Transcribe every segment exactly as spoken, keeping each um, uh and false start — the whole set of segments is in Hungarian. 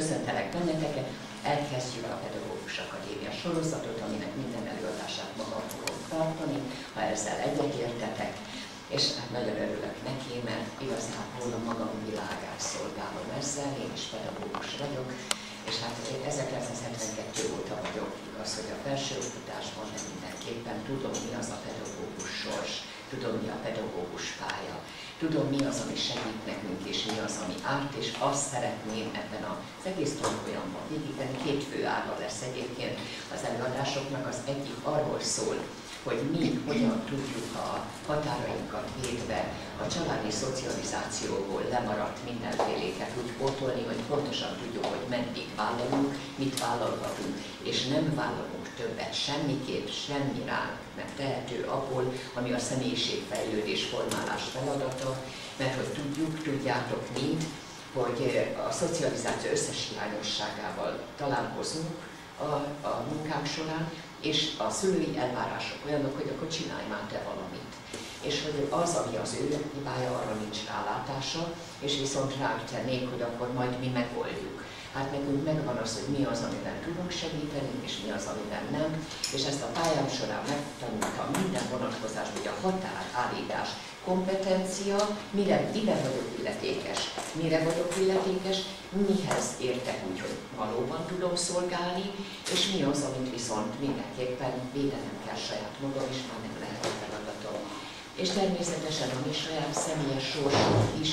Köszöntelek benneteket, elkezdjük a Pedagógus Akadémia sorozatot, aminek minden előadását magam fogom tartani, ha ezzel egyetértetek, és hát nagyon örülök neki, mert igazából a magam világát szolgálom ezzel, én is pedagógus vagyok, és hát én ezerkilencszázhetvenkettő óta vagyok, igaz, hogy a felsőoktatásban, de mindenképpen tudom, mi az a pedagógus sors, tudom, mi a pedagógus pálya, tudom, mi az, ami segít nekünk, és mi az, ami árt, és azt szeretném ebben az egész tanfolyamban végigvenni. Két fő ága lesz egyébként az előadásoknak, az egyik arról szól, hogy mi hogyan tudjuk a határainkat védve a családi szocializációból lemaradt mindenféléket úgy pótolni, hogy pontosan tudjuk, hogy meddig vállalunk, mit vállalhatunk, és nem vállalunk többet semmiképp, semmi ránk, mert tehető abból, ami a személyiségfejlődés formálás feladata, mert hogy tudjuk, tudjátok mind, hogy a szocializáció összes hiányosságával találkozunk a, a munkánk során, és a szülői elvárások olyanok, hogy akkor csinálj már te valamit. És hogy az, ami az ő hibája, arra nincs rálátása, és viszont ráütelnék, hogy akkor majd mi megoldjuk. Hát nekünk megvan az, hogy mi az, amiben tudunk segíteni, és mi az, amiben nem. És ezt a pályám során megtanultam minden vonatkozásban, hogy a határállítás, kompetencia, mire, mire vagyok illetékes, mire vagyok illetékes, mihez értek úgy, hogy valóban tudom szolgálni, és mi az, amit viszont mindenképpen védenem kell saját magam, és már nem lehet a feladatom. És természetesen a mi saját személyes sorsunk is,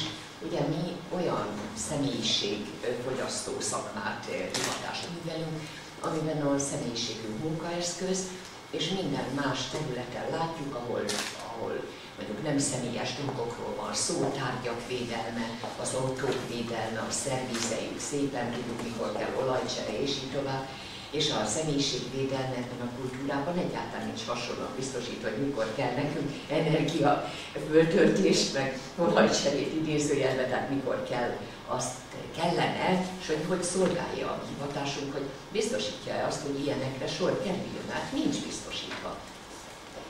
ugye mi olyan személyiségfogyasztó szakmát, hivatást művelünk, amiben a személyiségünk munkaeszköz, és minden más területen látjuk, ahol, ahol mondjuk nem személyes dolgokról van szó, tárgyak védelme, az autók védelme, a szervizeink, szépen tudjuk, mikor kell olajcsere, és így tovább. És a személyiségvédelme ebben a kultúrában egyáltalán nincs hasonlóan biztosítva, hogy mikor kell nekünk energia, föltöltést, meg olajcserét idézőjelbe, tehát mikor kell, azt kellene, és hogy hogy szolgálja a hivatásunk, hogy biztosítja-e azt, hogy ilyenekre sor kerüljön, hát nincs biztosítva.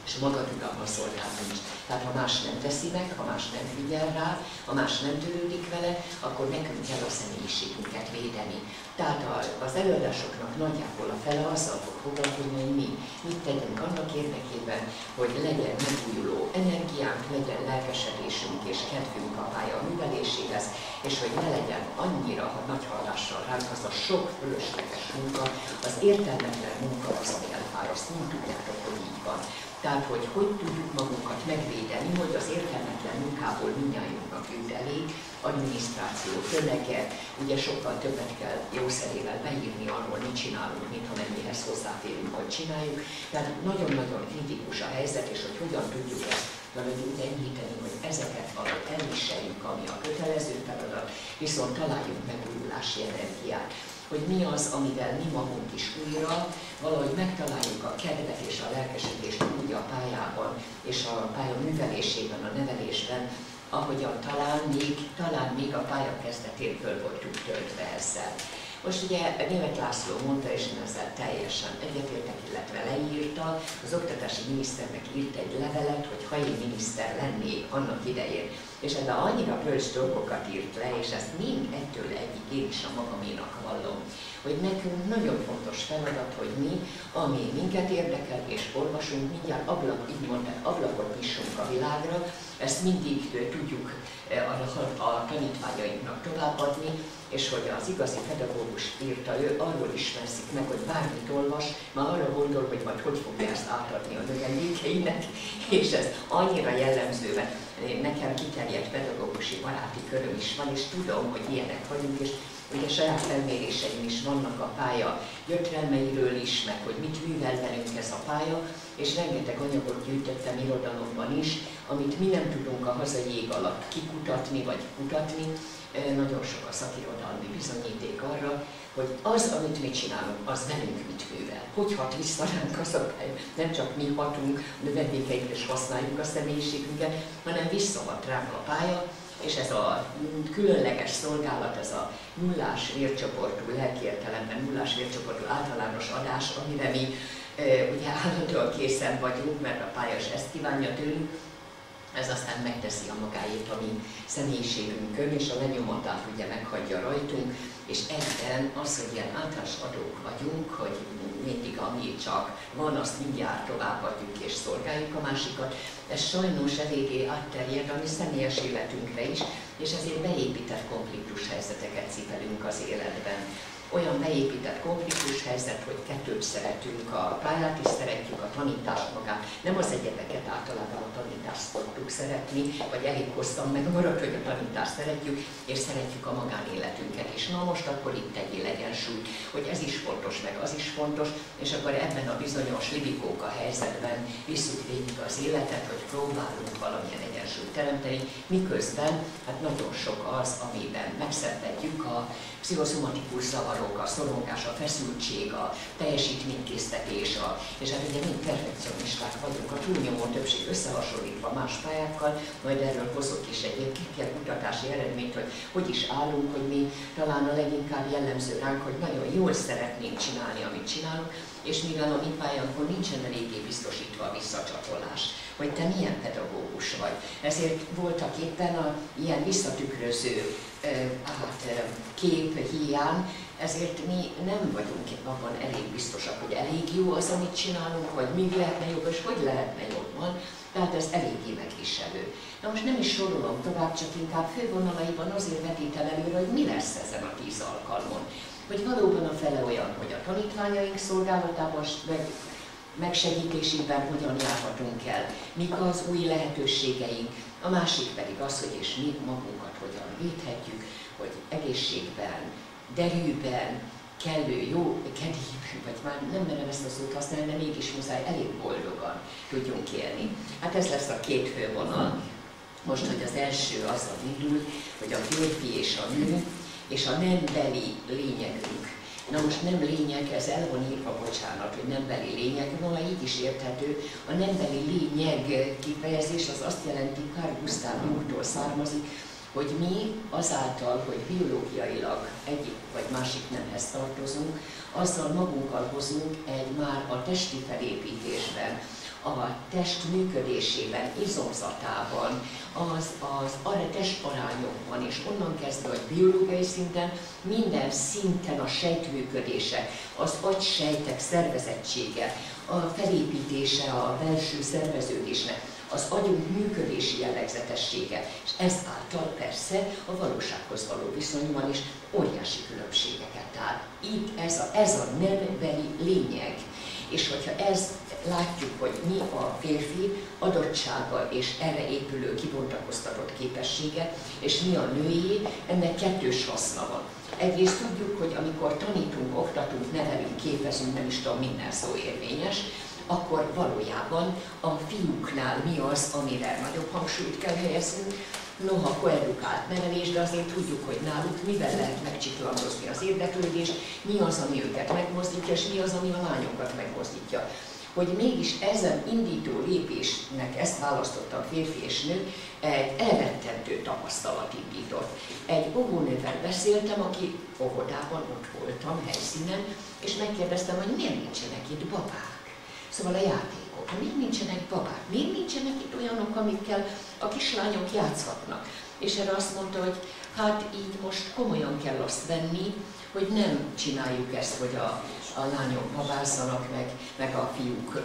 És maga tudalma szolgál nincs. Tehát ha más nem teszi meg, ha más nem figyel rá, ha más nem törődik vele, akkor nekünk kell a személyiségünket védeni. Tehát az előadásoknak nagyjából a fele azzal fog foglalkozni, hogy mi mit tegyünk annak érdekében, hogy legyen megújuló energiánk, legyen lelkesedésünk és kedvünk a pálya műveléséhez, és hogy ne legyen annyira ha nagy hallással ránk az a sok fölösleges munka, az értelmetlen munka az, ami elfáraszt, nem tudjátok, hogy így van. Tehát, hogy hogy tudjuk magunkat megvédeni, hogy az értelmetlen munkából mindnyájunknak jut elég, adminisztráció, tömege, ugye sokkal többet kell jószerével beírni arról, mit csinálunk, mint amennyihez hozzáférünk, hogy csináljuk. Tehát nagyon-nagyon kritikus a helyzet, és hogy hogyan tudjuk ezt valahogy enyhíteni, hogy ezeket valahogy elviseljük, ami a kötelező feladat, viszont találjunk megújulási energiát. Hogy mi az, amivel mi magunk is újra, valahogy megtaláljuk a kedvet és a lelkesedést úgy a pályában, és a pálya művelésében, a nevelésben, ahogyan talán még, talán még a pálya kezdetén föl voltunk töltve ezzel. Most ugye Németh László mondta, és én ezzel teljesen egyetértek, illetve leírta, az oktatási miniszternek írt egy levelet, hogy ha én miniszter lennék annak idején. És ebben annyira bölcs dolgokat írt le, és ezt mind ettől egyik én is a magaménak vallom, hogy nekünk nagyon fontos feladat, hogy mi, ami minket érdekel, és olvasunk, mindjárt ablak, így mondták, ablakot nyissunk a világra, ezt mindig tudjuk a, a tanítványainknak továbbadni, és hogy az igazi pedagógus írta, ő arról ismerszik meg, hogy bármit olvas, már arra gondol, hogy majd hogy fogja ezt átadni a növendékeinek, és ez annyira jellemző, mert nekem kiterjedt pedagógusi baráti köröm is van, és tudom, hogy ilyenek vagyunk, és ugye saját felméréseim is vannak a pálya gyötrelmeiről is, meg hogy mit művel velünk ez a pálya, és rengeteg anyagot gyűjtöttem irodalomban is, amit mi nem tudunk a hazai jég alatt kikutatni vagy kutatni. Nagyon sok a szakirodalmi bizonyíték arra, hogy az, amit mi csinálunk, az velünk mit művel. Hogy hat vissza ránk az a pálya? Nem csak mi hatunk, növendékeinkre is használjuk a személyiségünket, hanem visszahat ránk a pálya, és ez a különleges szolgálat, ez a nullás vércsoportú, lelki értelemben nullás vércsoportú általános adás, amire mi e, ugye állandóan készen vagyunk, mert a pálya is ezt kívánja tőlünk, ez aztán megteszi a magáét a mi személyiségünkön, és a lenyomatát ugye meghagyja rajtunk, és ebben az, hogy ilyen általános adók vagyunk, hogy mindig ami csak van, azt mindjárt továbbadjuk és szolgáljuk a másikat, ez sajnos eléggé átterjed a mi személyes életünkre is, és ezért beépített konfliktus helyzeteket cipelünk az életben. Olyan beépített konfliktus helyzet, hogy kettőt szeretünk, a pályát is szeretjük, a tanítást magát. Nem az egyebeket, általában a tanítást szoktuk szeretni, vagy elég hosszan megmarad, hogy a tanítást szeretjük, és szeretjük a magánéletünket is. Na most akkor itt egy egyensúly, hogy ez is fontos, meg az is fontos, és akkor ebben a bizonyos libikóka helyzetben visszük végig az életet, hogy próbálunk valamilyen egyensúlyt teremteni, miközben hát nagyon sok az, amiben megszenvedjük a pszichoszomatikus zavarok, a szorongás, a feszültség, a teljesítménykésztetés, a, és hát ugye mind perfekcionisták vagyunk, a túlnyomó többség összehasonlítva más pályákkal, majd erről hozok is egy ilyen kutatási eredményt, hogy hogy is állunk, hogy mi talán a leginkább jellemző ránk, hogy nagyon jól szeretnénk csinálni, amit csinálunk, és mivel a mi pályánkon nincsen eléggé biztosítva a visszacsatolás, hogy te milyen pedagógus vagy. Ezért voltak éppen a ilyen visszatükröző hát, kép hiány, ezért mi nem vagyunk abban elég biztosak, hogy elég jó az, amit csinálunk, vagy mi lehetne jobb, és hogy lehetne jobban. Tehát ez eléggé megviselő. Na most nem is sorolom tovább, csak inkább fővonalaiban azért vetítem előre, hogy mi lesz ezen a tíz alkalmon. Hogy valóban a fele olyan, hogy a tanítványaink szolgálatában vagy megsegítésében hogyan járhatunk el, mik az új lehetőségeink, a másik pedig az, hogy és mi magunkat hogyan védhetjük, hogy egészségben, derűben, kellő, jó, kedvű, vagy már nem merem ezt a szót használni, de mégis muszáj elég boldogan tudjunk élni. Hát ez lesz a két fővonal. Most, hogy az első az a indul, hogy a férfi és a nő, és a nembeli lényegünk. Na most nem lényeg, ez el van írva, bocsánat, hogy nembeli lényeg, vala így is érthető. A nembeli lényeg kifejezés az azt jelenti, Carl Gustav Jungtól származik, hogy mi azáltal, hogy biológiailag egyik vagy másik nemhez tartozunk, azzal magunkkal hozunk egy már a testi felépítésben, a test működésében, izomzatában, az, az arra testarányokban, és onnan kezdve, hogy biológiai szinten, minden szinten a sejt működése, az agysejtek szervezettsége, a felépítése a belső szerveződésnek, az agyunk működési jellegzetessége, és ez által persze a valósághoz való viszonyban is óriási különbségeket tár. Itt ez a, ez a nembeli lényeg, és hogyha ezt látjuk, hogy mi a férfi adottsága és erre épülő kibontakoztatott képessége, és mi a női, ennek kettős haszna van. Egyrészt tudjuk, hogy amikor tanítunk, oktatunk, nevelünk, képezünk, nem is tudom, minden szó érvényes, akkor valójában a fiúknál mi az, amire nagyobb hangsúlyt kell helyeznünk. Noha koedukált nevelés, de azért tudjuk, hogy náluk mivel lehet megcsiklandozni az érdeklődést, mi az, ami őket megmozdítja, és mi az, ami a lányokat megmozdítja. Hogy mégis ezen indító lépésnek, ezt választottam férfi és nő, egy elrettentő tapasztalat indított. Egy óvónővel beszéltem, aki óvodában ott voltam, helyszínen, és megkérdeztem, hogy miért nincsenek itt babák. Szóval a játékok, miért nincsenek babák, miért nincsenek itt olyanok, amikkel a kislányok játszhatnak. És erre azt mondta, hogy hát így most komolyan kell azt venni, hogy nem csináljuk ezt, hogy a, a lányok babázzanak, meg, meg a fiúk.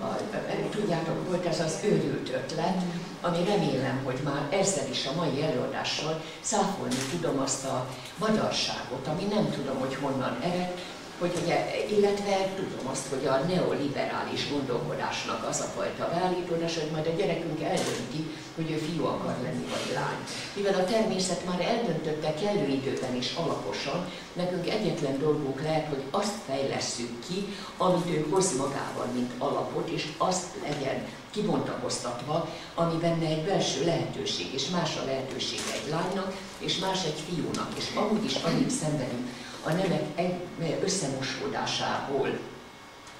A, a, a, tudjátok, volt ez az őrült ötlet, ami remélem, hogy már ezzel is a mai előadással száfolni tudom azt a magyarságot, ami nem tudom, hogy honnan ered, hogy ugye, illetve tudom azt, hogy a neoliberális gondolkodásnak az a fajta beállítódás, hogy majd a gyerekünk eldönti, hogy ő fiú akar lenni, vagy lány. Mivel a természet már eldöntötte kellő időben is alaposan, nekünk egyetlen dolgunk lehet, hogy azt fejlesszük ki, amit ő hoz magával, mint alapot, és azt legyen kibontakoztatva, ami benne egy belső lehetőség, és más a lehetőség egy lánynak, és más egy fiúnak, és amúgy is annyit szenvedünk a nemek összemosódásából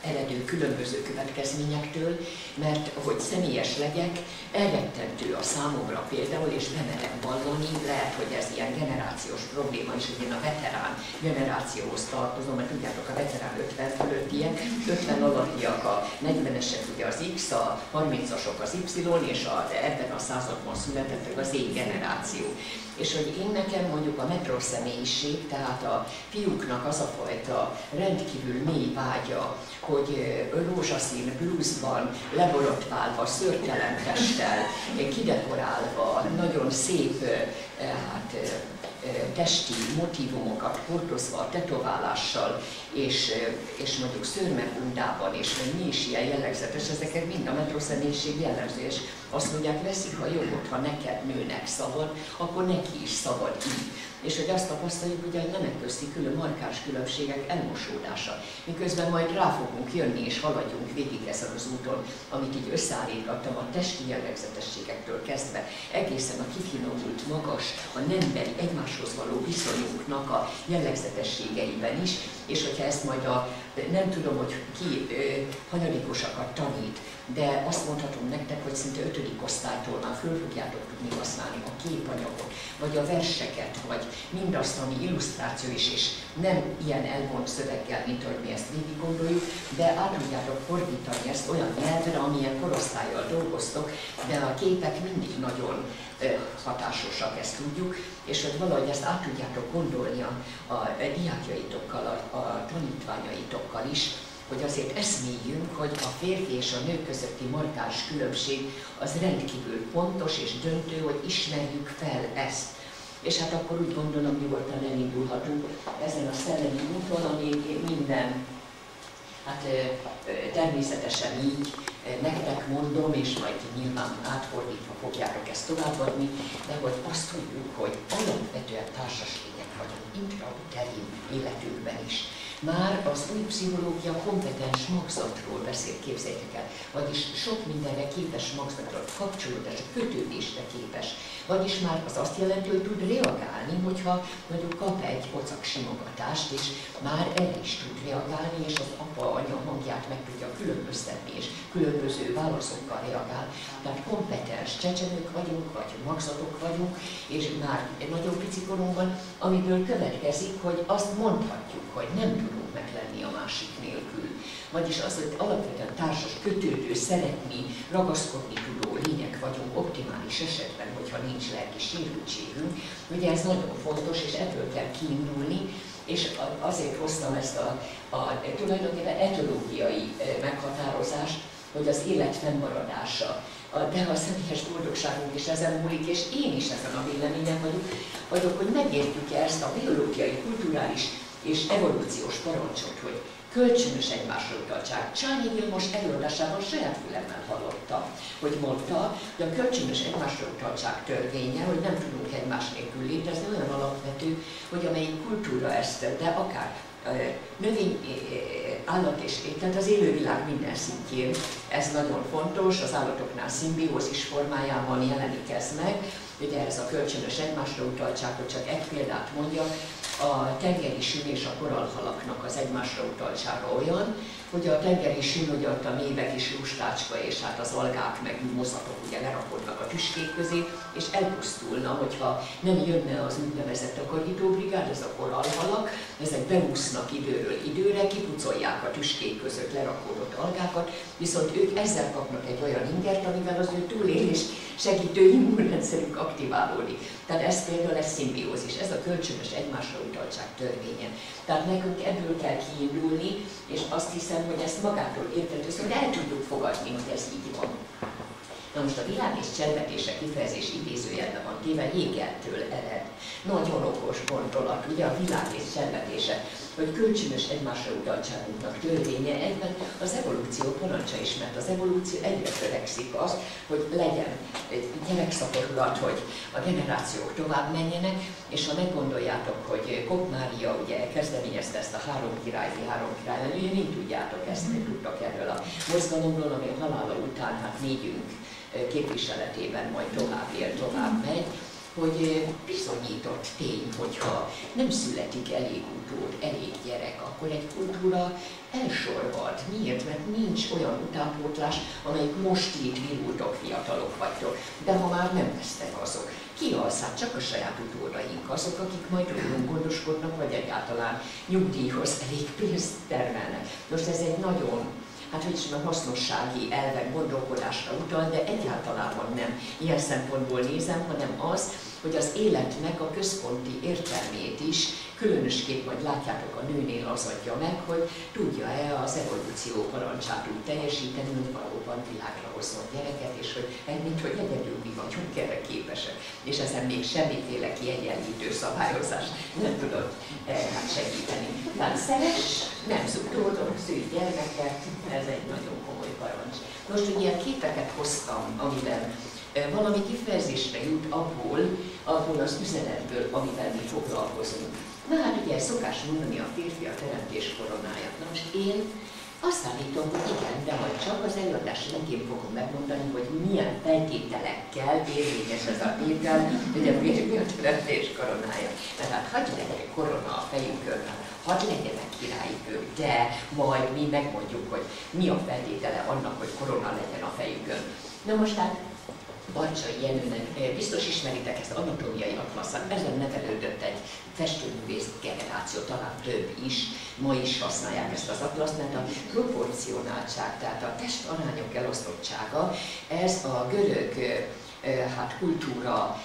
eredő különböző következményektől, mert hogy személyes legyek, elrettentő a számomra például, és bemerem vallani, mint lehet, hogy ez ilyen generációs probléma is, hogy én a veterán generációhoz tartozom, mert tudjátok, a veterán ötven fölött ilyen, ötven alattiak, a negyvenesek ugye az X, a harmincasok az Y, és a, ebben a században születettek az én generáció. És hogy én nekem mondjuk a metroszemélyiség, tehát a fiúknak az a fajta rendkívül mély vágya, hogy rózsaszín blúzban, leborotválva, szőrtelen testtel, kidekorálva, nagyon szép hát, testi motívumokat hordozva a tetoválással, és, és mondjuk szőrmebundában, és mi is ilyen jellegzetes, ezeket mind a metroszemélyiség jellemző, és azt mondják, veszik a jogot, ha neked nőnek szabad, akkor neki is szabad így. És hogy azt tapasztaljuk, hogy a nemek közti külön markáns különbségek elmosódása. Miközben majd rá fogunk jönni és haladjunk végig ezen az úton, amit így összeállítottam a testi jellegzetességektől kezdve, egészen a kifinomult, magas, a nembeli, egymáshoz való viszonyunknak a jellegzetességeiben is, és hogyha ezt majd a, nem tudom, hogy ki hanyadikosakat tanít, de azt mondhatom nektek, hogy szinte ötödik osztálytól már föl fogjátok tudni használni a képanyagot, vagy a verseket, vagy mindazt, ami illusztráció is, és nem ilyen elvont szöveggel, mint ahogy mi ezt végig gondoljuk, de át tudjátok fordítani ezt olyan nyelvre, amilyen korosztályjal dolgoztok, de a képek mindig nagyon hatásosak, ezt tudjuk, és hogy valahogy ezt át tudjátok gondolni a, a diákjaitokkal, a, a tanítványaitokkal is, hogy azért eszméljünk, hogy a férfi és a nő közötti markáns különbség az rendkívül pontos és döntő, hogy ismerjük fel ezt. És hát akkor úgy gondolom, nyugodtan elindulhatunk ezen a szellemi úton, ami minden, hát természetesen így nektek mondom, és majd nyilván átfordítva fogjátok ezt továbbadni, de hogy azt tudjuk, hogy alapvetően társaslények vagyunk intrauterin életünkben is. Már az új pszichológia kompetens magzatról beszél, képzeljétek el, vagyis sok mindenre képes magzatról, kapcsolódásra, kötődésre képes, vagyis már az azt jelenti, hogy tud reagálni, hogyha mondjuk kap egy pocak simogatást, és már erre is tud reagálni, és az apa, anya hangját meg tudja különböztetni, és különböző válaszokkal reagál. Tehát kompetens csecsemők vagyunk, vagy magzatok vagyunk, és már egy nagyon picikorunkban, amiből következik, hogy azt mondhatjuk, hogy nem tudunk meglenni a másik nélkül. Vagyis az, hogy alapvetően társas, kötődő, szeretni, ragaszkodni tudó lények vagyunk optimális esetben, hogyha nincs lelki sérültségünk. Ugye ez nagyon fontos, és ebből kell kiindulni, és azért hoztam ezt a, a tulajdonképpen etológiai meghatározást, hogy az élet fennmaradása, de a személyes boldogságunk is ezen múlik, és én is ezen a véleményen vagyok, vagyok, hogy megértjük-e ezt a biológiai, kulturális és evolúciós parancsot, hogy kölcsönös egymásra utaltság. Csányi Vilmos előadásában saját fülemmel hallotta, hogy mondta, hogy a kölcsönös egymásra utaltság törvénye, hogy nem tudunk egymás nélkül létezni, olyan alapvető, hogy amelyik kultúra ezt, de akár növény, állat és élet, tehát az élővilág minden szintjén. Ez nagyon fontos, az állatoknál szimbiózis formájában jelenik ez meg. Ugye ez a kölcsönös egymásra utaltság, hogy csak egy példát mondjak, a tengeri sün és a korallhalaknak az egymásra utaltsága olyan, hogy a tengeri sün, hogy ott a méhek is lustácska, és hát az algák meg mozatok ugye lerakódnak a tüskék közé, és elpusztulna, hogyha nem jönne az úgynevezett takarítóbrigád, ez a korallhalak, ezek beúsznak időről időre, kipucolják a tüskék között lerakódott algákat, viszont ők ezzel kapnak egy olyan ingert, amivel az ő túlélés segítő immunrendszerük aktiválódik. Tehát ez például egy szimbiózis, ez a kölcsönös egymásra utaltság törvénye. Tehát nekünk ebből kell kiindulni, és azt hiszem, hogy ezt magától értetőző, hogy el tudjuk fogadni, hogy ez így van. Na most a világ és csendvetése kifejezés idézőjelben van téve, Hegeltől ered. Nagyon okos gondolat, ugye a világ és csendvetése, hogy kölcsönös egymásra utaltságunknak törvénye egyben az evolúció parancsa is, mert az evolúció egyre törekszik azt, hogy legyen egy gyerekszaporulat, hogy a generációk tovább menjenek, és ha meggondoljátok, hogy Koch Mária ugye kezdeményezte ezt a három királyfi, három király, ugye mind tudjátok ezt, nem tudtak erről a mozgalomról, ami a halála után, hát négyünk képviseletében majd tovább él, tovább megy, hogy bizonyított tény, hogyha nem születik elég utód, elég gyerek, akkor egy kultúra elsorvad. Miért? Mert nincs olyan utánpótlás, amelyik most itt virultok, fiatalok vagytok, de ma már nem lesznek azok. kialszák csak a saját utódaink, azok, akik majd rólunk gondoskodnak, vagy egyáltalán nyugdíjhoz elég pénzt termelnek. Most ez egy nagyon, hát hogy is mondjam, hasznossági elvek gondolkodásra utal, de egyáltalában nem ilyen szempontból nézem, hanem az, hogy az életnek a központi értelmét is, különösképp majd látjátok a nőnél az adja meg, hogy tudja-e az evolúció parancsát úgy teljesíteni, hogy valóban világra hozzon gyereket, és hogy mint hogy egyedül mi vagyunk erre képesek. És ezen még semmiféle kiegyenlítő szabályozás nem tudott hát segíteni. Tehát szeress, nem szuktódom, szűj gyermeket, ez egy nagyon komoly parancs. Most ugye a képeket hoztam, amiben valami kifejezésre jut abból, abból az üzenetből, amivel mi foglalkozunk. Na hát ugye szokás mondani a férfi a teremtés koronája. Na most én azt állítom, hogy igen, de majd csak az előadás végén fogom megmondani, hogy milyen feltételekkel érvényes ez a tétel, hogy a férfi a teremtés koronája. Tehát hadd legyen egy korona a fejünkön, hadd legyenek királyi ők, de majd mi megmondjuk, hogy mi a feltétele annak, hogy korona legyen a fejükön. Na most hát Barcsay Jenőnek, biztos ismeritek ezt anatómiai atlaszát, ezen nevelődött egy festőművész generáció, talán több is, ma is használják ezt az atlaszt, mert a proporcionáltság, tehát a testarányok elosztottsága, ez a görög hát, kultúra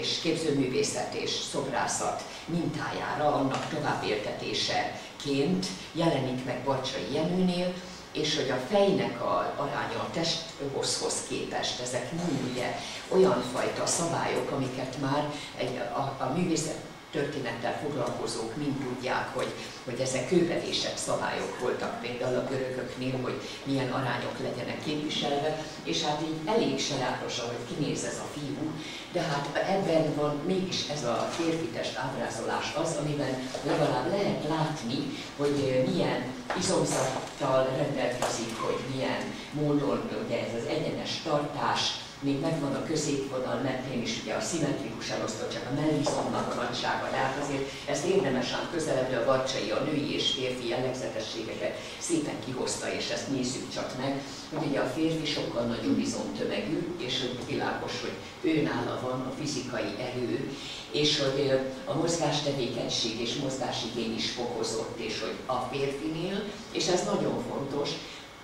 és képzőművészet és szobrászat mintájára, annak továbbéltetéseként jelenik meg Barcsay Jenőnél, és hogy a fejnek a aránya a testhosszhoz képest, ezek mind ugye olyan fajta szabályok, amiket már egy, a, a művészettörténettel foglalkozók mind tudják, hogy, hogy ezek kőbevésett szabályok voltak például a görögöknél, hogy milyen arányok legyenek képviselve, és hát így elég sajátos, ahogy kinéz ez a fiú, de hát ebben van mégis ez a férfi test ábrázolás az, amiben legalább lehet látni, hogy milyen izomzattal rendelkezik, hogy milyen módon, ugye ez az egyenes tartás, még megvan a középvonal mentén is ugye a szimmetrikus elosztott, csak a mellizomnak a nagysága, de hát azért ezt érdemes ám közelebbről a Barcsay a női és férfi jellegzetességeket szépen kihozta, és ezt nézzük csak meg, hogy ugye a férfi sokkal nagyobb izomtömegű, és hogy világos, hogy őnála van a fizikai erő, és hogy a mozgástevékenység és mozgásigény is fokozott, és hogy a férfinél, és ez nagyon fontos,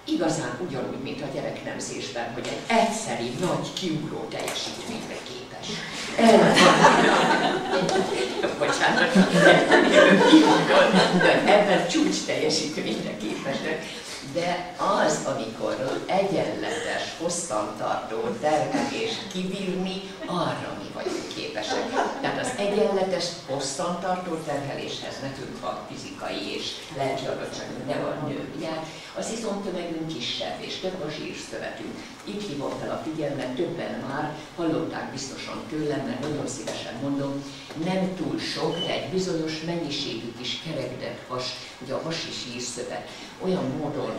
igazán ugyanúgy, mint a gyereknemzésben, hogy egy egyszeri, nagy, kiugró teljesítményre képes. Bocsánat, ebben csúcs teljesítményre képesek. De az, amikor egyenletes, hosszantartó terhelés kibírni, arra mi vagyunk képesek. Tehát az egyenletes, hosszantartó terheléshez nekünk van fizikai és lelki adottságunk, de van nő. Ugye? Az izomtömegünk kisebb és több a zsírszövetünk. Itt hívom fel a figyelmet, többen már hallották biztosan tőlem, mert nagyon szívesen mondom, nem túl sok, de egy bizonyos mennyiségű kis kerekdett has, ugye a hasi zsírszövet, olyan módon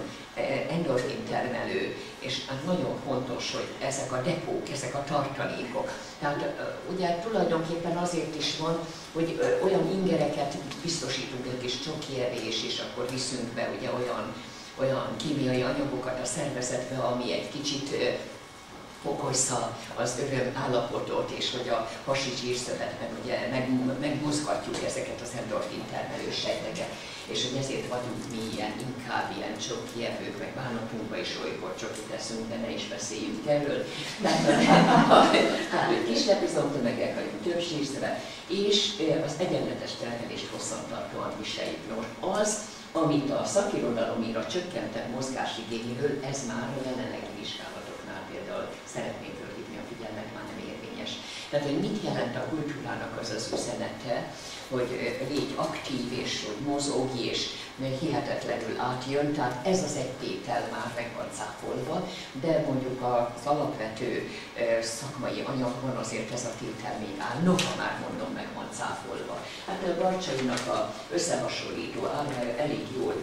endorfin termelő, és hát nagyon fontos, hogy ezek a depók, ezek a tartalékok. Tehát ugye tulajdonképpen azért is van, hogy olyan ingereket biztosítunk, egy kis csokierés, és akkor viszünk be ugye olyan, olyan kémiai anyagokat a szervezetbe, ami egy kicsit fokozza az öröm állapotot, és hogy a hasi zsírszövetben ugye meg, megmozgatjuk ezeket az endorfin termelő sejteket, és hogy ezért vagyunk mi ilyen, inkább ilyen csokievők, meg bánatunkba is olykor csokit teszünk, de ne is beszéljünk erről. Tehát kisebb izomtömegek vagyunk, több zsírszövet, és az egyenletes terhelést hosszantartóan viseljük. Nos, az, amit a szakirodalom ír a csökkentett mozgásigényről, ez már a jelenlegi vizsgálatoknál például szeretném fölhívni a figyelmet, már nem érvényes. Tehát, hogy mit jelent a kultúrának az az üzenete, hogy légy aktív, és hogy mozogj, és hihetetlenül átjön, tehát ez az egy tétel már meg van cáfolva, de mondjuk az alapvető szakmai anyagban azért ez a tétel még áll, noha már mondom, meg van cáfolva. Hát a Barcsaynak az összehasonlító ábrája elég jól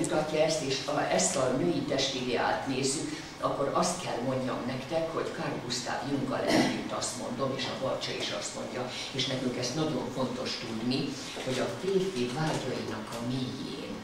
mutatja ezt, és ha ezt a női testideát nézzük, akkor azt kell mondjam nektek, hogy Carl Gustav Junggal együtt azt mondom, és a Barcsay is azt mondja, és nekünk ez nagyon fontos tudni, hogy a férfi vágyainak a mélyén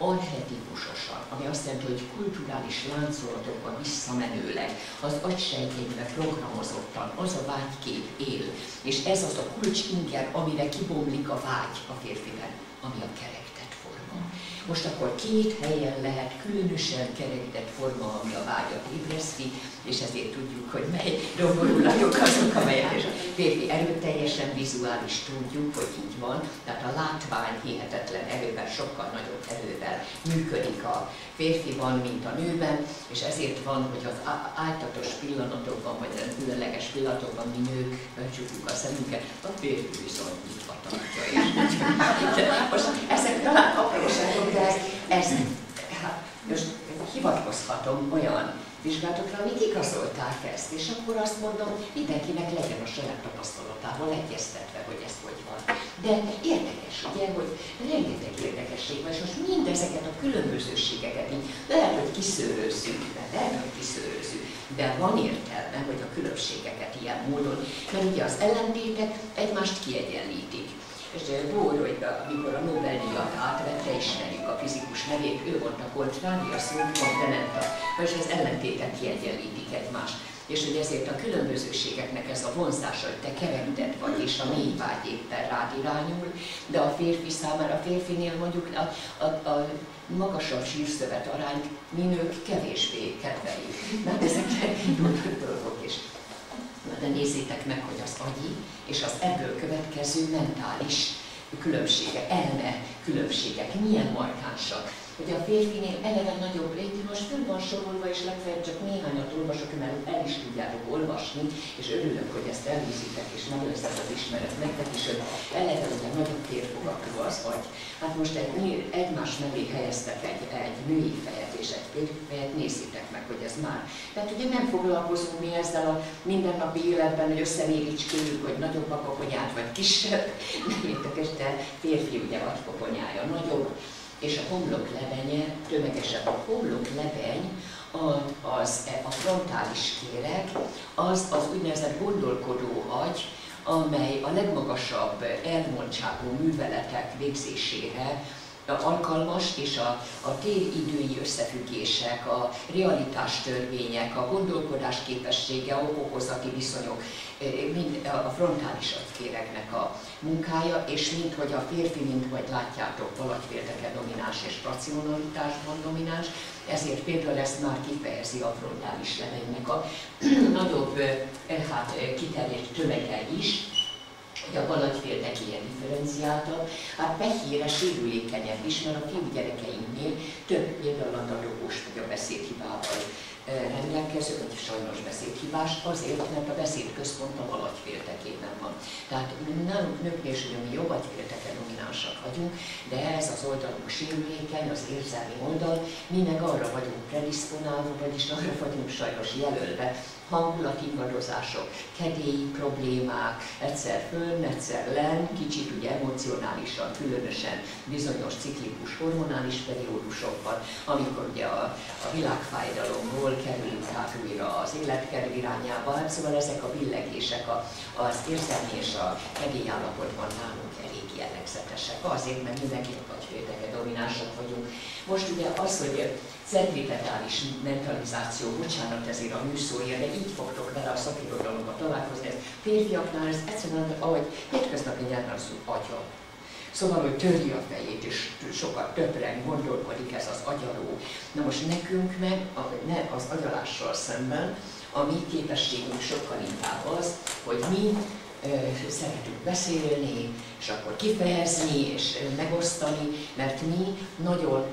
archetipikusosan, ami azt jelenti, hogy kulturális láncolatokba visszamenőleg, az agysejtjeinkbe programozottan, az a vágykép él, és ez az a kulcsinger, amire kibomlik a vágy a férfiben, ami a kerektet forma. Most akkor két helyen lehet különösen kerektet forma, ami a vágyat ébreszti, és ezért tudjuk, hogy mely domborulajok azok, amelyek férfi erőteljesen vizuális, tudjuk, hogy így van, tehát a látvány hihetetlen erővel, sokkal nagyobb erővel működik a férfiban, mint a nőben, és ezért van, hogy az ájtatos pillanatokban, vagy az különleges pillanatokban mi nők becsukjuk a szemünket, a férfi viszont nyitva tartja is. Most ezek talán apróságok, de ezt most hivatkozhatom olyan vizsgálatokra, amik igazolták ezt, és akkor azt mondom, mindenkinek legyen a saját tapasztalatával egyeztetve, hogy ez hogy van. De érdekes, ugye, hogy rengeteg érdekesség van, és most mindezeket a különbözőségeket így lehet, hogy kiszőrőzzük, de lehet, hogy kiszőrőzzük, de van értelme, hogy a különbségeket ilyen módon, mert ugye az ellentétek egymást kiegyenlítik. És Bohr, amikor a Nobel-díjat átvette, ismerjük a fizikus nevét, ő mondta kontrária, szóval kontinenta, vagyis az ellentétet kiegyenlítik egymást. És hogy ezért a különbözőségeknek ez a vonzása, hogy te kerektet vagy, és a mély vágy éppen rád irányul, de a férfi számára, a férfinél mondjuk a, a, a magasabb zsírszövet arányt mi nők kevésbé kedveljük. Mert ezek dolgok is. De nézzétek meg, hogy az agyi és az ebből következő mentális különbségek, elme különbségek milyen markánsak. Ugye a férfinél eleve nagyobb létű, most föl van sorolva, és legfeljebb csak néhányat olvasok, mert el is tudjátok olvasni, és örülök, hogy ezt elhűzitek, és nem lesz az ismeret nektek is, hogy eleve ugye nagyobb térfogatú az agy. Hát most egy, egymás mellé helyeztek egy, egy női fejet és egy férfi fejet, nézzétek meg, hogy ez már. Tehát ugye nem foglalkozunk mi ezzel a mindennapi életben, hogy összeméricskőjük, hogy nagyobb a koponyát, vagy kisebb. Nem érdekes, de férfi ugye agy koponyája nagyobb. És a homlok lebenye, tömegesebb a homlok lebeny, az, a frontális kéreg, az az úgynevezett gondolkodó agy, amely a legmagasabb elmondtságú műveletek végzésére alkalmas, és a, a téridői összefüggések, a realitás törvények, a gondolkodás képessége, a okozati viszonyok, mind a frontális agykéregnek a munkája, és mint hogy a férfi, mint vagy látjátok, valagyfélteke domináns és racionalitásban domináns, ezért például ezt már kifejezi a frontális lemennek a nagyobb hát, kiterjedt tömege is, hogy a balagyféltek ilyen differenciáltabb, hát pehére sérülékenyebb is, mert a fiú gyerekeimnél több például a dadogós vagy a beszédhibával rendelkező, vagy sajnos beszédhibás, azért, mert a beszédközpont a balagyféltekében van. Tehát nálunk nőknél is, hogy mi jobb agyfélteken dominánsak vagyunk, de ez az oldalunk sérülékeny, az érzelmi oldal, mi meg arra vagyunk predisponálva, vagyis arra vagyunk sajnos jelölve, hangulatingadozások, kedélyi problémák, egyszer fönn, egyszer len, kicsit ugye emocionálisan, különösen bizonyos ciklikus hormonális periódusokban, amikor ugye a, a világfájdalomról kerülünk hát újra az életkerül irányába, szóval ezek a billegések a, az érzelmi és a kedély állapotban nálunk elég jellegzetesek, azért, mert mindenkinek agyfélteke dominánsak vagyunk. Most ugye az, hogy centripetális mentalizáció, bocsánat ezért a műszóért, de így fogtok vele a szakirodalomba találkozni, ez férfiaknál ez egyszerűen, ahogy hétköznapi nyelven az agya. Szóval, hogy törli a fejét, és sokat többre gondolkodik ez az agyaló. Na most nekünk meg, ne az agyalással szemben, a mi képességünk sokkal inkább az, hogy mi szeretünk beszélni, és akkor kifejezni, és megosztani, mert mi nagyon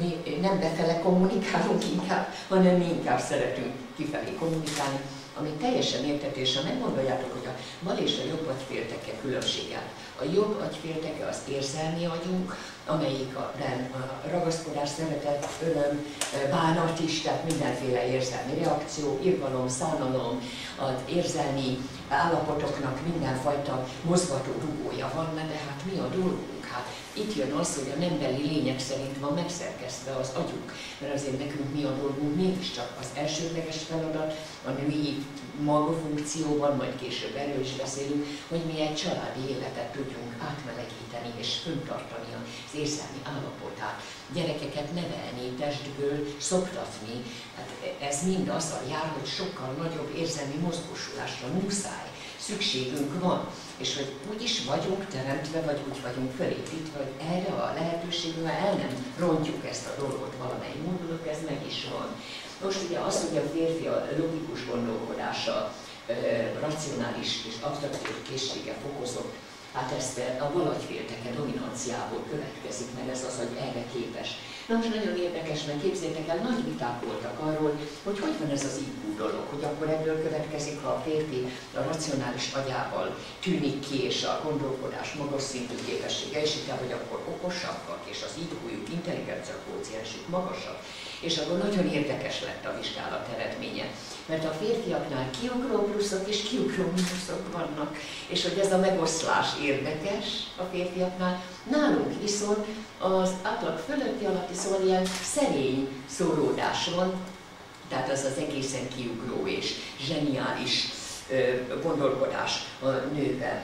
mi nem befele kommunikálunk inkább, hanem mi inkább szeretünk kifelé kommunikálni, ami teljesen értetésre nem gondoljátok, hogy a bal és a jobb agyfélteke különbséget. A jobb agyfélteke az érzelmi agyunk, amelyik a, a ragaszkodás, szeretet, öröm, bánat is, tehát mindenféle érzelmi reakció, irgalom, szánalom, az érzelmi állapotoknak mindenfajta mozgató rugója van, mert de hát mi a dolgunk? Hát itt jön az, hogy a nembeli lények szerint van megszerkesztve az agyunk, mert azért nekünk mi a dolgunk mégiscsak az elsődleges feladat, a női maga funkcióban, majd később erről is beszélünk, hogy mi egy családi életet tudjunk átmelegíteni és föntartani az érzelmi állapotát. Gyerekeket nevelni, testből szoktatni, hát ez mind azzal jár, hogy sokkal nagyobb érzelmi mozgósulásra muszáj, szükségünk van, és hogy úgy is vagyunk teremtve, vagy úgy vagyunk felépítve, hogy erre a lehetőségre el nem rontjuk ezt a dolgot valamely módon, ez meg is van. Most ugye az, hogy a férfi a logikus gondolkodása, racionális és abstraktív készsége fokozott, hát ezt a valagyfélteke dominanciából következik, mert ez az, hogy erre képes. Na most nagyon érdekes, mert képzétek el, nagy viták voltak arról, hogy hogy van ez az i kú dolog, hogy akkor ebből következik, ha a férfi a racionális agyával tűnik ki, és a gondolkodás magas szintű képessége, és itt hogy akkor okosabbak, és az i kújuk, intelligencia kvóciensük magasabb. És akkor nagyon érdekes lett a vizsgálat eredménye, mert a férfiaknál kiugró pluszok és kiugró mínuszok vannak, és hogy ez a megoszlás érdekes a férfiaknál, nálunk viszont az átlag fölötti alatti, szóval ilyen szerény szóródás van, tehát az az egészen kiugró és zseniális gondolkodás a nőben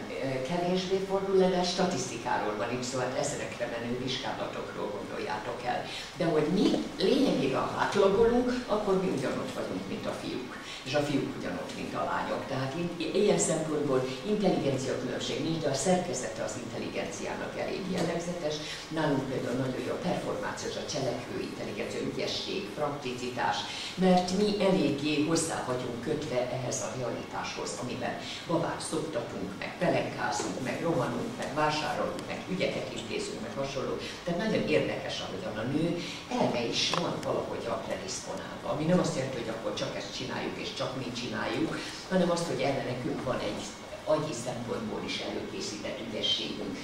kevésbé fordul le, de statisztikáról van itt, szóval ezerekre menő vizsgálatokról gondoljátok el. De hogy mi lényegében hátlagolunk, akkor mi ugyanott vagyunk, mint a fiúk. És a fiúk ugyanott, mint a lányok. Tehát ilyen szempontból intelligencia különbség nincs, de a szerkezete az intelligenciának elég jellegzetes. Nálunk például nagyon jó a performációs, a cselekvő intelligencia, ügyesség, prakticitás, mert mi eléggé hozzá vagyunk kötve ehhez a realitáshoz, amiben babát szoktatunk, meg pelenkázunk, meg rohanunk, meg vásárolunk, meg ügyeket intézünk, meg hasonló. Tehát nagyon érdekes, ahogyan a nő erre is van valahogy a prediszponálva, ami nem azt jelenti, hogy akkor csak ezt csináljuk és csak mi csináljuk, hanem azt, hogy erre nekünk van egy agyi szempontból is előkészített ügyességünk.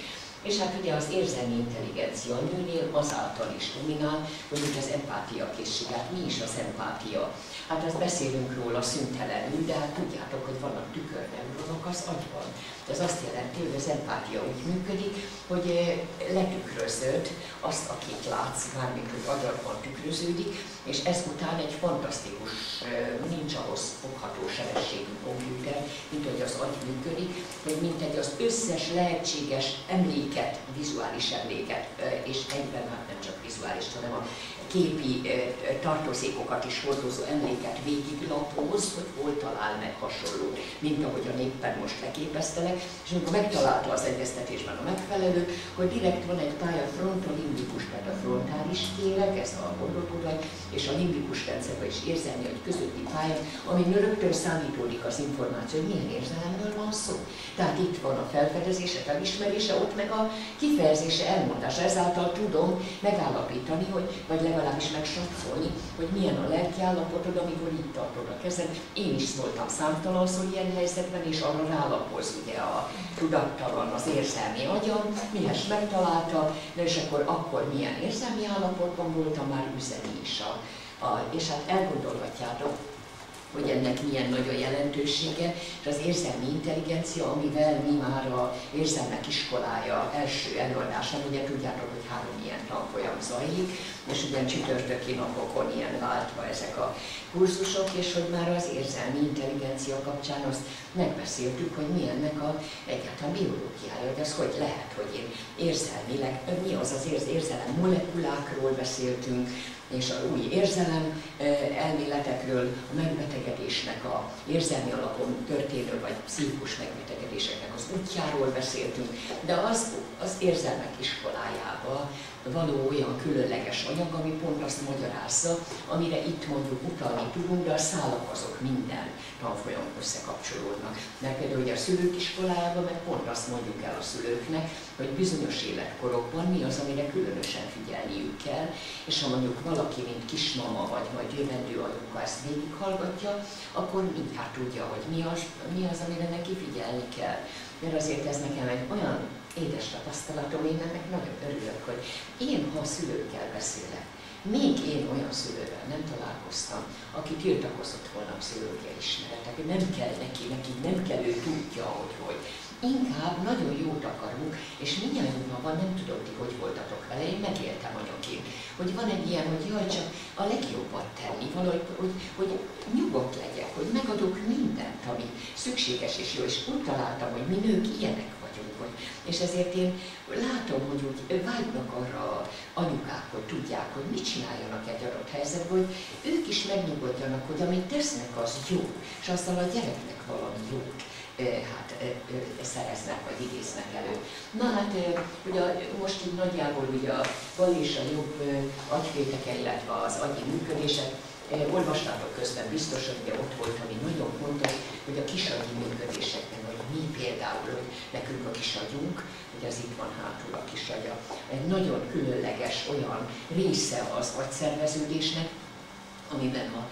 És hát ugye az érzelmi intelligencia a nőnél azáltal is dominál, hogy az empátia készség. Hát mi is az empátia? Hát azt beszélünk róla szüntelenül, de hát tudjátok, hogy vannak tükörneuronok az agyban. Ez azt jelenti, hogy az empátia úgy működik, hogy letükrözöd azt, akit látsz, bármikor agyadban tükröződik, és ezután egy fantasztikus, nincs ahhoz fogható sebességű komputer, mint hogy az agy működik, hogy mintegy az összes lehetséges emléket, vizuális emléket, és egyben már nem csak vizuális, hanem a képi tartozékokat is hordozó emléket végiglapoz, hogy hol talál meg hasonló, mint ahogy a néppen most leképeztelek, és amikor megtalálta az egyeztetésben a megfelelő, hogy direkt van egy pálya front, a limbikus, tehát a frontális kéreg, ez a gondolkodás, és a limbikus rendszerben is érzelmi, hogy közötti pálya, amin rögtön számítódik az információ, hogy milyen érzelemről van szó. Tehát itt van a felfedezése, felismerése, ott meg a kifejezése, elmondása, ezáltal tudom megállapítani, hogy vagy legalábbis megsatszolni, hogy milyen a lelki állapotod, amikor itt tartod a kezed. Én is szóltam számtalan szó ilyen helyzetben, és arra rálapoz ugye a tudattalan az érzelmi agyam, mihez megtalálta, de és akkor, akkor milyen érzelmi állapotban voltam, már üzeni is. A, a, és hát elgondolhatjátok, hogy ennek milyen nagy a jelentősége, és az érzelmi intelligencia, amivel mi már a érzelmek iskolája első előadásán, ugye tudjátok, hogy három ilyen tanfolyam zajlik, és ugyan csütörtöki napokon ilyen váltva ezek a kurzusok, és hogy már az érzelmi intelligencia kapcsán azt megbeszéltük, hogy mi ennek a, egyáltalán biológiája, hogy az hogy lehet, hogy én érzelmileg, mi az az érzelem molekulákról beszéltünk, és a új érzelem elméletekről, a megbetegedésnek, a érzelmi alapon történő vagy pszichikus megbetegedéseknek az útjáról beszéltünk, de az, az érzelmek iskolájába való olyan különleges anyag, ami pont azt magyarázza, amire itt mondjuk utalni tudunk, de a szálak azok minden tanfolyam összekapcsolódnak. Mert például ugye a szülők iskolájában meg pont azt mondjuk el a szülőknek, hogy bizonyos életkorokban mi az, amire különösen figyelniük kell, és ha mondjuk valaki, mint kismama vagy majd jövendő anyuka ezt végighallgatja, akkor mindjárt tudja, hogy mi az, mi az, amire neki figyelni kell. Mert azért ez nekem egy olyan édes tapasztalatom, én ennek nagyon örülök, hogy én, ha a szülőkkel beszélek, még én olyan szülővel nem találkoztam, aki tiltakozott volna a szülőkkel ismeretek, hogy nem kell neki, neki nem kell, ő tudja, hogy hogy. inkább nagyon jót akarunk, és mindnyájunkban van, nem tudom ti, hogy voltatok vele, én megéltem anyaként, hogy van egy ilyen, hogy jaj, csak a legjobbat tenni, valahogy, hogy, hogy nyugodt legyek, hogy megadok mindent, ami szükséges és jó, és úgy találtam, hogy mi nők ilyenek vagyunk, hogy, és ezért én látom, hogy úgy vágynak arra anyukák, hogy tudják, hogy mit csináljanak egy adott helyzetből, hogy ők is megnyugodjanak, hogy amit tesznek, az jó, és azzal a gyereknek valami jót hát szereznek, vagy idéznek elő. Na hát, ugye most így nagyjából ugye a bal és a jobb agyféteke, illetve az agyi működések, olvastátok közben biztos, hogy ugye ott volt, ami nagyon fontos, hogy a kisagyi működésekben, vagy mi például, hogy nekünk a kisagyunk, hogy az itt van hátul a kisagya, egy nagyon különleges olyan része az agyszerveződésnek, amiben a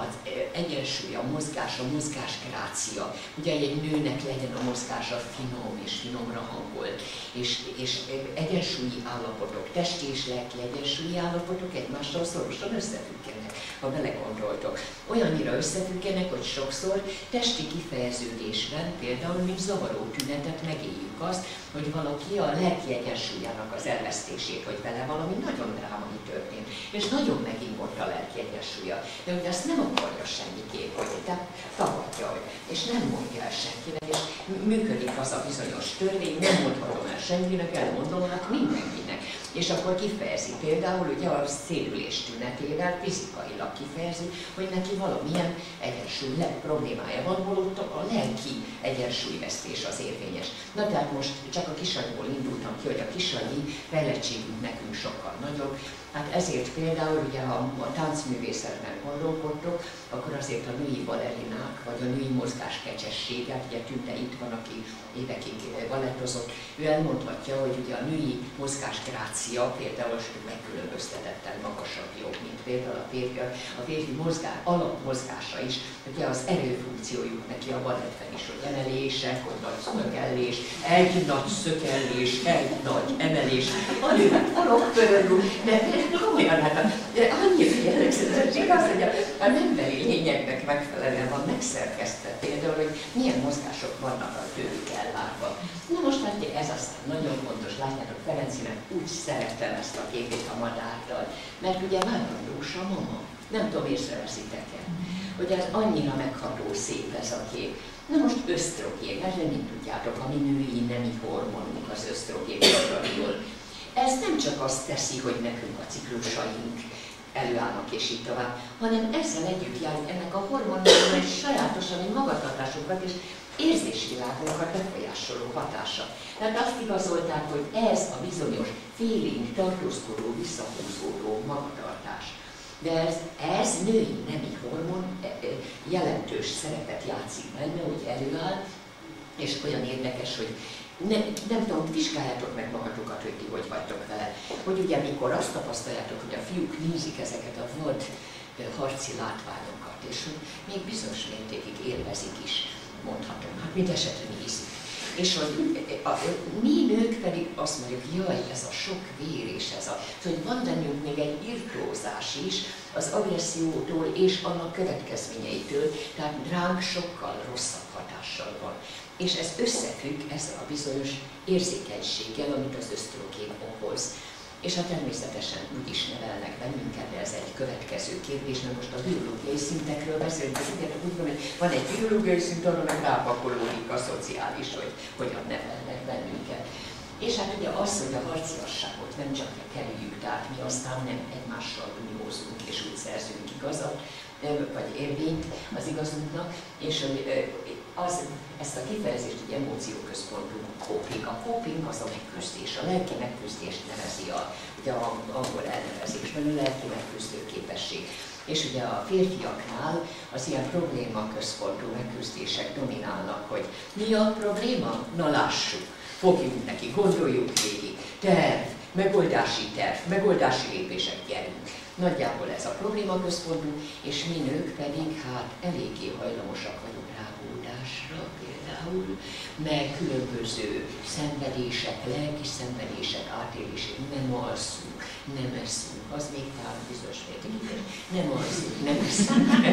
az egyensúly, a mozgás, a mozgáskrácia. Ugye egy nőnek legyen a mozgása finom és finomra hangolt, és, és egyensúlyi állapotok, testi és lelki egyensúlyi állapotok egymással szorosan összefüggenek, ha belegondoltok. Olyannyira összefüggenek, hogy sokszor testi kifejeződésben, például mint zavaró tünetet megéljük azt, hogy valaki a lelki egyensúlyának az elvesztését, hogy vele valami nagyon drámai történt, és nagyon megingott a lelki egyensúlya. De ugye azt nem akarja senkiképp, hogy te tagadja, és nem mondja el senkinek, és működik az a bizonyos törvény, nem mondhatom el senkinek, elmondom hát mindenkinek. És akkor kifejezi például, ugye a szédülés tünetével fizikailag kifejezi, hogy neki valamilyen egyensúly problémája van, holott a lelki egyensúlyvesztés az érvényes. Na tehát most csak a kisagyból indultam ki, hogy a kisagyi fejlettségünk nekünk sokkal nagyobb. Hát ezért például, ugye ha a táncművészetben gondolkodtok, akkor azért a női balerinák, vagy a női mozgás kecsességet, ugye Tünde itt van, aki évekig balettozott, ő elmondhatja, hogy ugye a női mozgáskrácia például megkülönböztetetten magasabb jobb, mint például a férfi, a férfi mozgás, alapmozgása is, ugye az erőfunkciójuk neki a balettben is, hogy emelések, hogy nagy szökellés, egy nagy szökellés, egy nagy emelés, a nőnek alapkörül, de komolyan, hát annyi jellegzetesség az, hogy a emberi lényeknek megfelelően van megszerkesztett például, hogy milyen mozgások vannak a tőlük ellátva. Na most hát ez aztán nagyon fontos, látjátok, Ferencinek úgy szeretem ezt a képét a madárral, mert ugye Konrad Rózsa mama, nem tudom, észreveszitek-e, hogy ez annyira megható szép ez a kép. Na most ösztrogén, mert nem tudjátok, a mi női nemi hormonunk az ösztrogén hormonról. Ez nem csak azt teszi, hogy nekünk a ciklusaink előállnak és így tovább, hanem ezzel együtt jár ennek a hormonnak egy sajátosan egy magatartásunkat és érzésvilágunkat befolyásoló hatása. Tehát azt igazolták, hogy ez a bizonyos félénk tartózkodó, visszahúzódó magatartás. De ez, ez női nemi hormon jelentős szerepet játszik benne, hogy előáll, és olyan érdekes, hogy Ne, nem tudom, vizsgáljátok meg magatokat, hogy ti hogy vagytok vele. Hogy ugye mikor azt tapasztaljátok, hogy a fiúk nézik ezeket a volt harci látványokat, és hogy még bizonyos mértékig élvezik is, mondhatom, hát mindesetre nézzük. És hogy a, a, mi nők pedig azt mondjuk, jaj, ez a sok vér, és ez a... Hogy van bennünk még egy irtózás is az agressziótól és annak következményeitől, tehát ránk sokkal rosszabb hatással van. És ez összefügg ezzel a bizonyos érzékenységgel, amit az ösztrogén okoz. És hát természetesen úgy is nevelnek bennünket, de ez egy következő kérdés, mert most a biológiai szintekről beszélünk, hogy van egy biológiai szint, arra meg rápakolódik a szociális, hogy hogyan nevelnek bennünket. És hát ugye az, hogy a harciasságot nem csak kerüljük, tehát mi aztán nem egymással uniózunk és úgy szerzünk igazat, vagy érvényt az igazunknak, és hogy az, ezt a kifejezést egy emócióközpontú coping. A coping az a megküzdés, a lelki megküzdést nevezi, a, ugye a angol elnevezésben a lelki megküzdő képesség. És ugye a férfiaknál az ilyen problémaközpontú megküzdések dominálnak, hogy mi a probléma? Na lássuk, fogjunk neki, gondoljuk végig, terv, megoldási terv, megoldási lépések, gyerünk. Nagyjából ez a problémaközpontú, és mi nők pedig hát eléggé hajlamosak vagyunk rágódásra például, meg különböző szenvedések, lelki szenvedések, átélések, nem alszunk, nem eszünk, az még talán biztos végig, nem alszik, nem eszünk.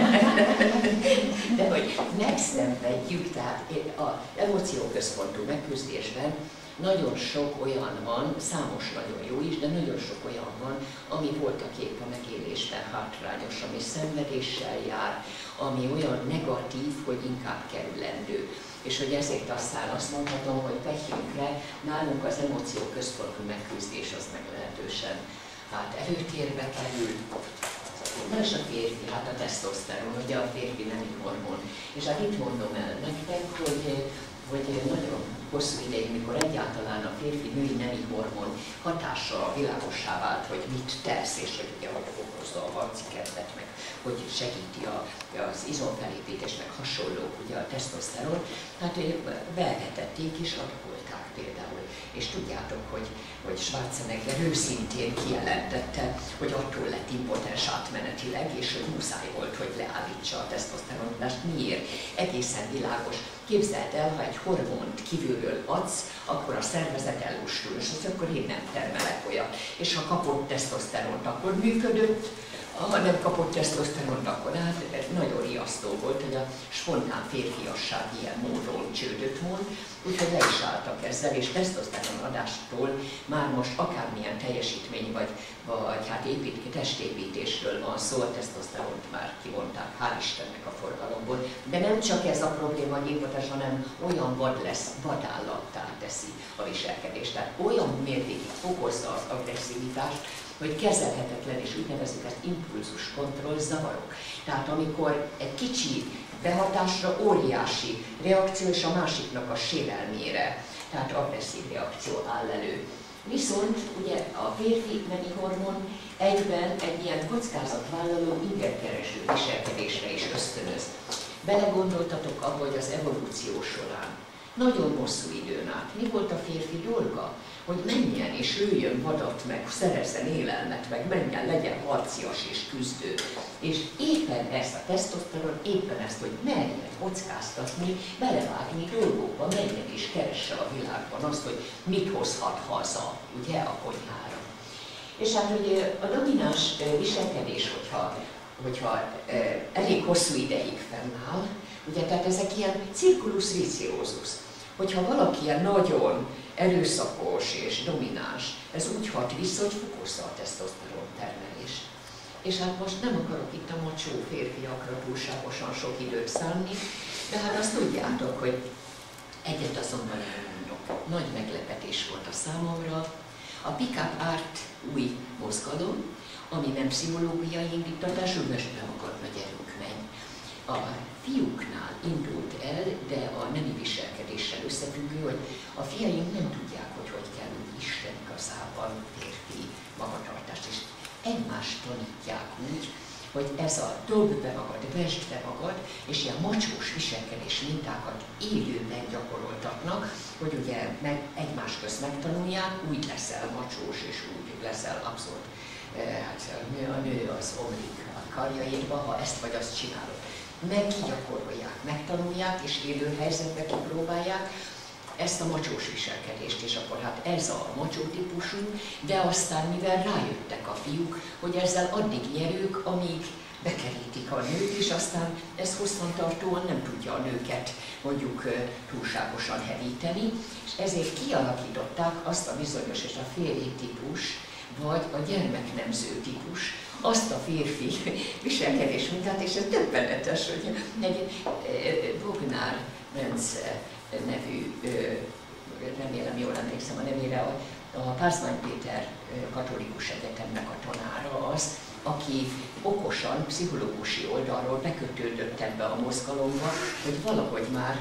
De hogy megszenvedjük, tehát az emócióközpontú megküzdésben nagyon sok olyan van, számos nagyon jó is, de nagyon sok olyan van, ami voltaképp a megélésben hátrányos, ami szenvedéssel jár, ami olyan negatív, hogy inkább kerülendő. És hogy ezért aztán azt mondhatom, hogy pehünkre nálunk az emócióközpontú megküzdés az meglehetősen hát előtérbe kerül. És a férfi, hát a tesztoszteron, ugye a férfi nemi hormon. És hát itt mondom el nektek, hogy, hogy nagyon hosszú ideig, mikor egyáltalán a férfi női nemi hormon hatással világossá vált, hogy mit tesz, és hogy ugye hogy okozza a harciketet, meg hogy segíti a, az izomfelépítést, meg hasonlók, ugye a tesztoszteron, hát beelhetették és adagolták például. És tudjátok, hogy, hogy Schwarzenegger őszintén kijelentette, hogy attól lett impotens átmenetileg, és hogy muszáj volt, hogy leállítsa a tesztoszteronodást. Miért? Egészen világos. Képzeld el, ha egy hormont kívülről adsz, akkor a szervezet elustul, és az akkor én nem termelek olyat. És ha kapott tesztoszteront, akkor működött, ha nem kapott tesztoszteront, akkor hát nagyon riasztó volt, hogy a spontán férfiasság ilyen módon csődöt mond, úgyhogy le is álltak ezzel, és tesztoszteron adástól már most akármilyen teljesítmény vagy, vagy hát épít, testépítésről van szó, a tesztoszteront már kivonták, hál' Istennek a forgalomból. De nem csak ez a probléma nyilvatos, hanem olyan vad lesz, vadállattá teszi a viselkedést. Tehát olyan mértékig fokozza az agresszivitást, hogy kezelhetetlen, és úgy nevezik ezt impulzus kontroll zavarok. Tehát amikor egy kicsi behatásra óriási reakció és a másiknak a sérelmére, tehát agresszív reakció áll elő. Viszont ugye a férfi nemi hormon egyben egy ilyen kockázatvállaló, ingerkereső viselkedésre is ösztönöz. Belegondoltatok abba, hogy az evolúció során nagyon hosszú időn át mi volt a férfi dolga? Hogy menjen és üljön vadat, meg szerezzen élelmet, meg menjen, legyen harcias és küzdő. És éppen ezt a tesztoszteron, éppen ezt, hogy merjen kockáztatni, belevágni dolgokba, menjen és keresse a világban azt, hogy mit hozhat haza, ugye, a konyhára. És hát, hogy a domináns viselkedés, hogyha, hogyha elég hosszú ideig fennáll, ugye, tehát ezek ilyen circulus viciosus, hogyha valaki ilyen nagyon erőszakos és domináns, ez úgy hat vissza, hogy fokozza a tesztoszteron termelés. És hát most nem akarok itt a macsó férfiakra túlságosan sok időt szánni, de hát azt tudjátok, hogy egyet azonban elmondok. Nagy meglepetés volt a számomra. A Pickup Art új mozgalom, ami nem pszichológiai indítatású, mert nem akar nagy erőnk menj. A fiúknál indult el, de a nemi viselkedéssel összefüggő, hogy a fiaink nem tudják, hogy hogy kell úgy Isten igazában férfi magatartást, és egymást tanítják úgy, hogy ez a dobd be magad, vesd be magad, és ilyen macsós viselkedés mintákat élőben gyakoroltatnak, hogy ugye meg egymás közt megtanulják, úgy leszel macsós, és úgy leszel abszolút, hát a nő az omlik a karjaidba, ha ezt vagy azt csinálod. Megkigyakorolják, megtanulják, és élő helyzetbe kipróbálják ezt a macsós viselkedést, és akkor hát ez a macsó típusú, de aztán mivel rájöttek a fiúk, hogy ezzel addig nyerők, amíg bekerítik a nőt, és aztán ez hosszantartóan nem tudja a nőket mondjuk túlságosan hevíteni, és ezért kialakították azt a bizonyos és a férfi típus, vagy a gyermeknemző típus, azt a férfi viselkedés mintát, és ez döbbenetes, hogy egy Hoffman Rózsa nevű, remélem jól emlékszem a nevére, a, a Pázmány Péter Katolikus Egyetemnek a tanára az, aki okosan, pszichológusi oldalról bekötődött ebbe a mozgalomba, hogy valahogy már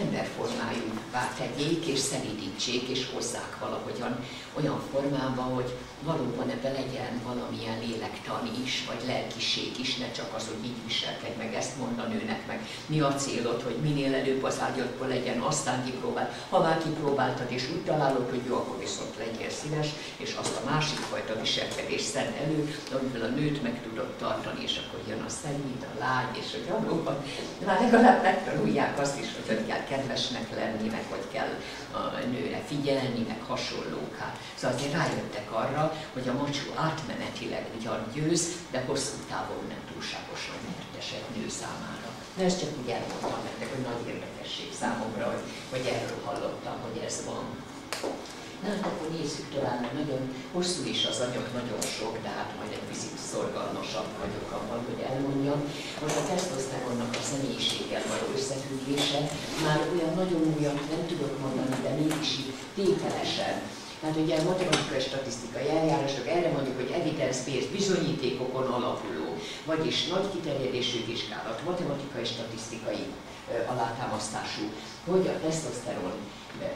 emberformájúvá tegyék és szelídítsék és hozzák valahogyan olyan formában, hogy valóban ebbe legyen valamilyen lélektan is, vagy lelkiség is, ne csak az, hogy így viselkedj, meg ezt mond a nőnek, meg mi a célod, hogy minél előbb az ágyadból legyen, aztán kipróbáld. Ha már kipróbáltad és úgy találod, hogy jó, akkor viszont legyél szíves, és azt a másik fajta viselkedést szedd elő, amivel a nőt meg tudod tartani, és akkor jön a szemét, a lány, és hogy valóban már legalább megtanulják azt is, hogy hogy kell kell kedvesnek lenni, meg hogy kell a nőre figyelni, meg hasonlók. Szóval azért rájöttek arra, hogy a macsó átmenetileg ugyan győz, de hosszú távon nem túlságosan nyertes egy nő számára. Na ezt csak úgy elmondtam nektek, hogy nagy érdekesség számomra, hogy, hogy erről hallottam, hogy ez van. Na, hát akkor nézzük tovább, mert nagyon hosszú is az anyag, nagyon sok, de hát majd egy picit szorgalmasabb vagyok abban, hogy elmondjam. Most a tesztosztáronnak a személyiséggel való összefüggése már olyan nagyon újat nem tudok mondani, de mégis tételesen. Tehát ugye a matematikai statisztikai eljárások, erre mondjuk, hogy evidence-based bizonyítékokon alapuló, vagyis nagy kiterjedésű vizsgálat, matematikai statisztikai alátámasztású, hogy a tesztoszteron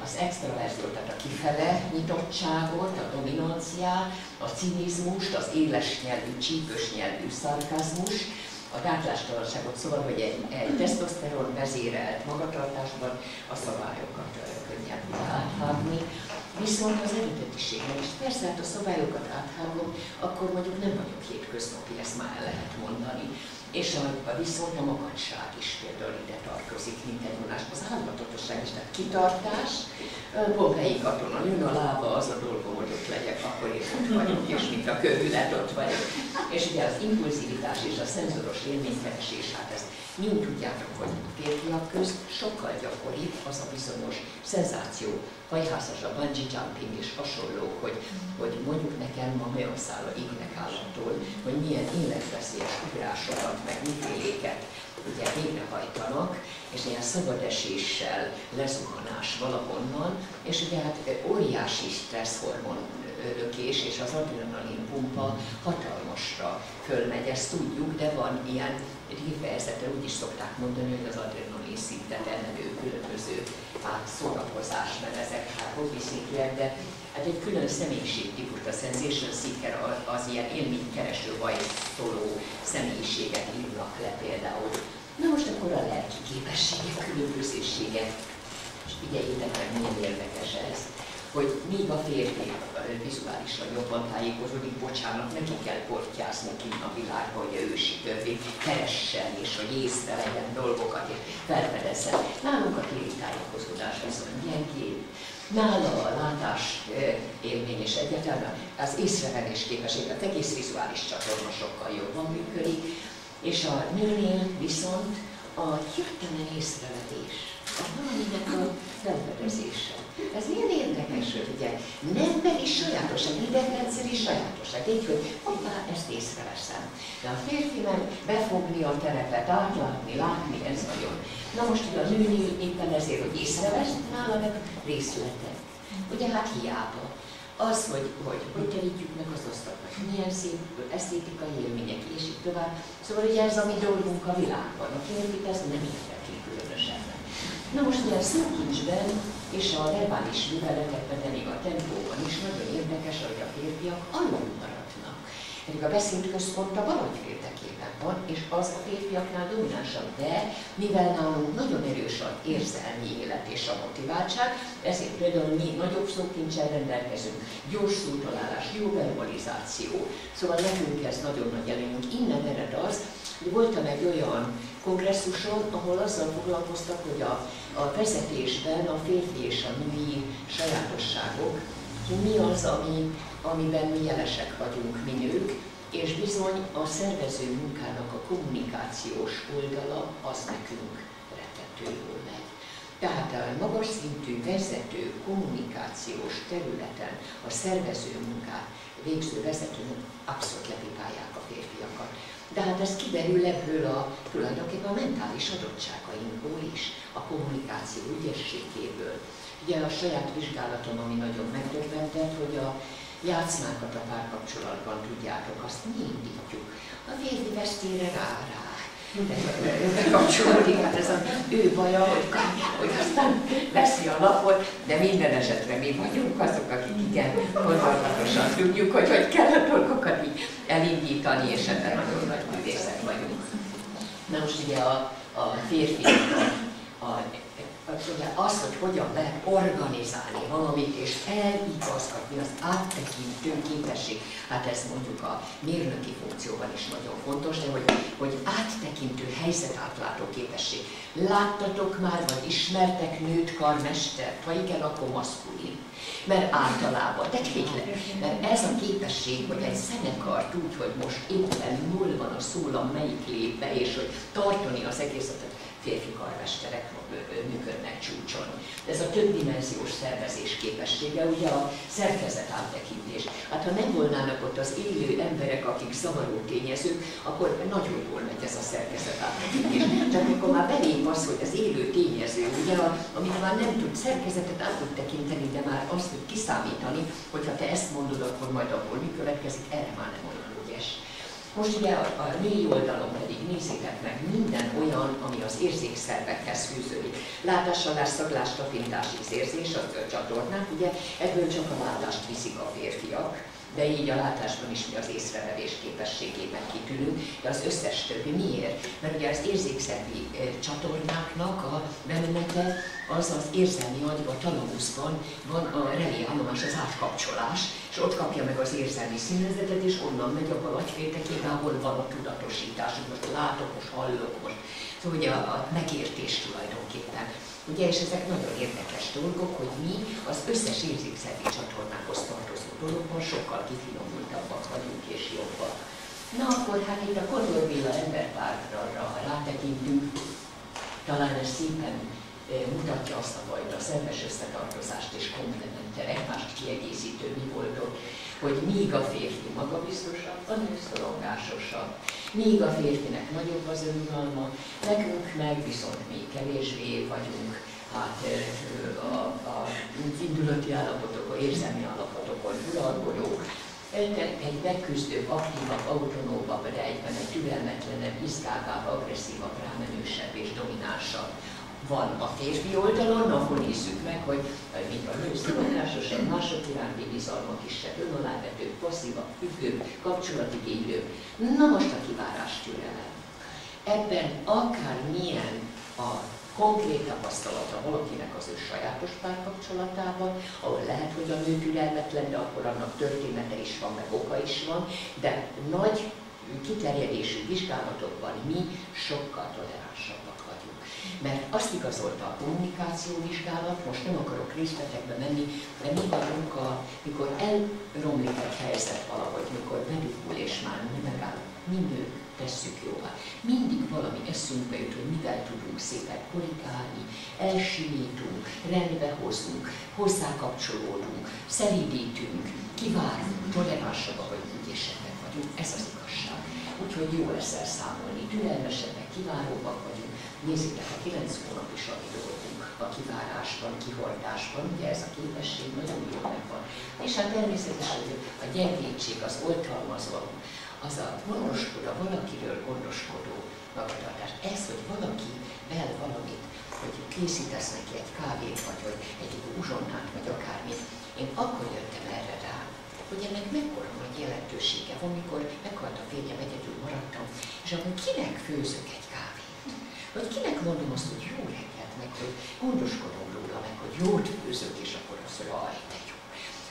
az extraverziót, tehát a kifele nyitottságot, a dominanciát, a cinizmust, az éles nyelvű, csípős nyelvű szarkazmus, a gátlástalanságot, szóval, hogy egy, egy tesztoszteron vezérelt magatartásban a szabályokat könnyen áthágni. Viszont az eredetiségnek is, persze, hát a szabályokat áthágom, akkor mondjuk nem vagyok hétköznapi, ezt már el lehet mondani. És a, a viszont a magadság is például ide tartozik, mint egy vonás. Az állatotosság is, tehát kitartás, polgái katona, jön a lába, az a dolgom, hogy ott legyek, akkor én ott vagyok, és mint a kövület ott vagyok. És ugye az impulzivitás és a szenzoros élménykeresés, hát ezt mind tudjátok, hogy férfiak közt sokkal gyakoribb az a bizonyos szenzáció, hajhászas, a bungee jumping és hasonlók, hogy, hogy mondjuk nekem ma majomszála égnek állattól, hogy milyen életveszélyes ugrásokat, meg miféléket ugye végrehajtanak, és ilyen szabadeséssel lezuhanás valahonnan, és ugye hát óriási stresszhormon ökés és az adrenalin pumpa hatalmasra fölmegy, ezt tudjuk, de van ilyen kifejezetten úgy is szokták mondani, hogy az adrenalin szintet emelő különböző hát, szórakozás, mert ezek hát hobbi szintűek, de hát egy külön személyiségtípust, a sensation seeker, az ilyen élménykereső bajszoló személyiséget írnak le például. Na most akkor a lelki képességek, különbözőségek, és figyeljétek meg, milyen érdekes ez, hogy míg a férfi vizuálisan jobban tájékozódik, bocsánat, neki kell kortyázni kint a világba, hogy ő ősi törvény, keressen és hogy észre legyen dolgokat és felfedezzen. Nálunk a téli tájékozódás viszont gyengébb. Nála a látás élmény és egyáltalán az észrevenés képesség, az egész vizuális csatorna sokkal jobban működik, és a nőnél viszont a hirtelen észrevetés, a valaminek a felfedezése. Ez milyen érdekes, hogy ugye nembeli sajátosság, idegrendszeri sajátosság. Így, hogy hoppá, ezt észreveszem. De a férfinek befogni a terepet, átlátni, látni, ez nagyon. Na most ugye a nőnél éppen ezért, hogy észrevesz, nála meg részletek. Ugye hát hiába. Az, hogy hogy, hogy terítjük meg az osztatot, milyen szép esztétikai élmények, és így tovább. Szóval ugye ez a mi dolgunk a világban. A férfit ez nem érdekli különösen. Na most ugye a szókincsben és a verbális műveletekben, de még a tempóban is nagyon érdekes, hogy a férfiak alul maradnak. Pedig a beszédközpont a valamiképpen van, és az a férfiaknál dominánsabb, de mivel nálunk nagyon erős az érzelmi élet és a motiváltság, ezért például mi nagyobb szókincsel rendelkezünk, gyors szótalálás, jó verbalizáció, szóval nekünk ez nagyon nagy előnyünk. Innen ered az, hogy voltam egy olyan kongresszuson, ahol azzal foglalkoztak, hogy a, a vezetésben a férfi és a női sajátosságok, hogy mi az, ami, amiben mi jelesek vagyunk, mi nők, és bizony a szervező munkának a kommunikációs oldala az nekünk rettentő jól megy. Tehát a magas szintű vezető kommunikációs területen a szervező munkát végző vezetőnök abszolút lepipálják a férfiakat. De hát ez kiderül ebből a tulajdonképpen a mentális adottságainkból is, a kommunikáció ügyességéből. Ugye a saját vizsgálatom, ami nagyon megdöbbentett, hogy a játszmákat a párkapcsolatban, tudjátok, azt mi indítjuk. A férfi vesztére rá, rá. Bekapcsolódik, hát ez az ő baja, hogy, hogy aztán veszi a napot, de minden esetre mi vagyunk azok, akik igen konzervatosan tudjuk, hogy hogy kell a dolgokat így elindítani, és ebben nagyon nagy művészek vagyunk. Na most ugye a, a férfi a, a az, hogy hogyan lehet organizálni valamit, és eligazgatni az áttekintő képesség. Hát ez mondjuk a mérnöki funkcióban is nagyon fontos, de hogy, hogy áttekintő, helyzetátlátó képesség. Láttatok már, vagy ismertek nőt karmestert, ha igen, akkor maszkulin. Mert általában, de tényleg, mert ez a képesség, hogy egy zenekart úgy, hogy most éppen null van a szólam, melyik lép be, és hogy tartani az egészet, férfi karmesterek működnek csúcson. Ez a többdimenziós szervezés képessége, ugye a szerkezet áttekintés. Hát ha nem volnának ott az élő emberek, akik zavaró tényezők, akkor nagyon jól megy ez a szerkezet áttekintés. Csak amikor már belép az, hogy az élő tényező, ugye, amit már nem tud szerkezetet át tud tekinteni, de már azt tud kiszámítani, hogyha te ezt mondod, akkor majd abból mi következik, erre már nem olyan ügyes. Most ugye a, a női oldalon pedig nézzétek meg minden olyan, ami az érzékszervekhez fűződik. Látás, hallás, szaglás, tapintás, ízérzés, a csatornák, ugye ebből csak a látást viszik a férfiak, de így a látásban is mi az észrevevés képességében kitűnünk, de az összes többi miért? Mert ugye az érzékszervi csatornáknak a bemenete az az érzelmi agyba, talamuszban van a relé állomás, az átkapcsolás, és ott kapja meg az érzelmi színezetet, és onnan megy a balagyféltekébe, ahol van a tudatosítás, hogy most látok, most hallok, most. Szóval ugye a, a megértés tulajdonképpen. Ugye, és ezek nagyon érdekes dolgok, hogy mi az összes érzékszervi csatornákhoz tartozó dologban sokkal kifinomultabbak vagyunk és jobbak. Na akkor hát itt a Kondor-Béla emberpárra rátekintünk, talán ez szépen mutatja azt a fajta szemes összetartozást és komplementer, egymást kiegészítő mi voltunk, hogy míg a férfi magabiztosabb, a nő szorongásosabb, míg a férfinek nagyobb az önuralma, nekünk meg viszont még kevésbé vagyunk, hát a, a indulati állapotokon, érzelmi állapotokon uralkodók. Önnek egy megküzdőbb, aktívabb, autonómabb, de egyben egy türelmetlenebb, izgábább, agresszívabb, rámenősebb és dominánsabb. Van a férfi oldalon, akkor nézzük meg, hogy mint a nő szorongásosabb, mások iránti bizalma kisebb, önalávetőbb, passzívabb, függőbb, kapcsolatigénylőbb. Na most a kivárás türelem. Ebben akármilyen a konkrét tapasztalata valakinek az ő sajátos párkapcsolatában, ahol lehet, hogy a nő türelmetlen, de akkor annak története is van, meg oka is van, de nagy kiterjedésű vizsgálatokban mi sokkal toleránsabbak. Mert azt igazolta a kommunikáció vizsgálat, most nem akarok részletekbe menni, de mi vagyunk, mikor elromlik egy helyzet valahogy, mikor megépül és már nem megáll, mi nők tesszük jóvá. Mindig valami eszünkbe jut, hogy mivel tudunk szépen korrigálni, elsimítunk, rendbehozunk, hozzákapcsolódunk, szelídítünk, kivárunk, toleránsabbak vagy ügyesebbek vagyunk, ez az igazság. Úgyhogy jó ezzel számolni, türelmesebbek, kiváróbbak vagyunk. Nézzétek a kilenc hónapos a dolgunk a kivárásban, kihordásban, ugye ez a képesség nagyon jól megvan. És hát természetesen a gyengétség, az oltalmazó, az a gondoskodó, valakiről gondoskodó magatartás. Ez, hogy valakivel valamit, hogy készítesz neki egy kávét, vagy hogy egy uzsonnát, vagy akármit. Én akkor jöttem erre rá, hogy ennek mekkora nagy jelentősége van, amikor meghalt a férjem, egyedül maradtam, és akkor kinek főzök egy kávét? Vagy kinek mondom azt, hogy jó reggelt, meg hogy gondoskodom róla, meg hogy jót főzök, és akkor azt, hogy aj, de jó.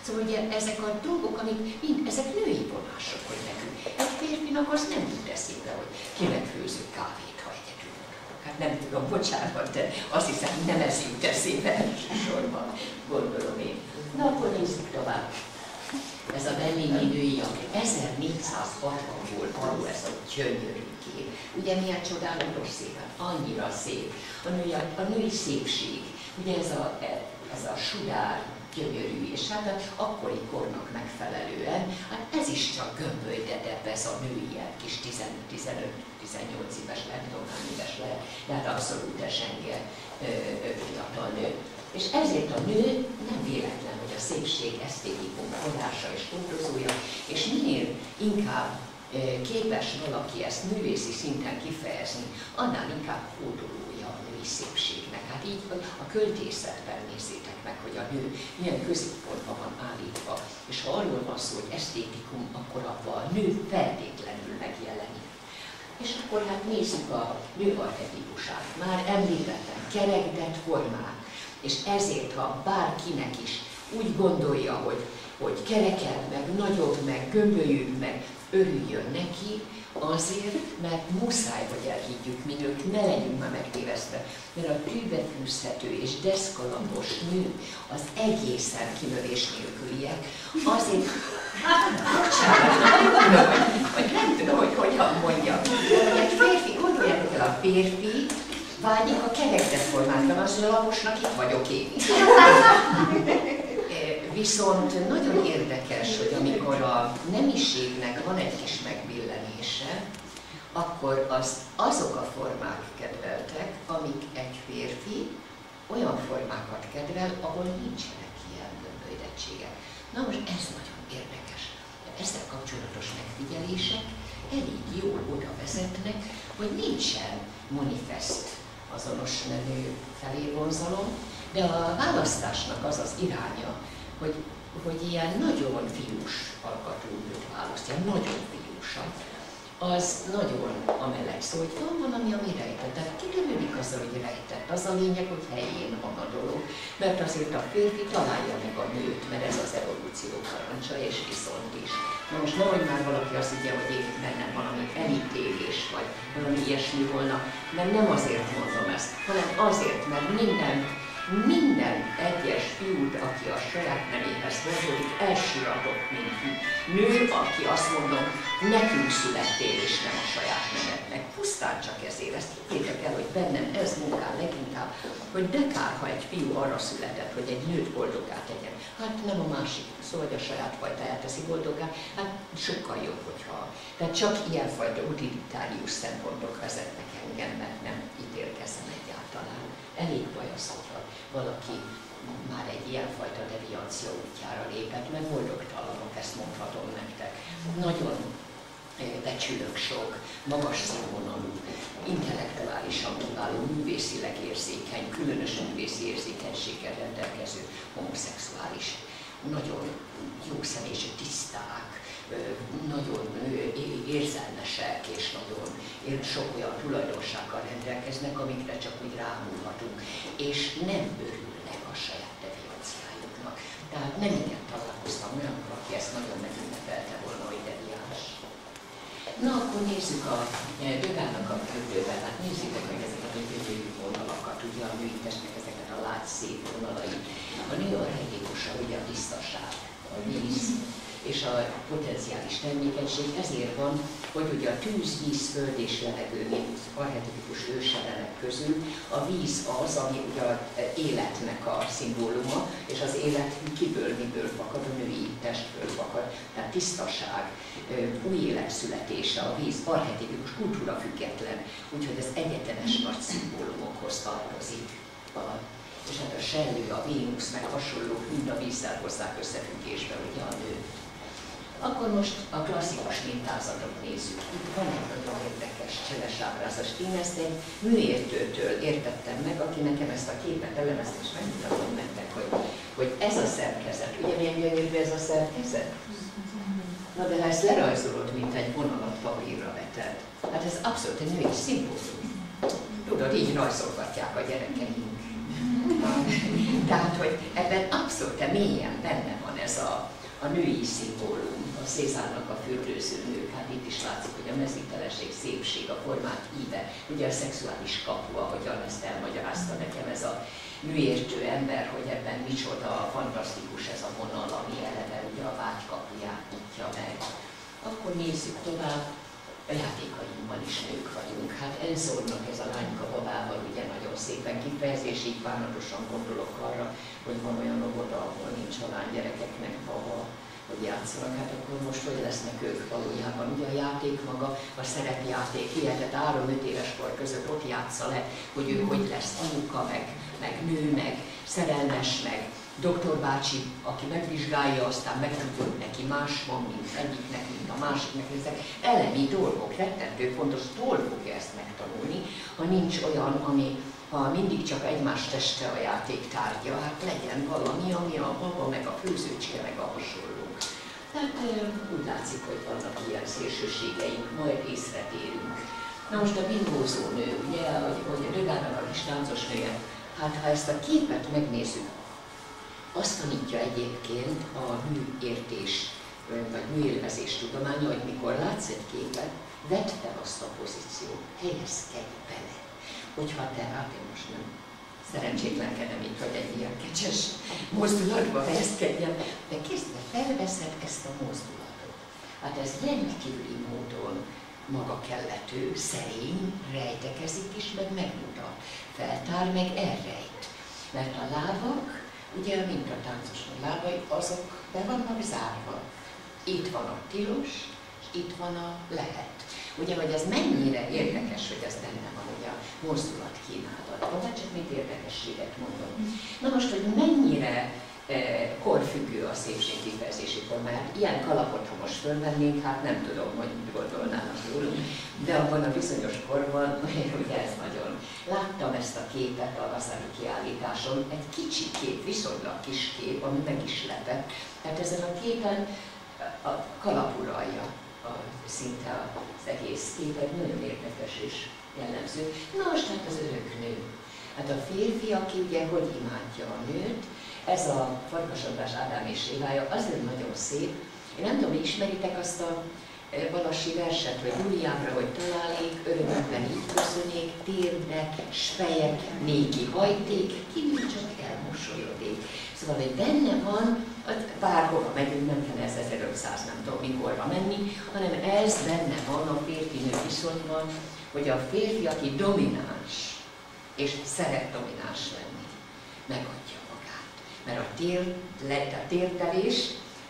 Szóval ugye ezek a dolgok, amik mind, ezek női vonások, hogy nekünk. Egy férfinak az nem tud eszébe, hogy kinek főzök kávét, ha egyedül maradok. Hát nem tudom, bocsánat, de azt hiszem, nem ez jut eszébe elsősorban, gondolom én. Na akkor nézzük tovább. Ez a berlini női, ami ezernégyszázhatvanból való, ez a gyönyörű kép. Ugye milyen csodálatos szépen, annyira szép. A női, a női szépség, ugye ez a, ez a sudár gyönyörű, és hát akkori kornak megfelelően, hát ez is csak gömbölydetebb, ez a női ilyen kis tizenöt, tizenöt, tizennyolc éves, nem tudom, hány éves lehet, de hát abszolút esenge fiatal nő. És ezért a nő nem véletlen, hogy a szépség esztétikum forrása és hordozója, és minél inkább képes valaki ezt művészi szinten kifejezni, annál inkább hódolója a női szépségnek. Hát így a költészetben nézzétek meg, hogy a nő milyen középpontba van állítva, és ha arról van szó, hogy esztétikum, akkor abban a nő feltétlenül megjelenik. És akkor hát nézzük a nő archetípusát. Már említettem, kerekdett formát. És ezért, ha bárkinek is úgy gondolja, hogy, hogy kerekebb, meg nagyobb, meg gömbölyűbb, meg örüljön neki, azért, mert muszáj, hogy elhiggyük mi nők, ne legyünk már megtévesztve, mert a kőbetűzhető és deszkalapos nő az egészen kinövés nélküliek, azért, bocsánat, vagy nem tudom, hogy hogyan mondjam, egy férfi, gondoljátok el, a férfi vágyik a kerekdett formátlan, az, hogy alaposnak itt vagyok én. Viszont nagyon érdekes, hogy amikor a nemiségnek van egy kis megbillenése, akkor az, azok a formák kedveltek, amik egy férfi olyan formákat kedvel, ahol nincsenek ilyen gömbölydettségek. Na most ez nagyon érdekes. Ezzel kapcsolatos megfigyelések elég jól oda vezetnek, hogy nincsen manifest azonos nevű felé vonzalom, de a választásnak az az iránya, Hogy, hogy ilyen nagyon fiús alkatú nőt választja, nagyon fiúsat, az nagyon amellett szól, hogy van valami, ami rejtett, de kiderülik azzal, hogy rejtett. Az a lényeg, hogy helyén van a dolog, mert azért a férfi találja meg a nőt, mert ez az evolúció parancsa, és viszont is. Na most valahogy már valaki azt ugye, hogy én bennem valami elítélés, vagy valami ilyesmi volna, mert nem azért mondom ezt, hanem azért, mert minden Minden egyes fiút, aki a saját neméhez vonzódik, elsiratok, mint nő, aki azt mondom, nekünk születtél, és nem a saját nemednek. Pusztán csak ezért. Ezt higgyétek el, hogy bennem ez munkál leginkább, hogy de kár, ha egy fiú arra született, hogy egy nőt boldoggá tegyen. Hát nem a másik, szóval a saját fajtáját teszi boldoggá, hát sokkal jobb, hogyha. Tehát csak ilyenfajta utilitárius szempontok vezetnek engem, mert nem ítélkezem egyáltalán. Elég baj az, hogyha valaki már egy ilyenfajta deviancia útjára lépett, mert boldogtalanok, ezt mondhatom nektek. Nagyon becsülök sok, magas színvonalú, intellektuálisan kiváló, művészileg érzékeny, különös művészi érzékenységgel rendelkező homoszexuális, nagyon jó személyiség, tiszták, nagyon érzelmesek és nagyon sok olyan tulajdonsággal rendelkeznek, amikre csak úgy rámulhatunk, és nem örülnek a saját devianciájuknak. Tehát nem igen találkoztam olyanok, aki ezt nagyon megünnepelte volna, hogy deviáns. Na, akkor nézzük a Dögának a kötőben, hát nézzétek meg ezeket a kötői vonalakat, ugye a női testnek ezeket a látszép vonalait. A nő archetípusa, ugye a tisztaság, a víz, és a potenciális termékenység, ezért van, hogy ugye a tűz, víz, föld és levegő, mint archetipikus őselemek közül a víz az, ami ugye az életnek a szimbóluma, és az élet kiből, miből fakad, a női testből fakad. Tehát tisztaság, új élet születése, a víz archetipikus, kultúra független, úgyhogy az egyetemes nagy szimbólumokhoz tartozik. És hát a sellő, a Vénusz, meg hasonló, mind a vízzel hozzák összefüggésbe, ugye a nő. Akkor most a klasszikus mintázatot nézzük. Itt van egy nagyon érdekes cseles ábrázás. Én ezt egy műértőtől értettem meg, aki nekem ezt a képet elemezte, és megmutatom nektek, hogy, hogy ez a szerkezet. Ugye milyen gyönyörű ez a szerkezet? Na de ha ezt lerajzolod, mint egy vonalat papírra veted, hát ez abszolút egy női szimbólum. Tudod, így rajzolgatják a gyerekeink. Tehát, hogy ebben abszolút mélyen benne van ez a a női szimbólum, a Cézárnak a fürdőző nők, hát itt is látszik, hogy a mezítelenség, szépség, a formák íve, ugye a szexuális kapu, ahogyan ezt elmagyarázta nekem ez a műértő ember, hogy ebben micsoda fantasztikus ez a vonal, ami eleve ugye a vágy kapuját nyitja meg. Akkor nézzük tovább, a játékaimban is nők vagyunk. Hát Enzornak ez a lányka babával ugye nagyon szépen kifejezés, így bánatosan gondolok arra, hogy van olyan óvoda, ahol nincs a lánygyerekeknek baba, hogy játszanak. Hát akkor most hogy lesznek ők valójában? Ugye a játék maga, a szerepjáték, hihetet három-öt éves kor között ott játsza le, hogy ő hogy lesz anyuka, meg, meg nő, meg szerelmes, meg doktor bácsi, aki megvizsgálja, aztán megtudja, hogy neki más van, mint egyiknek, mint a másiknek. Ezek elemi dolgok, rettentő fontos, hol fogja ezt megtanulni, ha nincs olyan, ami, ha mindig csak egymás teste a játék tárgya, hát legyen valami, ami a maga, meg a főzőcske, meg a hasonló. Tehát úgy látszik, hogy vannak ilyen szélsőségeink, majd észre térünk. Na most a bingózó nő, ugye, vagy, vagy a Dögának a kis táncos nője, hát ha ezt a képet megnézzük, azt tanítja egyébként a műértés, vagy műélvezés tudománya, hogy mikor látsz egy képet, vedd fel azt a pozíciót, helyezkedj bele. Hogyha te, hát én most nem szerencsétlenkedem itt, hogy egy ilyen kecses mozdulatba helyezkedjen, de készbe felveszed ezt a mozdulatot. Hát ez rendkívüli módon maga kellető, szerény, rejtekezik is, meg megmutat. Feltár, meg elrejt. Mert a lábak, ugye, mint a táncosok lábai, azok be vannak zárva. Itt van a tilos, és itt van a lehet. Ugye, hogy ez mennyire érdekes, hogy ez benne van, ugye, a mozdulat kínálatban, vagy csak mint érdekességet mondom. Na most, hogy mennyire eh, korfüggő a szépségkifejezési formáját, ilyen kalapot, ha most fölvennénk, hát nem tudom, hogy mit gondolnának rólunk, de abban a bizonyos korban, ugye ez nagyon. Láttam ezt a képet a Vaszári kiállításon, egy kicsi kép, viszonylag kis kép, ami meg is lepett. Tehát ezen a képen a kalap uralja szinte az egész kép, egy nagyon érdekes és jellemző. Na most hát az örök nő. Hát a férfi, aki ugye hogy imádja a nőt, ez a Farkas András Ádám és Évája azért nagyon szép. Én nem tudom, ismeritek azt a balassi verset, hogy Júliámra, hogy találék, örömömben így köszönék, térdre, spejek, néki hajték, kívül csak elmosolyodék. Szóval, hogy benne van, bárhova megyünk, nem kell ez ezerötszáz, nem tudom mikorra menni, hanem ez benne van a férfi-nő viszonyban, hogy a férfi, aki domináns, és szeret domináns lenni, megadja magát. Mert a tér, lett a térdelés,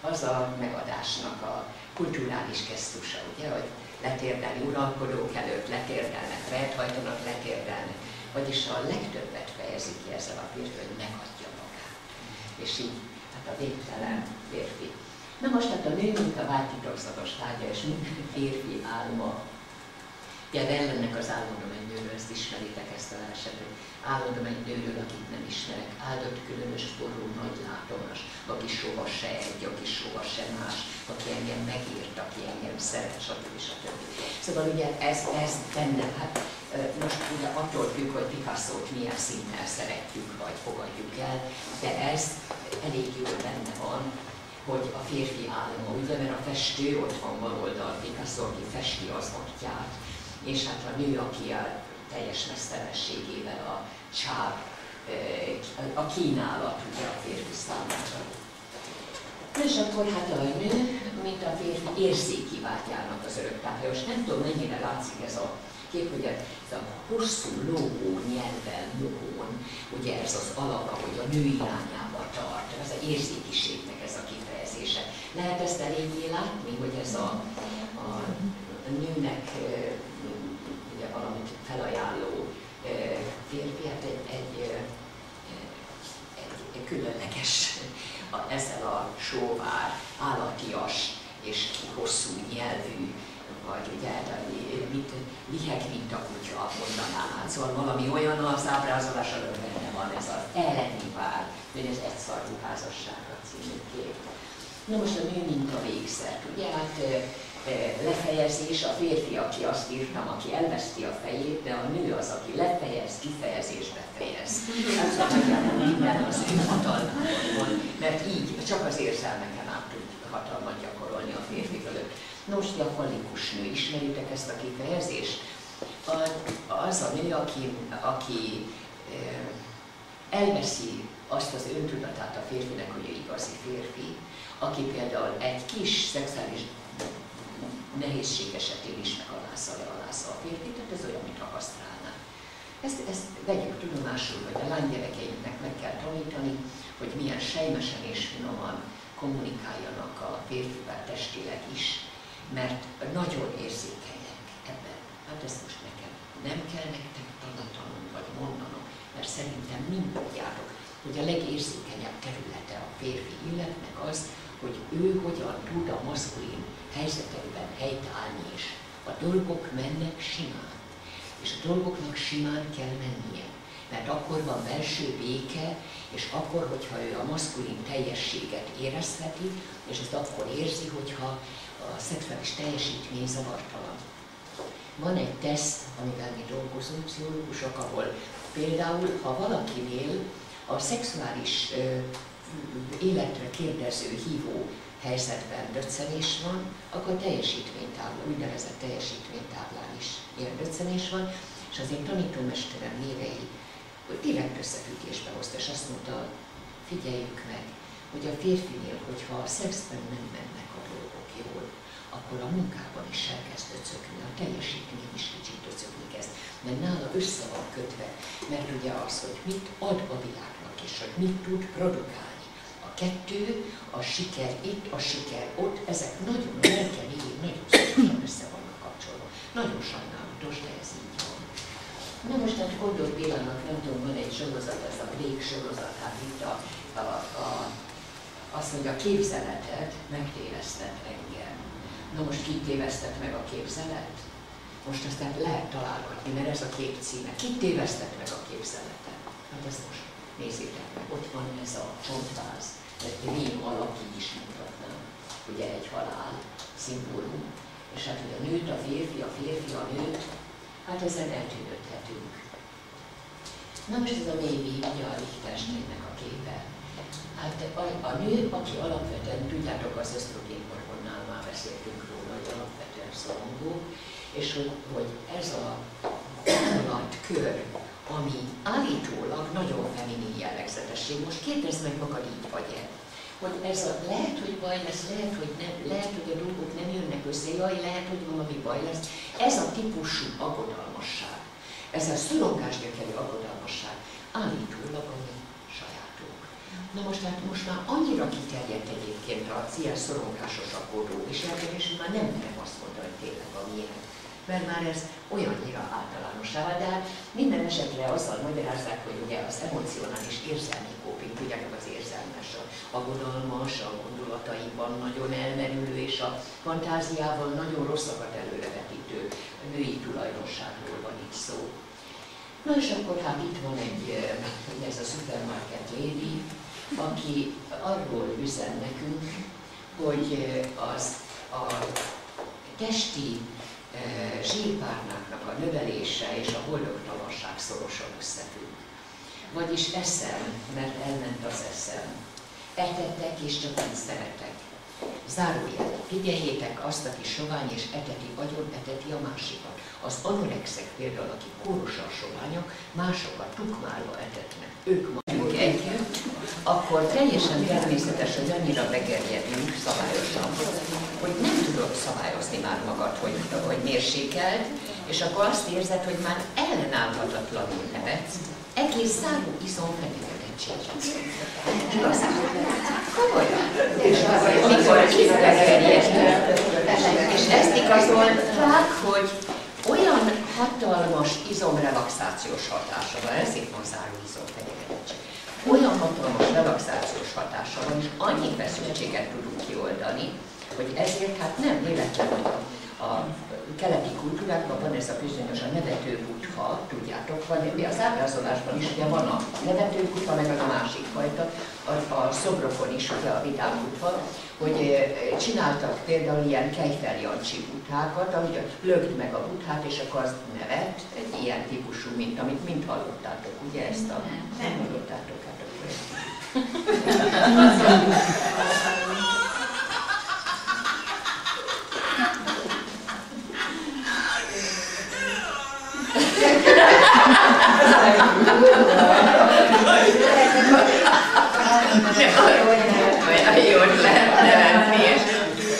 az a megadásnak a kulturális gesztusa, ugye, hogy letérdelni uralkodók előtt, letérdelnek, felhajtanak, letérdelnek. Vagyis a legtöbbet fejezik ki ezzel a férfi, hogy megadja magát. És így a végtelen férfi. Na most hát a nő, mint a vágytitokzatos tárgya, és minden férfi álma. Ugye ja, ellennek az álmodomennőről, ezt ismeritek ezt a verset, hogy álmodomennőről, akit nem ismerek, áldott különös forró nagy látomás, aki soha se egy, aki soha se más, aki engem megírt, aki engem szeret, stb. Stb. Szóval ugye ez, ez benne, hát most ugye attól függ, hogy Picasso-t milyen színnel szeretjük, vagy fogadjuk el, de ez elég jól benne van, hogy a férfi álma, ugye, mert a festő ott van baloldal, Picasso, aki festi az atyát, és hát a nő, aki a teljes mesztelenségével a csáp, a kínálat, ugye a férfi számára. És akkor hát a nő, mint a férfi érzéki vágyának az örök tárgya. Most nem tudom, mennyire látszik ez a kép, hogy ez a hosszú lógó nyelven, lógón, ugye ez az alaka, hogy a nő irányába tart, ez az érzékiségnek ez a kifejezése. Lehet ezt eléggé látni, hogy ez a, a nőnek ugye valamit felajánló férfi, hát egy, egy, egy, egy különleges, ezzel a sóvár, állatias és hosszú nyelvű, vagy ugye, mit liheg, mint a kutya, mondanám. Szóval valami olyan az ábrázolása, hogy benne van ez az elleni vár, hogy ez egyszarvú házasságra című kép. Na most a nő, mint a végzet, ugye, hát lefejezés, a férfi, aki azt írtam, aki elveszti a fejét, de a nő az, aki lefejez, kifejez és befejez. Ez minden az ő hatalmában van, mert így csak az érzelmeken át tud hatalmat gyakorolni a férfi fölött. Nos, a fallikus nő, ismeritek ezt a kifejezést? Az a nő, aki, aki elveszi azt az öntudatát a férfinek, hogy ő igazi férfi, aki például egy kis szexuális nehézség esetén is megalázza, lealázza a férfi, tehát ez olyan, mint ragasztrálná. Ezt, ezt vegyük tudomásul, hogy a lánygyerekeinknek meg kell tanítani, hogy milyen sejmesen és finoman kommunikáljanak a férfivel testileg is, mert nagyon érzékenyek ebben. Hát ezt most nekem nem kell nektek tanulnom vagy mondanom, mert szerintem mindjárt, hogy a legérzékenyebb területe a férfi illetnek az, hogy ő hogyan tud a maszkulin helyzetekben helytállni, és a dolgok mennek simán, és a dolgoknak simán kell mennie. mert akkor van belső béke, és akkor, hogyha ő a maszkulin teljességet érezheti, és ezt akkor érzi, hogyha a szexuális teljesítmény zavartalan. Van egy teszt, amivel mi dolgozunk, pszichológusok, ahol például, ha valakinél a szexuális életre kérdező, hívó helyzetben döccenés van, akkor teljesítménytáblán, úgynevezett teljesítménytáblán is ilyen döccenés van, és az én tanítómesterem névei, hogy direkt összefüggésbe hozta, és azt mondta, figyeljük meg, hogy a férfinél, hogyha a szexben nem mennek a dolgok jól, akkor a munkában is elkezd döcögni, a teljesítmény is kicsit döcögni kezd, mert nála össze van kötve, mert ugye az, hogy mit ad a világnak, és hogy mit tud produkálni. A kettő, a siker itt, a siker ott, ezek nagyon lelken így, nagyon szorosan össze vannak kapcsolva. Nagyon sajnálatos, de ez így van. Na most hát Kondor Bélának, nem tudom, van egy sorozat, ez a Grég sorozat, hát itt a, a, a, azt mondja, a képzeletet megtévesztett engem. Na most ki tévesztett meg a képzelet? Most aztán lehet találgatni, mert ez a kép címe. Ki tévesztett meg a képzeletet? Hát ezt most nézzétek meg, ott van ez a csontváz, egy rím alakig is mutatnám, ugye egy halál szimbólum, és hát hogy a nőt, a férfi, a férfi, a nőt, hát ezen eltűnődhetünk. Na most ez a mély, ugye a Lichtensteinnek a képe. Hát a, a nő, aki alapvetően, tudjátok, az ösztrogén hormonnál már beszéltünk róla, hogy alapvetően szorongó, és hogy, hogy ez a gondolatkör, ami állítólag nagyon feminin jellegzetesség. Most kérdezd meg magad, így vagy-e? Hogy ez a lehet, hogy baj lesz, lehet, hogy nem, lehet, hogy a dolgok nem jönnek össze, jaj, lehet, hogy valami baj lesz. Ez a típusú aggodalmasság, ez a szorongásgyökerű aggodalmasság állítólag a mi sajátunk. Na most hát most már annyira kiterjedt egyébként a ilyen szorongásos aggódó viselkedés, hogy már nem merem azt mondani, hogy tényleg a milyen. Mert már ez olyannyira általános áll, de hát minden esetre azzal magyarázzák, hogy ugye az emocionális érzelmi coping, tudjátok, az érzelmes, a aggodalmas, a gondolataiban nagyon elmerülő és a fantáziában nagyon rosszakat előrevetítő női tulajdonságról van itt szó. Na és akkor hát itt van egy, ez a Supermarket Lady, aki arról üzen nekünk, hogy az a testi zsírpárnáknak a növelése és a boldogtalanság szorosan összefügg. Vagyis eszem, mert elment az eszem. Etettek és csak én szeretek. Zárójel, figyeljétek azt, aki sovány és eteti, agyon eteti a másikat. Az anorexek például, akik kórosan soványak, másokat tukmálva etetnek. Ők vagyunk együtt, akkor teljesen természetes, hogy annyira begerjedünk szabályosan, hogy nem tudod szabályozni már magad, hogy, hogy mérsékeld, és akkor azt érzed, hogy már ellenállhatatlanul nevetsz, egész záró izom fenegedettséget. Komolyan. És mikor kisztegerjednek, és ezt igazolták, hogy olyan hatalmas izomrelaxációs hatása van, ezért van záró izom fenegedettség. Olyan hatalmas relaxációs hatása van, és annyi feszültséget tudunk kioldani, hogy ezért hát nem véletlen, hogy a, a keleti kultúrákban van ez a bizonyos a nevető buddha, tudjátok, van, az ábrázolásban is ugye van a nevető buddha, meg az a másik fajta, a, a szobrokon is ugye a vidám buddha, hogy csináltak például ilyen kejfeljancsi buddhákat, ahogy lögd meg a buddhát, és akkor az nevet, egy ilyen típusú, mint amit mind hallottátok, ugye ezt a... Nem, nem hallottátok, hát akkor olyan jól lehet nevetni, és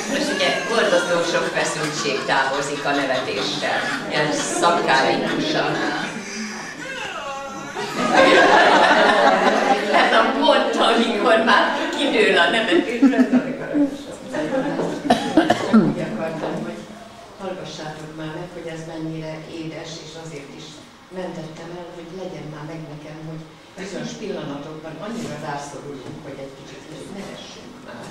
most ugye borzasztó sok feszültség távozik a nevetéssel, ilyen szakálikusan. Ez a pont, amikor már kidől a nevetésre, úgy akartam, hogy hallgassátok már meg, hogy ez mennyire édes, és azért is mentettem el, hogy legyen már meg nekem, hogy bizonyos pillanatokban annyira rászorulunk, hogy egy kicsit nevessünk már.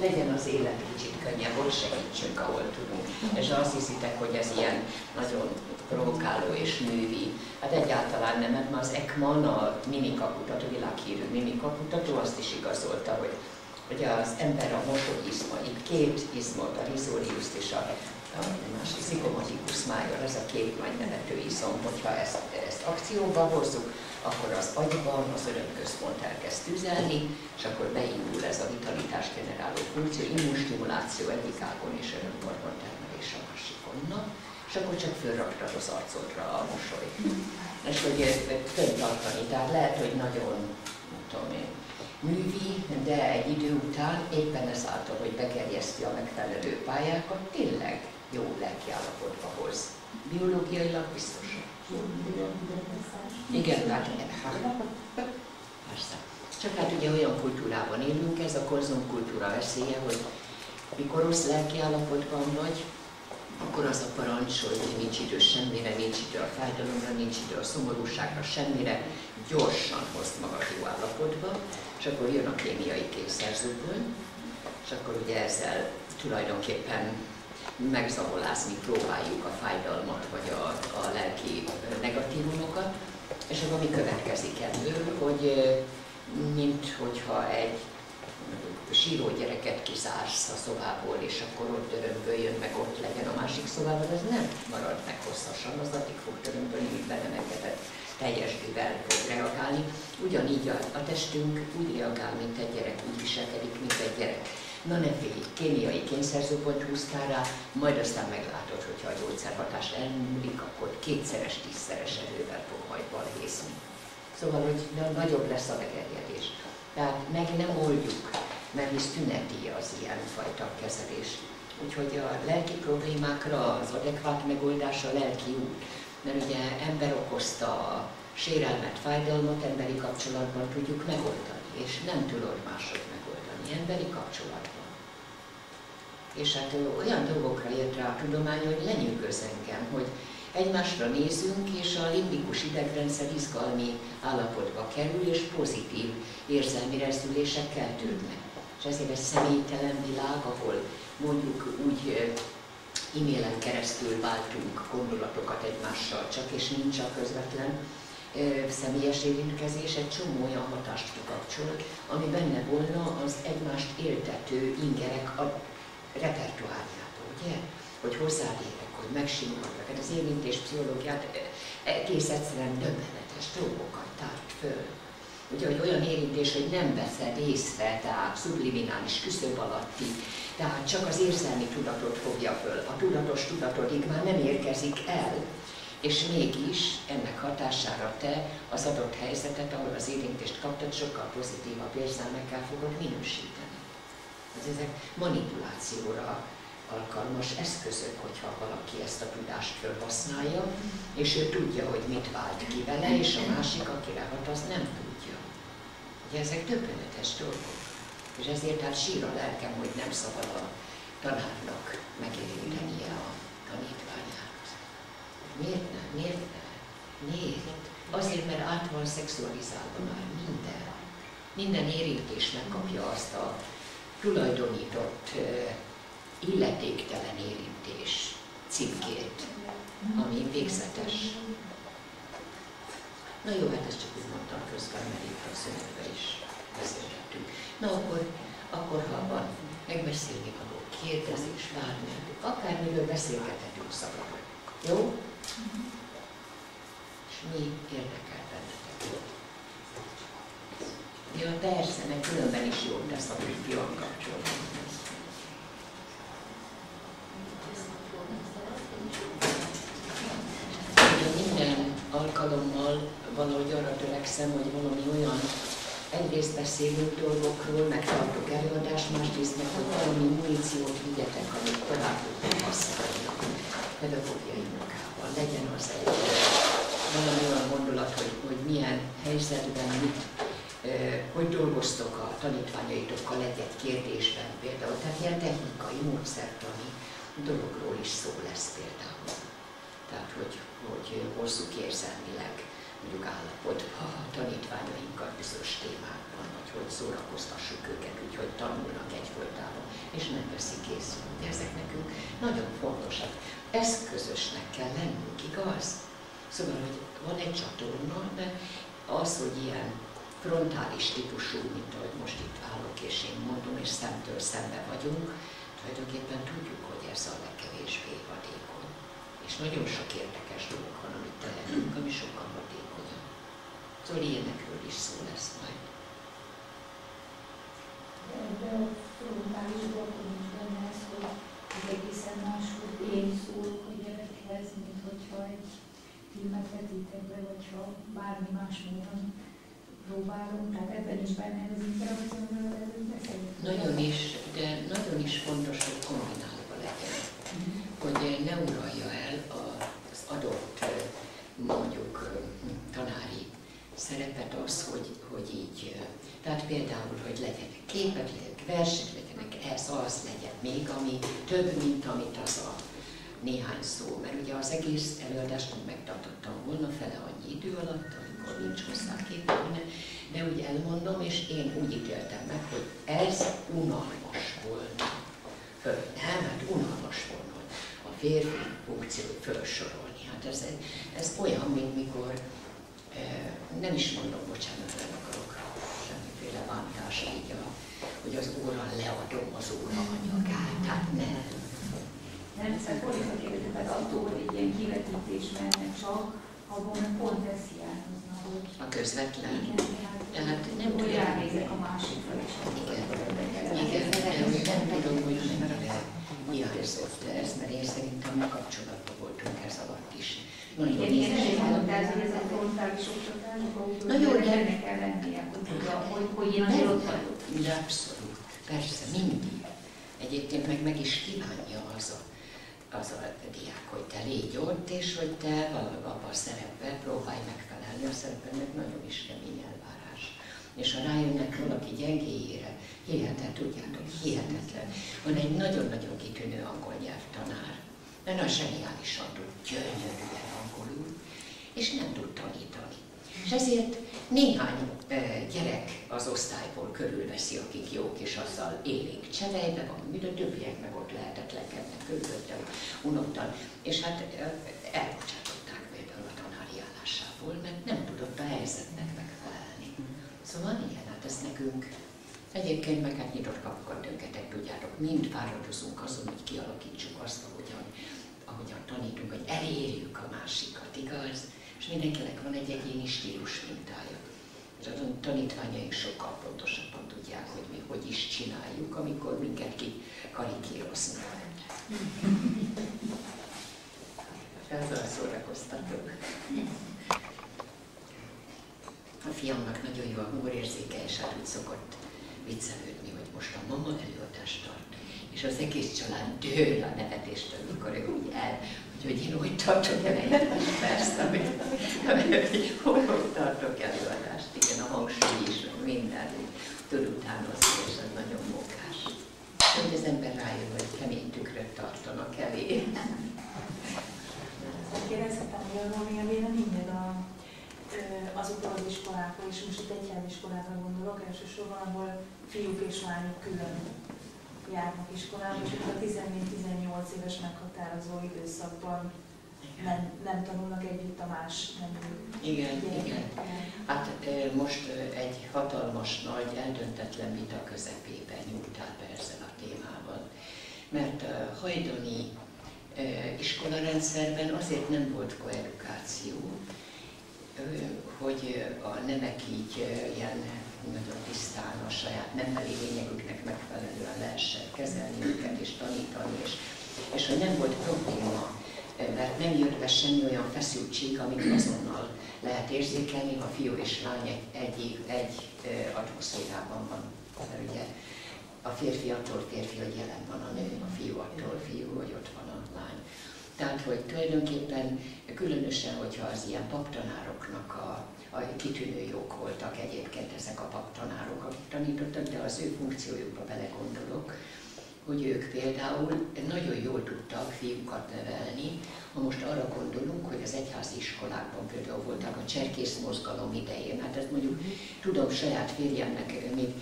Legyen az élet kicsit könnyebb, ott segítsünk, ahol tudunk. És azt hiszitek, hogy ez ilyen nagyon provokáló és művi. Hát egyáltalán nem, mert az Ekman, a mimika kutató, világhírű mimika kutató azt is igazolta, hogy hogy az ember a motorizmait, két izmot, a rizóriuszt és a, a szigomatikus májor, ez a két nagy nevető izom, hogyha ezt, ezt akcióba hozzuk, akkor az agyban az örömközpont elkezd tüzelni, és akkor beindul ez a vitalitás generáló funkció, immunstimuláció egyik ágon és örömhormon termelés a másikon. És akkor csak fölraktad az arcodra a mosoly. És hogy több tartani, tehát lehet, hogy nagyon, nem tudom én, művi, de egy idő után éppen ezáltal, hogy bekerjeszti a megfelelő pályákat, tényleg jó lelki állapotba hoz. Biológiailag biztosan. Igen, hát persze. Csak hát ugye olyan kultúrában élünk, ez a konzumkultúra veszélye, hogy mikor rossz lelki állapotban vagy, akkor az a parancs, hogy nincs idő semmire, nincs idő a fájdalomra, nincs idő a szomorúságra, semmire, gyorsan hozd magad jó állapotba, és akkor jön a kémiai kényszerzőből, és akkor ugye ezzel tulajdonképpen megzavalázni próbáljuk a fájdalmat, vagy a, a lelki negatívumokat, és akkor mi következik ebből, hogy mint hogyha egy síró gyereket kizársz a szobából, és akkor ott dörömböljön, meg ott legyen a másik szobában, ez nem marad meg hosszasan, az addig fog dörömbölni, míg be nem engedett teljes mivel fog reagálni. Ugyanígy a, a testünk úgy reagál, mint egy gyerek, úgy viselkedik, mint egy gyerek. Na ne félj, kémiai kényszerzőpont húztál rá, majd aztán meglátod, hogyha a gyógyszerhatás elmúlik, akkor kétszeres, tízszeres erővel fog majd balhézni. Szóval, hogy na, nagyobb lesz a megerjedés. Tehát meg nem oldjuk, mert hisz tüneti az ilyenfajta kezelés. Úgyhogy a lelki problémákra az adekvát megoldás a lelki út. Mert ugye ember okozta a sérelmet, fájdalmat, emberi kapcsolatban tudjuk megoldani, és nem tudod máshogy megoldani, emberi kapcsolatban. És hát olyan dolgokra jött rá a tudomány, hogy lenyűgöz engem, hogy egymásra nézünk, és a limbikus idegrendszer izgalmi állapotba kerül, és pozitív érzelmi rezdülések keltődnek. És ezért egy személytelen világ, ahol mondjuk úgy e-mailen keresztül váltunk gondolatokat egymással csak, és nincs a közvetlen személyes érintkezés, egy csomó olyan hatást kikapcsol, ami benne volna az egymást éltető ingerek a repertoárjából, ugye? Hogy hozzálépek, hogy megsimulnak. Hát az érintés pszichológiát egész egyszerűen döbbenetes dolgokat tárt föl. Ugye, hogy olyan érintés, hogy nem veszed észre, tehát szubliminális küszöb alatti, tehát csak az érzelmi tudatot fogja föl, a tudatos tudatodig már nem érkezik el, és mégis ennek hatására te az adott helyzetet, ahol az érintést kaptad, sokkal pozitívabb érzelmekkel fogod minősíteni. Ez ezek manipulációra alkalmas eszközök, hogyha valaki ezt a tudást felhasználja, és ő tudja, hogy mit vált ki vele, és a másik, akire hat, az nem tudja. Ugye ezek döbbenetes dolgok. És ezért hát sír a lelkem, hogy nem szabad a tanárnak megérintenie a tanítványát. Miért nem? Miért nem? Miért? Azért, mert át van szexualizálva már minden. Minden érintés megkapja azt a tulajdonított, illetéktelen érintés címkét, ami végzetes. Na jó, hát ezt csak úgy mondtam közben, mert itt a szünetben is beszélhetünk. Na akkor, akkor ha van megbeszélni való kérdezés, bármilyen, akármiről beszélgethetünk szabadon. Jó? És mi érdekel benneteket? Ja, persze, mert különben is jól tesz, amit jól kapcsolatban. Minden alkalommal valahogy arra törekszem, hogy valami olyan, egyrészt beszélünk dolgokról, megtartok előadást, másrészt meg, hogy valami muníciót vigyetek, amit tovább tudnak használni a pedagógiai munkában. Legyen az egy valami olyan gondolat, hogy, hogy milyen helyzetben, mit, hogy dolgoztok a tanítványaitokkal egy-egy kérdésben például. Tehát ilyen technikai, módszertani dologról is szó lesz például. Tehát, hogy, hogy hozzuk érzelmileg mondjuk állapotba a tanítványainkat bizonyos témákban, vagy hogy szórakoztassuk őket, úgyhogy tanulnak egyfolytában, és nem veszik észre. Ezek nekünk nagyon fontosak. eszközösnek kell lennünk, igaz? Szóval, hogy van egy csatorna, mert az, hogy ilyen frontális típusú, mint ahogy most itt állok és én mondom, és szemtől szembe vagyunk, tulajdonképpen tudjuk, hogy ez a legkevésbé hatékony. És nagyon sok érdekes dolog van, amit tehetünk, ami sokkal hatékonyabb. Szóval ilyenekről is szó lesz majd. De a frontális blokkon is benne ez, hogy ez egészen máshogy én szólok, hogy ez, mint hogyha egy filmet vetítek be, vagy ha bármi más módon próbálunk, tehát ebben is benne ez interakcióval, ez beszélünk. Nagyon is, de nagyon is fontos, hogy kombinálva legyen, mm-hmm. hogy ne uralja el az adott, mondjuk, tanári szerepet az, hogy, hogy így, tehát például, hogy legyenek képek, legyenek versek, legyenek ez, az, legyen még, ami több, mint amit az a néhány szó. Mert ugye az egész előadást megtartottam volna fele annyi idő alatt, amikor nincs hozzá kép, de úgy elmondom, és én úgy ítéltem meg, hogy ez unalmas volna. Nem, hát unalmas volna a férfi funkciót felsorolni. Hát ez, ez olyan, mint mikor nem is mondom, bocsánat, nem akarok semmiféle bántás, így, hogy az órán leadom az óra anyagát, hát nem. Nem, hiszen fordítva kérdezik, tehát attól, hogy egy ilyen kivetítés menne csak, abban pont ez hiányozna, hogy... A közvetlen. Igen, tehát nem tudom. Hogy ránézek a másikra is. Igen, igen, nem tudom, hogy mennyire hiányzott ez, mert én szerintem a kapcsolatban voltunk ez alatt is. Nagyon én is mondom, ez a frontális oktatásban, hogy ennek kell lennie, hogy én azért ott vagyok. De abszolút, persze, mindig. Egyébként meg meg is kívánja az a, az a diák, hogy te légy ott, és hogy te valahol a szerepben próbálj megfelelni, a szerepednek nagyon is kemény elvárás. És ha rájönnek valaki gyengéjére, hihetetlen, tudjátok, hihetetlen. Van egy nagyon-nagyon kitűnő angol nyelvtanár, mert a zseniálisan tud gyönyörűen angolul, és nem tud tanítani. És ezért néhány gyerek az osztályból körülveszi, akik jók, és azzal élénk cselejbe van, mint a többiek meg ott lehetetlenkednek körülöttem, unottan. És hát elbocsátották például a tanári állásából, mert nem tudott a helyzetnek megfelelni. Szóval igen, hát ez nekünk. Egyébként meg hát nyitott kapukat döngetek, tudjátok, mind fáradozunk azon, hogy kialakítsuk azt, ahogyan, ahogyan tanítunk, hogy elérjük a másikat, igaz? És mindenkinek van egy egyéni stílus mintája. És a tanítványaink sokkal pontosabban tudják, hogy mi hogy is csináljuk, amikor minket kikarikíroznak. Ezzel szórakoztatok. A fiamnak nagyon jó a humorérzéke, és hát úgy szokott viccelődni, hogy most a mama előadást tart, és az egész család dől a nevetéstől, mikor ő úgy el, hogy én úgy tartok előadást, persze, hogy hol tartok előadást, igen, a hangsúly is, minden tud utánozni, és ez nagyon mókás. Hogy az ember rájön, hogy kemény tükröt tartanak elé. Kérdezhetem, hogy a véleménye minden a azokban az iskolákon, és most itt egy iskolára gondolok, elsősorban, ahol fiúk és lányok külön járnak iskolába, és a tizennégy-tizennyolc éves meghatározó időszakban nem, nem tanulnak együtt a más nemű. Igen, igen, igen. Hát most egy hatalmas, nagy, eldöntetlen vita közepében nyújtál be ezzel a témával, mert a hajdani iskolarendszerben azért nem volt koedukáció, hogy a nemek így ilyen nagyon tisztán a saját nemeli lényegüknek megfelelően lehessen kezelni őket és tanítani, és, és hogy nem volt probléma, mert nem jött be semmi olyan feszültség, amit azonnal lehet érzékelni, ha fiú és lány egy, egy atmoszférában van. Mert ugye a férfi attól férfi, hogy jelen van a nő, a fiú attól fiú, hogy ott van a lány. Tehát, hogy tulajdonképpen, különösen, hogyha az ilyen paptanároknak a, a kitűnő jók voltak egyébként ezek a paptanárok, akik tanítottak, de az ő funkciójukba belegondolok, hogy ők például nagyon jól tudtak fiúkat nevelni. Ha most arra gondolunk, hogy az egyházi iskolákban például voltak a cserkész mozgalom idején, hát ezt mondjuk tudom, saját férjemnek még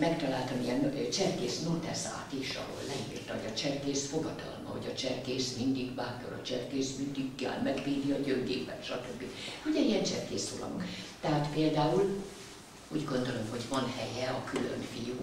megtaláltam ilyen cserkész noteszát is, ahol leírta, hogy a cserkész fogadalma, hogy a cserkész mindig bátor, a cserkész mindig kell, megvédi a gyöngyéket, stb. Ugye ilyen cserkész szólamok. Tehát például úgy gondolom, hogy van helye a külön fiú,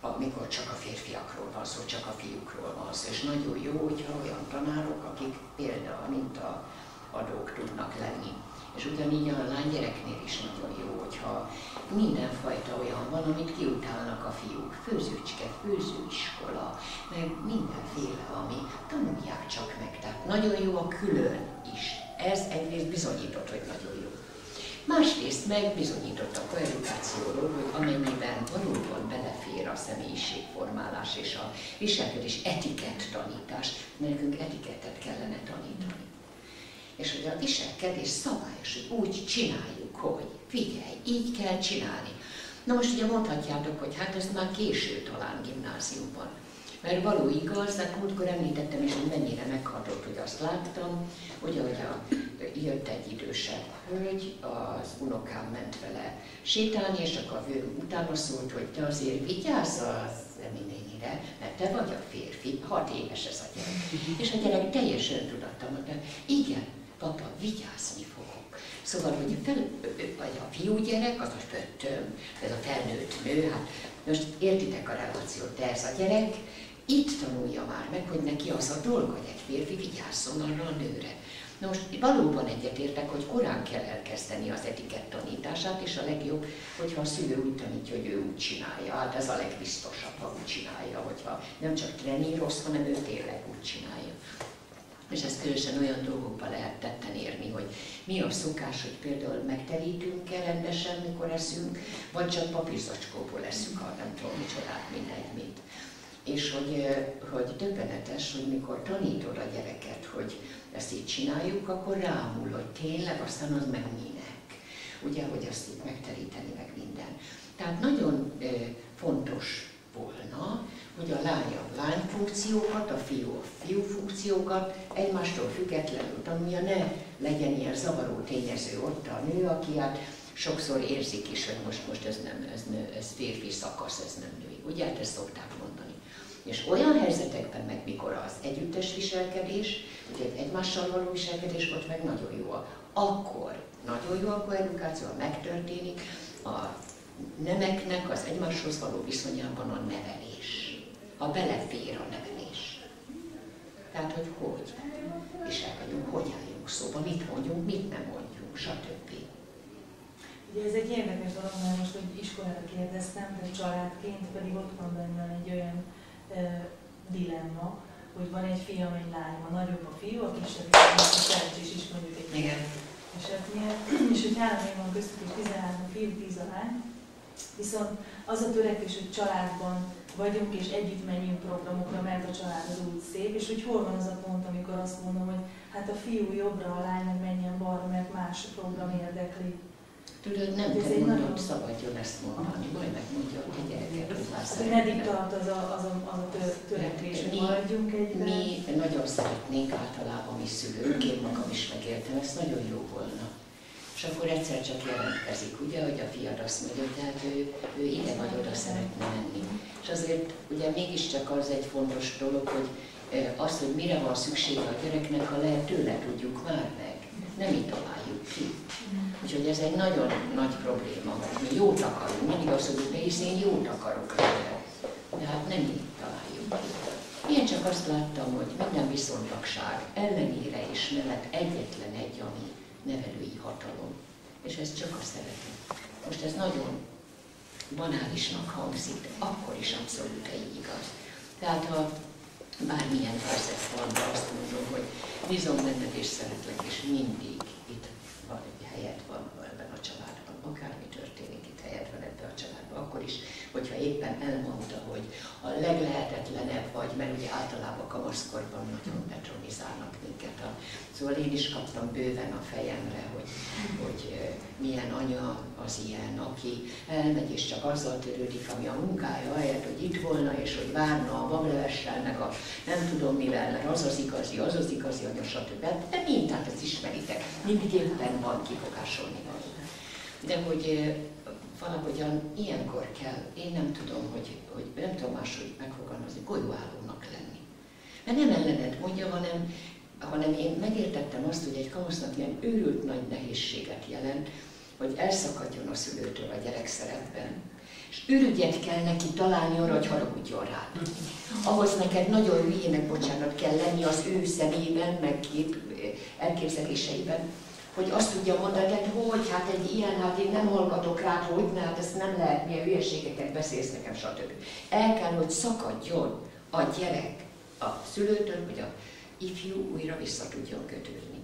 amikor csak a férfiakról van szó, csak a fiúkról van szó. És nagyon jó, hogyha olyan tanárok, akik például, mint a adók tudnak lenni. És ugyanígy a lánygyereknél is nagyon jó, hogyha mindenfajta olyan van, amit kiutálnak a fiúk. Főzőcske, főzőiskola, meg mindenféle, ami tanulják csak meg. Tehát nagyon jó a külön is. Ez egyrészt bizonyított, hogy nagyon jó. Másrészt megbizonyítottak a edukációról, hogy amennyiben valóban belefér a személyiségformálás és a viselkedés etikett tanítás, nekünk etikettet kellene tanítani. És hogy a viselkedés szabályos, hogy úgy csináljuk, hogy figyelj, így kell csinálni. Na most ugye mondhatjátok, hogy hát ez már késő talán gimnáziumban. Mert való igaz, hát múltkor említettem is, hogy mennyire meghatott, hogy azt láttam, hogy ahogy a, jött egy idősebb hölgy, az unokám ment vele sétálni, és akkor a vő utána szólt, hogy te azért vigyázz az Eminénire, mert te vagy a férfi, hat éves ez a gyerek. És a gyerek teljes öntudattal mondta, igen, papa, vigyázni fogok. Szóval, hogy a, fel, vagy a fiúgyerek, az a pöttöm, ez a felnőtt nő, hát most értitek a relációt, de ez a gyerek itt tanulja már meg, hogy neki az a dolga, hogy egy férfi vigyázzon arra a nőre. Na most valóban egyetértek, hogy korán kell elkezdeni az etikett tanítását, és a legjobb, hogyha a szülő úgy tanítja, hogy ő úgy csinálja. Hát ez a legbiztosabb, ha úgy csinálja, hogyha nem csak trenírozz, hanem ő tényleg úgy csinálja. És ezt különösen olyan dolgokban lehet tetten érni, hogy mi a szokás, hogy például megterítünk-e rendesen, mikor eszünk, vagy csak papírzacskóból eszünk, ha nem tudom, micsodát, mindegy mit. És hogy, hogy döbbenetes, hogy mikor tanítod a gyereket, hogy ezt így csináljuk, akkor rámul, hogy tényleg, aztán az meg minek. Ugye, hogy azt így megteríteni, meg minden. Tehát nagyon fontos volna, hogy a lány a lány funkciókat, a fiú a fiú funkciókat egymástól függetlenül tanulja, ne legyen ilyen zavaró tényező ott a nő, aki hát sokszor érzik is, hogy most, most ez nem, ez, nő, ez férfi szakasz, ez nem női. Ugye, hát ezt szokták mondani. És olyan helyzetekben meg, mikor az együttes viselkedés, ugye egymással való viselkedés, ott meg nagyon jó. Akkor, nagyon jó, akkor edukáció, megtörténik a nemeknek az egymáshoz való viszonyában a nevelés. A belefér a nevelés. Tehát, hogy hogy viselkedjünk, hogy álljunk szóba, mit mondjunk, mit nem mondjunk, stb. Ugye ez egy érdekes dolog, mert most, hogy iskolára kérdeztem, de családként pedig ott van bennem egy olyan dilemma, hogy van egy fiam, egy lány, a nagyobb a fiú, a kisebb a szerencsés is mondjuk egy esetnél, és hogy három év van köztük, és tizenhárom a fiú, tíz a lány, viszont az a törekvés, hogy családban vagyunk és együtt menjünk programokra, mert a család az úgy szép, és hogy hol van az a pont, amikor azt mondom, hogy hát a fiú jobbra, a lány menjen balra, mert más program érdekli. Tudod, nem te mondod, szabadjon ezt mondani, majd megmondja, hogy a gyerekek hozzá szeretnék. Meddig tart az a, az a, az a törekvés, hogy maradjunk egyben? Mi nagyon szeretnénk általában, mi szülők, én magam is megértem, ez nagyon jó volna. És akkor egyszer csak jelentkezik, ugye, hogy a fiad azt mondja, tehát ő, ő ide vagy oda szeretne menni. És azért ugye mégiscsak az egy fontos dolog, hogy az, hogy mire van szüksége a gyereknek, ha lehet, tőle tudjuk már meg. Nem így találjuk ki. Úgyhogy ez egy nagyon nagy probléma, mert mi jót akarunk, mindig azt mondjuk, de hisz én jót akarok lenni. De hát nem így találjuk ki. Én csak azt láttam, hogy minden viszontagság ellenére is mellett egyetlen egy, ami nevelői hatalom. És ezt csak azt szeretem. Most ez nagyon banálisnak hangzik, de akkor is abszolút így igaz. Tehát ha bármilyen helyzetben azt mondom, hogy bízom benned és szeretlek, és mindig itt van egy helyed van ebben a családban, akármi történik, itt helyed van ebben a családban, akkor is, hogyha éppen könyvben elmondta, hogy a leglehetetlenebb vagy, mert ugye általában kamaszkorban nagyon betronizálnak minket. A... Szóval én is kaptam bőven a fejemre, hogy, hogy milyen anya az ilyen, aki elmegy és csak azzal törődik, ami a munkája, ahelyett, hogy itt volna és hogy várna a bablevessel, meg a nem tudom mivel, mert az az igazi, az az igazi anya, stb. De mind, hát ezt ismeritek, mindképpen van kifogásolni való. De hogy valahogyan ilyenkor kell, én nem tudom, hogy, hogy nem tudom máshogy megfogalmazni, golyóállónak lenni. Mert nem ellenet mondja, hanem, hanem én megértettem azt, hogy egy kamasznak ilyen őrült nagy nehézséget jelent, hogy elszakadjon a szülőtől a gyerek szeretben, és ürügyet kell neki találni arra, hogy haragudjon rá. Ahhoz neked nagyon hülyének, bocsánat, kell lenni az ő szemében, meg kép elképzeléseiben, hogy azt tudja mondani, hogy hát egy ilyen, hát én nem hallgatok rád, hogy ne, hát ezt nem lehet, milyen hülyeségeket beszélsz nekem, stb. El kell, hogy szakadjon a gyerek a szülőtől, hogy a ifjú újra vissza tudjon kötődni.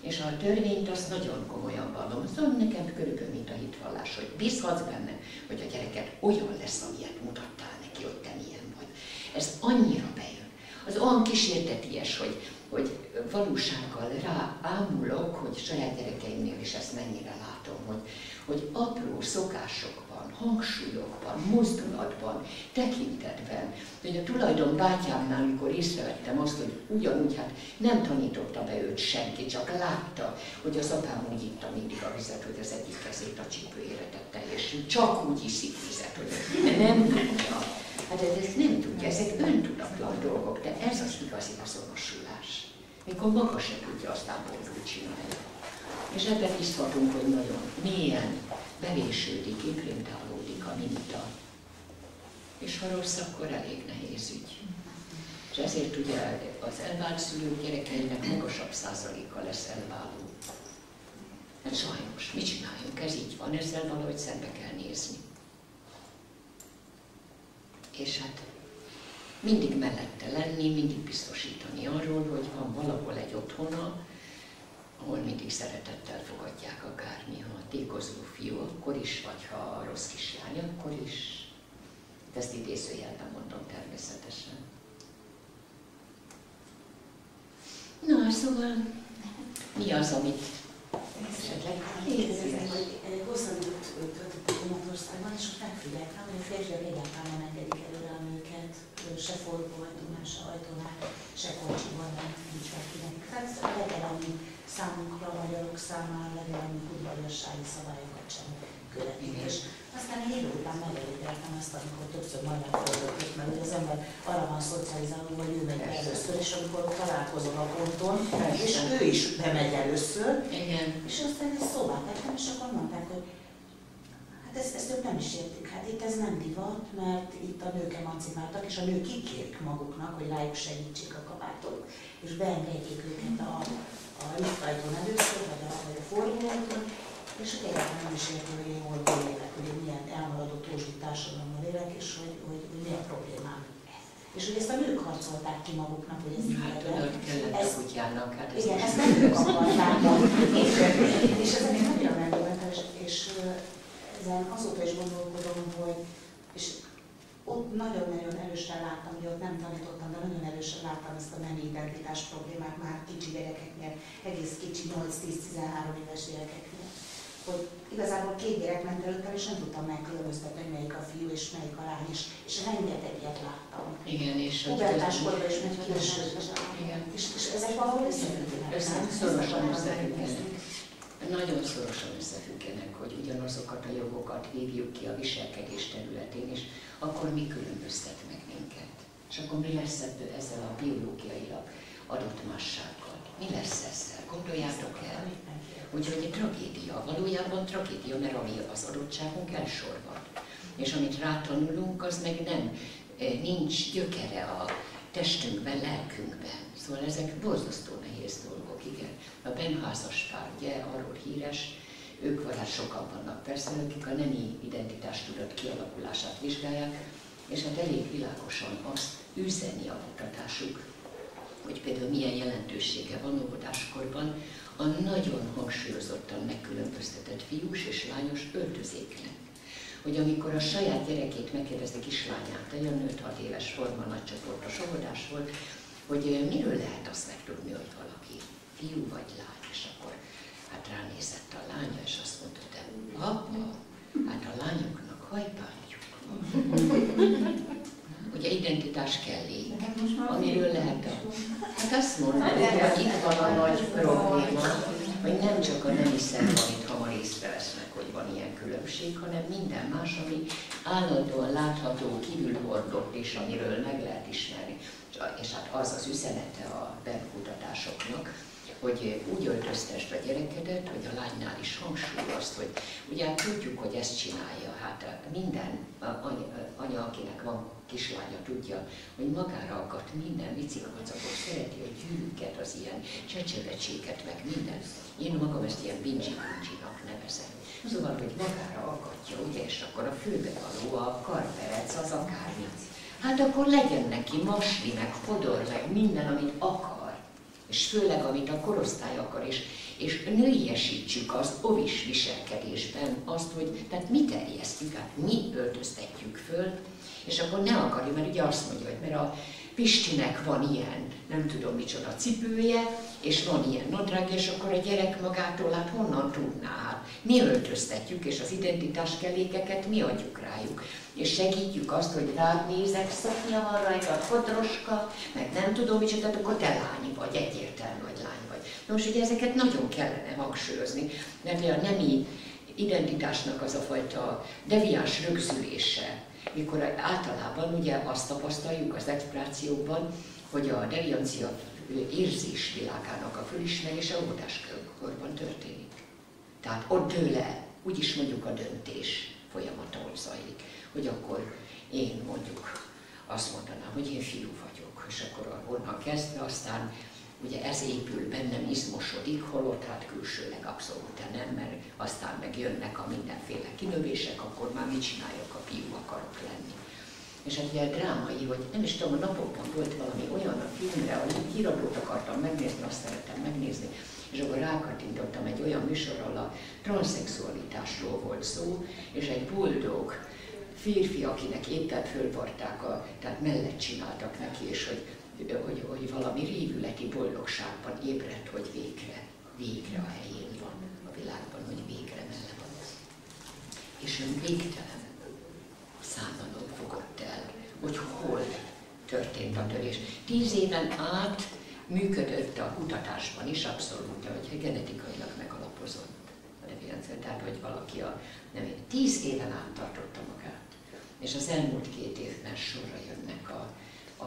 És a törvényt azt nagyon komolyan vallom, az szóval nekem körülbelül, mint a hitvallás, hogy bízhatsz benne, hogy a gyereket olyan lesz, amilyet mutattál neki, hogy te milyen vagy. Ez annyira bejön. Az olyan kísérteties, hogy, hogy valósággal rá ámulok, hogy saját gyerekeimnél is ezt mennyire látom, hogy, hogy apró szokásokban, hangsúlyokban, mozdulatban, tekintetben, hogy a tulajdon bátyámnál, amikor észrevettem azt, hogy ugyanúgy, hát nem tanította be őt senki, csak látta, hogy az apám úgy itta mindig a vizet, hogy az egyik kezét a csípőjére tette, és csak úgy iszik vizet, hogy nem tudja. Hát ezt nem tudja, ezek öntudatlan dolgok, de ez az igazi azonosulás. Mikor maga se tudja, aztán boldog csinálni. És ebben hiszhatunk, hogy nagyon mélyen bevésődik, imprintálódik a minta. És ha rossz, akkor elég nehéz ügy. És ezért ugye az elvált szülők gyerekeinek magasabb százaléka lesz elváló. Hát sajnos, mit csináljunk? Ez így van, ezzel valahogy szembe kell nézni. És hát mindig mellette lenni, mindig biztosítani arról, hogy van valahol egy otthona, ahol mindig szeretettel fogadják akármi, ha a tékozó fiú, akkor is, vagy ha a rossz kislány, akkor is. Ezt idézőjelben mondom természetesen. Na, szóval mi az, amit esetleg érzékelek? huszonöt töltöttem Magyarországban, és ott megfigyelek rá, hogy a férfiak egyáltalán nem engedik előre a nőket, se forgóajtónál, se ajtónál, se kocsiban, nincs megfigyelni. Tehát legyen, ami számunkra, a magyarok számára, legyen, ami udvariassági szabályokat sem követni. És aztán én jó után megelégedtem azt, amikor többször majdnem fordultuk, mert ugye az ember arra van szocializáló, hogy ő megy először, és amikor találkozom a ponton, és ő is bemegy először, igen. És aztán ezt szóvá tettem, és akkor mondták, hogy hát ezt, ezt ők nem is értik, hát itt ez nem divat, mert itt a nők emancipáltak, és a nők kikérik maguknak, hogy rájuk segítsék a kabátot, és beengedjék őket a, a lyukajtón először, vagy a, a fordulótól, és hogy egyáltalán nem is értem, hogy én hol élek, hogy én milyen elmaradott túlzsú társadalommal élek, és hogy, hogy, hogy mi a problémám. És hogy ezt a nők harcolták ki maguknak, hogy ez hát, így kellett ez, a kutyának, hát ez igen, ezt nem ők akarták, és, és ez egy nagyon megdöbbentem, és, és ezen azóta is gondolkodom, hogy és ott nagyon-nagyon erősen láttam, hogy ott nem tanítottam, de nagyon erősen láttam ezt a nemi identitás problémát már kicsi gyerekeknél, egész kicsi nyolc-tíz-tizenhárom éves gyerekeknél. Hogy igazából két gyerek ment előttem, és nem tudtam megkülönböztetni, hogy melyik a fiú és melyik a lány is, és rengeteg ilyet láttam. Igen, és a pubertáskorban is megy igen. És, és ezek valahol összefüggenek. Össze, szorosan összefüggenek. Nagyon szorosan összefüggenek, hogy ugyanazokat a jogokat vívjuk ki a viselkedés területén, és akkor mi különböztet meg minket? És akkor mi lesz ebből ezzel a biológiailag adott mássággal? Mi lesz ezzel? Gondoljátok el? Úgyhogy egy tragédia, valójában tragédia, mert ami az adottságunk elsorvad. És amit rátanulunk, az meg nem, nincs gyökere a testünkben, lelkünkben. Szóval ezek borzasztó nehéz dolgok, igen. A Benházas pár, ugye, arról híres, ők valahol sokan vannak persze, akik a nemi identitástudat kialakulását vizsgálják, és hát elég világosan azt üzeni a kutatásuk, hogy például milyen jelentősége van óvodáskorban a nagyon hangsúlyozottan megkülönböztetett fiús és lányos öltözéknek. hogy amikor a saját gyerekét megkérdezi kislányát, egy olyan öt-hat éves formában nagy csoportos óvodás volt, hogy miről lehet azt megtudni, hogy valaki fiú vagy lány, és akkor hát ránézett a lánya, és azt mondta, te apa, hát a lányoknak hajpányjuk van. Ugye identitás kellék, amiről lehet a... Hát azt mondom, hogy itt van a nagy probléma, hogy nem csak a nemi szervait hamar észrevesznek, hogy van ilyen különbség, hanem minden más, ami állandóan látható, kívül hordott, és amiről meg lehet ismerni. És hát az az üzenete a bennkutatásoknak, hogy úgy öltöztesd a gyerekedet, hogy a lánynál is hangsúlyozd, hogy ugye tudjuk, hogy ezt csinálja, hát minden anya, akinek van kislánya, tudja, hogy magára akadt minden vicikacakot, szereti a gyűrűket, az ilyen csecsevecseket, meg minden. Én magam ezt ilyen bincsi-bincsinak nevezem. Szóval, hogy magára akadja, ugye, és akkor a főbevaló, a karperec, az akármit. Hát akkor legyen neki masli, meg fodor, meg minden, amit akar. És főleg, amit a korosztály akar, és, és nőiesítsük az ovis viselkedésben azt, hogy tehát mi terjesztjük, hát mi öltöztetjük föl, és akkor ne akarja, mert ugye azt mondja, hogy mert a Pistinek van ilyen, nem tudom micsoda cipője, és van ilyen nadrág, és akkor a gyerek magától, hát honnan tudná? Mi öltöztetjük, és az identitáskelékeket mi adjuk rájuk. És segítjük azt, hogy rád nézek, szoknya van rajta, fodroska, meg nem tudom micsoda, tehát akkor te lány vagy, egyértelmű, hogy lány vagy. Na most ugye ezeket nagyon kellene hangsúlyozni, mert a nemi identitásnak az a fajta deviáns rögzülése, mikor általában ugye azt tapasztaljuk az explorációkban, hogy a deviancia érzés világának a fölismerése óvodáskorban történik. Tehát ott dől el, úgyis mondjuk a döntés folyamata ott zajlik, hogy akkor én mondjuk azt mondanám, hogy én fiú vagyok, és akkor onnan kezdve aztán ugye ez épül bennem, izmosodik, holott hát külsőleg abszolút nem, mert aztán meg jönnek a mindenféle kinövések, akkor már mit csináljak, a fiú akarok lenni. És hát ugye drámai, hogy nem is tudom, a napokban volt valami olyan a filmre, ahol híradót akartam megnézni, azt szerettem megnézni, és akkor rákattintottam egy olyan műsorral, a transzexualitásról volt szó, és egy boldog férfi, akinek éppen fölvarták, a, tehát mellett csináltak neki, és hogy Hogy, hogy valami révületi boldogságban ébredt, hogy végre, végre a helyén van a világban, hogy végre melle van. És ön végtelen számlanul fogott el, hogy hol történt a törés. Tíz éven át működött a kutatásban is abszolút, hogy genetikailag megalapozott a deviancia, tehát hogy valaki a nem, tíz éven át tartotta magát. És az elmúlt két évben sorra jönnek a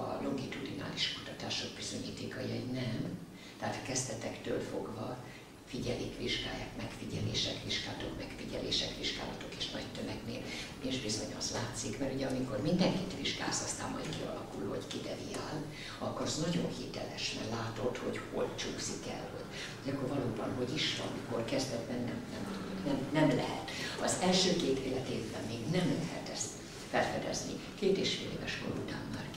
a longitudinális kutatások bizonyítékai, nem. Tehát a kezdetektől fogva figyelik, vizsgálják, megfigyelések, vizsgálatok, megfigyelések, vizsgálatok és nagy tömegnél. És bizony az látszik, mert ugye amikor mindenkit vizsgálsz, aztán majd kialakul, hogy ki deviál, akkor az nagyon hiteles, mert látod, hogy hol csúszik el, hogy akkor valóban, hogy is van, amikor kezdetben nem, nem, nem, nem lehet. Az első két életében még nem lehet ezt felfedezni. Két és fél éves kor után már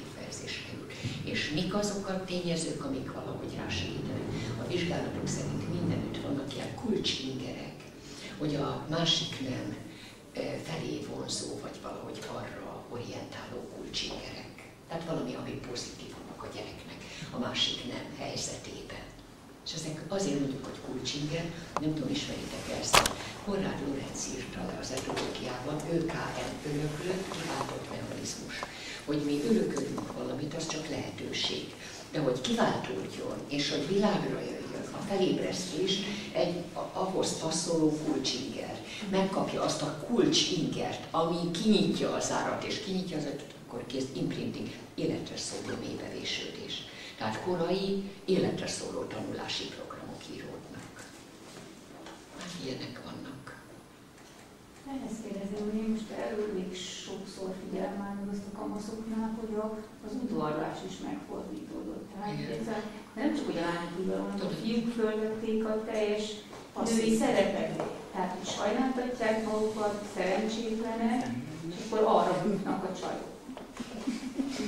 és mik azok a tényezők, amik valahogy rásegítenek. A vizsgálatok szerint mindenütt vannak ilyen kulcsingerek, hogy a másik nem felé vonzó, vagy valahogy arra orientáló kulcsingerek. Tehát valami, ami pozitívumok a gyereknek, a másik nem helyzetében. És ezek azért mondjuk, hogy kulcsinger, nem tudom, ismeritek ezt. Konrad Lorenz írta le az etológiában, Ö K N öröklött, kiváltott mechanizmus. Hogy mi örökölünk valamit, az csak lehetőség. De hogy kiváltódjon, és hogy világra jöjjön, a felébresztés egy ahhoz passzoló kulcsinger. Megkapja azt a kulcsingert, ami kinyitja az árat, és kinyitja az ötöt, akkor kész imprinting, életre szóló mélybevésődés. Tehát korai, életre szóló tanulási programok íródnak. Ilyenek vannak. Ehhez kérdezem, hogy én most elég sokszor figyelem már azt a kamaszoknál, hogy az udvarlás is megfordítódott. Tehát ezzel nem csak a lányok udvarlás, hanem a fiúk fölvették a teljes női szerepet. Tehát sajnáltatják magukat, szerencsétlenek, és akkor arra bűnnek a csajok.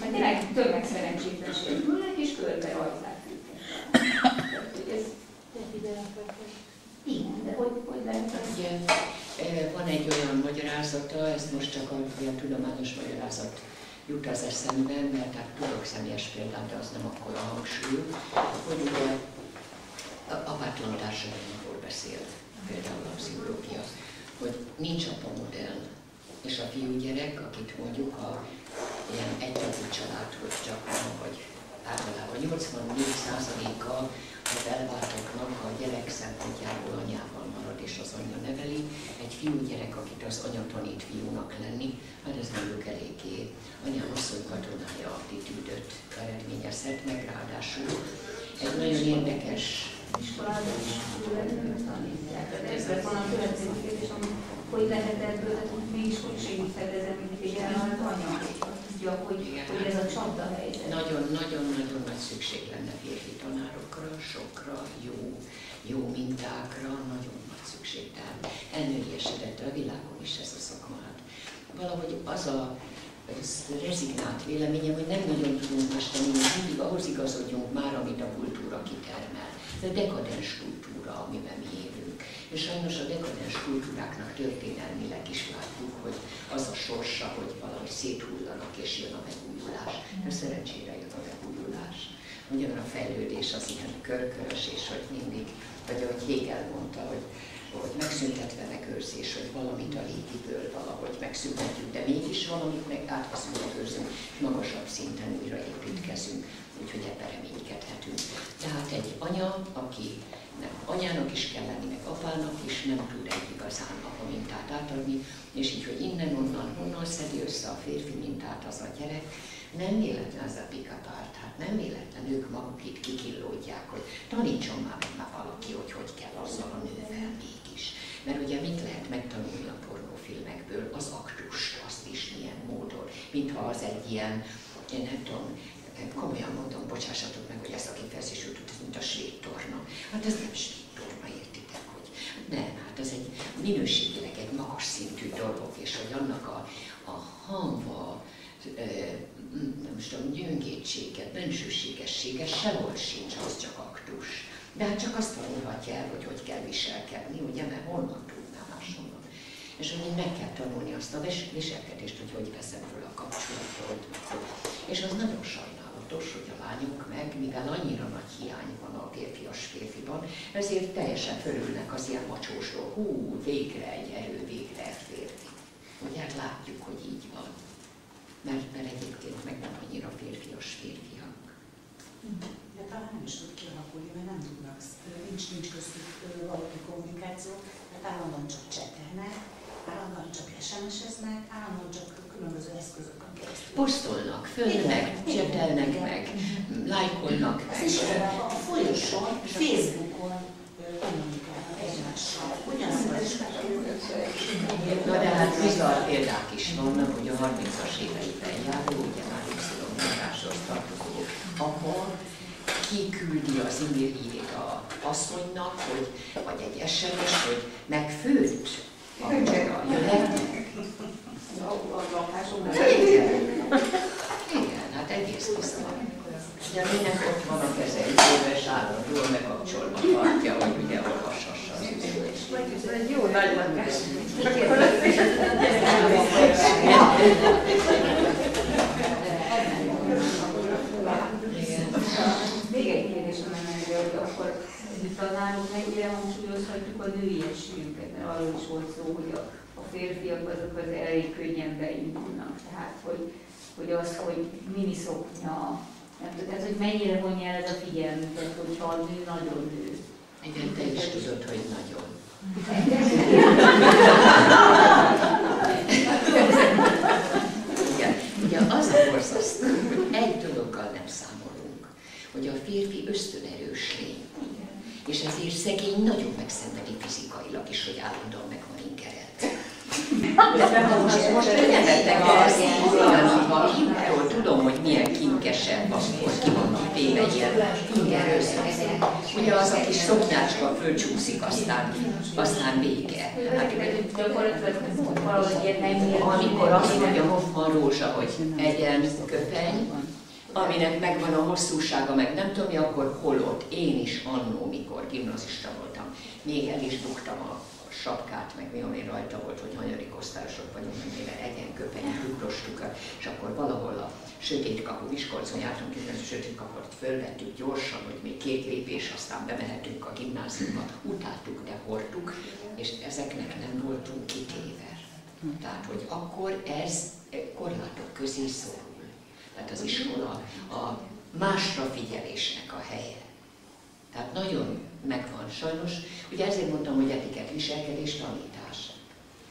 Mert tényleg többek szerencsétlenségülnek és körberajzák őket. Ez igen, de hogy, hogy lehet az? Van egy olyan magyarázat, magyarázata, ez most csak a ilyen tudományos magyarázat jut az eszembe, mert hát tudok személyes példát, de az nem akkora hangsúly, hogy ugye apátlan társadalomról beszél, például a pszichológia, hogy nincs apamodell, és a fiúgyerek, akit mondjuk a ilyen egyetlen családhoz csak nem, vagy általában nyolcvannégy százaléka az elváltaknak a gyerek szempontjából anyával marad, és az anya neveli. Egy fiúgyerek, akit az anya tanít fiúnak lenni, hát ez mondjuk eléggé anyám asszony katonája attitűdöt eredményezhet, meg ráadásul egy nagyon érdekes... Iskolában is különbözően tanítják. Ezzel van a következő kérdés, hogy lehet ebből, hogy mégis hogy segíthetezem, mint végül az anya. Hogy, hogy ez a csapda helyzet. Nagyon-nagyon-nagyon nagy szükség lenne férfi tanárokra, sokra, jó, jó mintákra, nagyon nagy szükség. Tehát elnőriesedett a világon is ez a szakma. Valahogy az a rezignált véleményem, hogy nem nagyon tudunk más tanulni, mindig ahhoz igazodjunk már, amit a kultúra kitermel. Ez a dekadens kultúra, amiben mi élünk. És sajnos a dekadens kultúráknak történelmileg is látjuk, hogy az a sorsa, hogy valahogy széthullanak és jön a megújulás. De szerencsére jön a megújulás. Ugyan a fejlődés az ilyen körkörös, és hogy mindig, vagy ahogy Hegel mondta, hogy, hogy megszüntetve megőrzés, hogy valamit a légiből valahogy megszüntetjük, de mégis valamit meg átveszünk, megőrzünk, magasabb szinten újra építkezünk, úgyhogy ebben reménykedhetünk. Tehát egy anya, aki nem anyának is kell lenni, meg apának is, nem tud egy igazán apa mintát átadni, és így, hogy innen, onnan, honnan szedi össze a férfi mintát az a gyerek, nem véletlen az a pikapár, tehát nem véletlen ők maguk itt kikillódják, hogy tanítson már meg már valaki, hogy hogy kell azzal a nővel mégis. Mert ugye mit lehet megtanulni a pornófilmekből? Az aktust, azt is milyen módon, mintha az egy ilyen, én nem tudom, komolyan mondom, bocsássatok meg, hogy ezt a kifejezés jutott, mint a svéd torna. Hát ez nem svéd torna, értitek, hogy nem, hát ez egy minőségileg egy magas szintű dolog, és hogy annak a, a hamva, nem tudom, gyöngétsége, bensőségessége sehol sincs, az csak aktus. De hát csak azt tanulhatja el, hogy hogy kell viselkedni, ugye, mert honnan tudná máshonnan. És hogy meg kell tanulni azt a viselkedést, hogy hogy veszem föl a kapcsolatot. És az nagyon sajnálatos, hogy a lányok meg, mivel annyira nagy hiány van a férfias férfiban, ezért teljesen fölülnek az ilyen macsósról, hú, végre egy erő, végre egy férfi. Ugye hát látjuk, hogy így van. Mert, mert egyébként meg nem annyira férfias férfiak. De talán nem is tud kialakulni, mert nem tudnak, nincs, nincs köztük valami kommunikáció, mert állandóan csak csetelnek, állandóan csak es em es-eznek, állandóan csak különböző eszközökön keresztül. Posztolnak, fölnek, csetelnek meg, lájkolnak meg. Az iskolában, a folyosón, Facebookon kommunikálnak egymással. Ugyanakkor is megkérdezők. Na de hát bizarr példák is vannak, hogy a harmincas éveiben járó, ugye már Y-munkáshoz tartozó apa kiküldi az e-mail hírét az asszonynak, hogy, vagy egy es em es, hogy megfőd, akkor jöhetnek. Igen, hát egész viszont. Ugye mindenki ott van a kezeljével, és állandóan megkapcsolva tartja, hogy ugye olvashassa az üzenet. Ez egy jó nagy mankás. Még egy kérdésem lenne, hogy akkor tanárok mennyire hangsúlyozhatjuk a nőiességünket, mert arról is volt szó, hogy a, a férfiak azok az elég könnyen beindulnak. Tehát, hogy, hogy az, hogy miniszoknya, tehát, hogy mennyire vonja el ez a figyelmünket, hogyha a nő nagyon nő. Igen, te is tudod, hogy nagyon. Igen, ugye az a borzasztó, hogy egy dologgal nem számolunk, hogy a férfi ösztönerős lény. És ezért szegény nagyon megszenvedi fizikailag is, hogy állandóan meg van ingerelt. Most önnevettek az én tudom, hogy milyen kinkesebb, akkor ki vannak téve ilyen ingerőszög. Ugye az a kis szoknyácska fölcsúszik, aztán, aztán vége. Amikor azt mondja Hoffman Rózsa, hogy egyen köpeny, aminek megvan a hosszúsága, meg nem tudom mi, akkor holott én is annó, mikor gimnazista voltam, még el is dugtam a sapkát, meg mi, ami rajta volt, hogy hanyadik osztályosok vagyunk, meg mire egyenköpenyen rúgdostuk, és akkor valahol a sötét kapu, Miskolcon jártunk, és a sötét kaput fölvettük gyorsan, hogy még két lépés, aztán bemehetünk a gimnáziumba, utáltuk, de hordtuk, és ezeknek nem voltunk kitéve. Tehát, hogy akkor ez korlátok közé szorul. Tehát az iskola a másra figyelésnek a helye. Tehát nagyon megvan sajnos. Ugye ezért mondtam, hogy etikett, viselkedés, tanítás.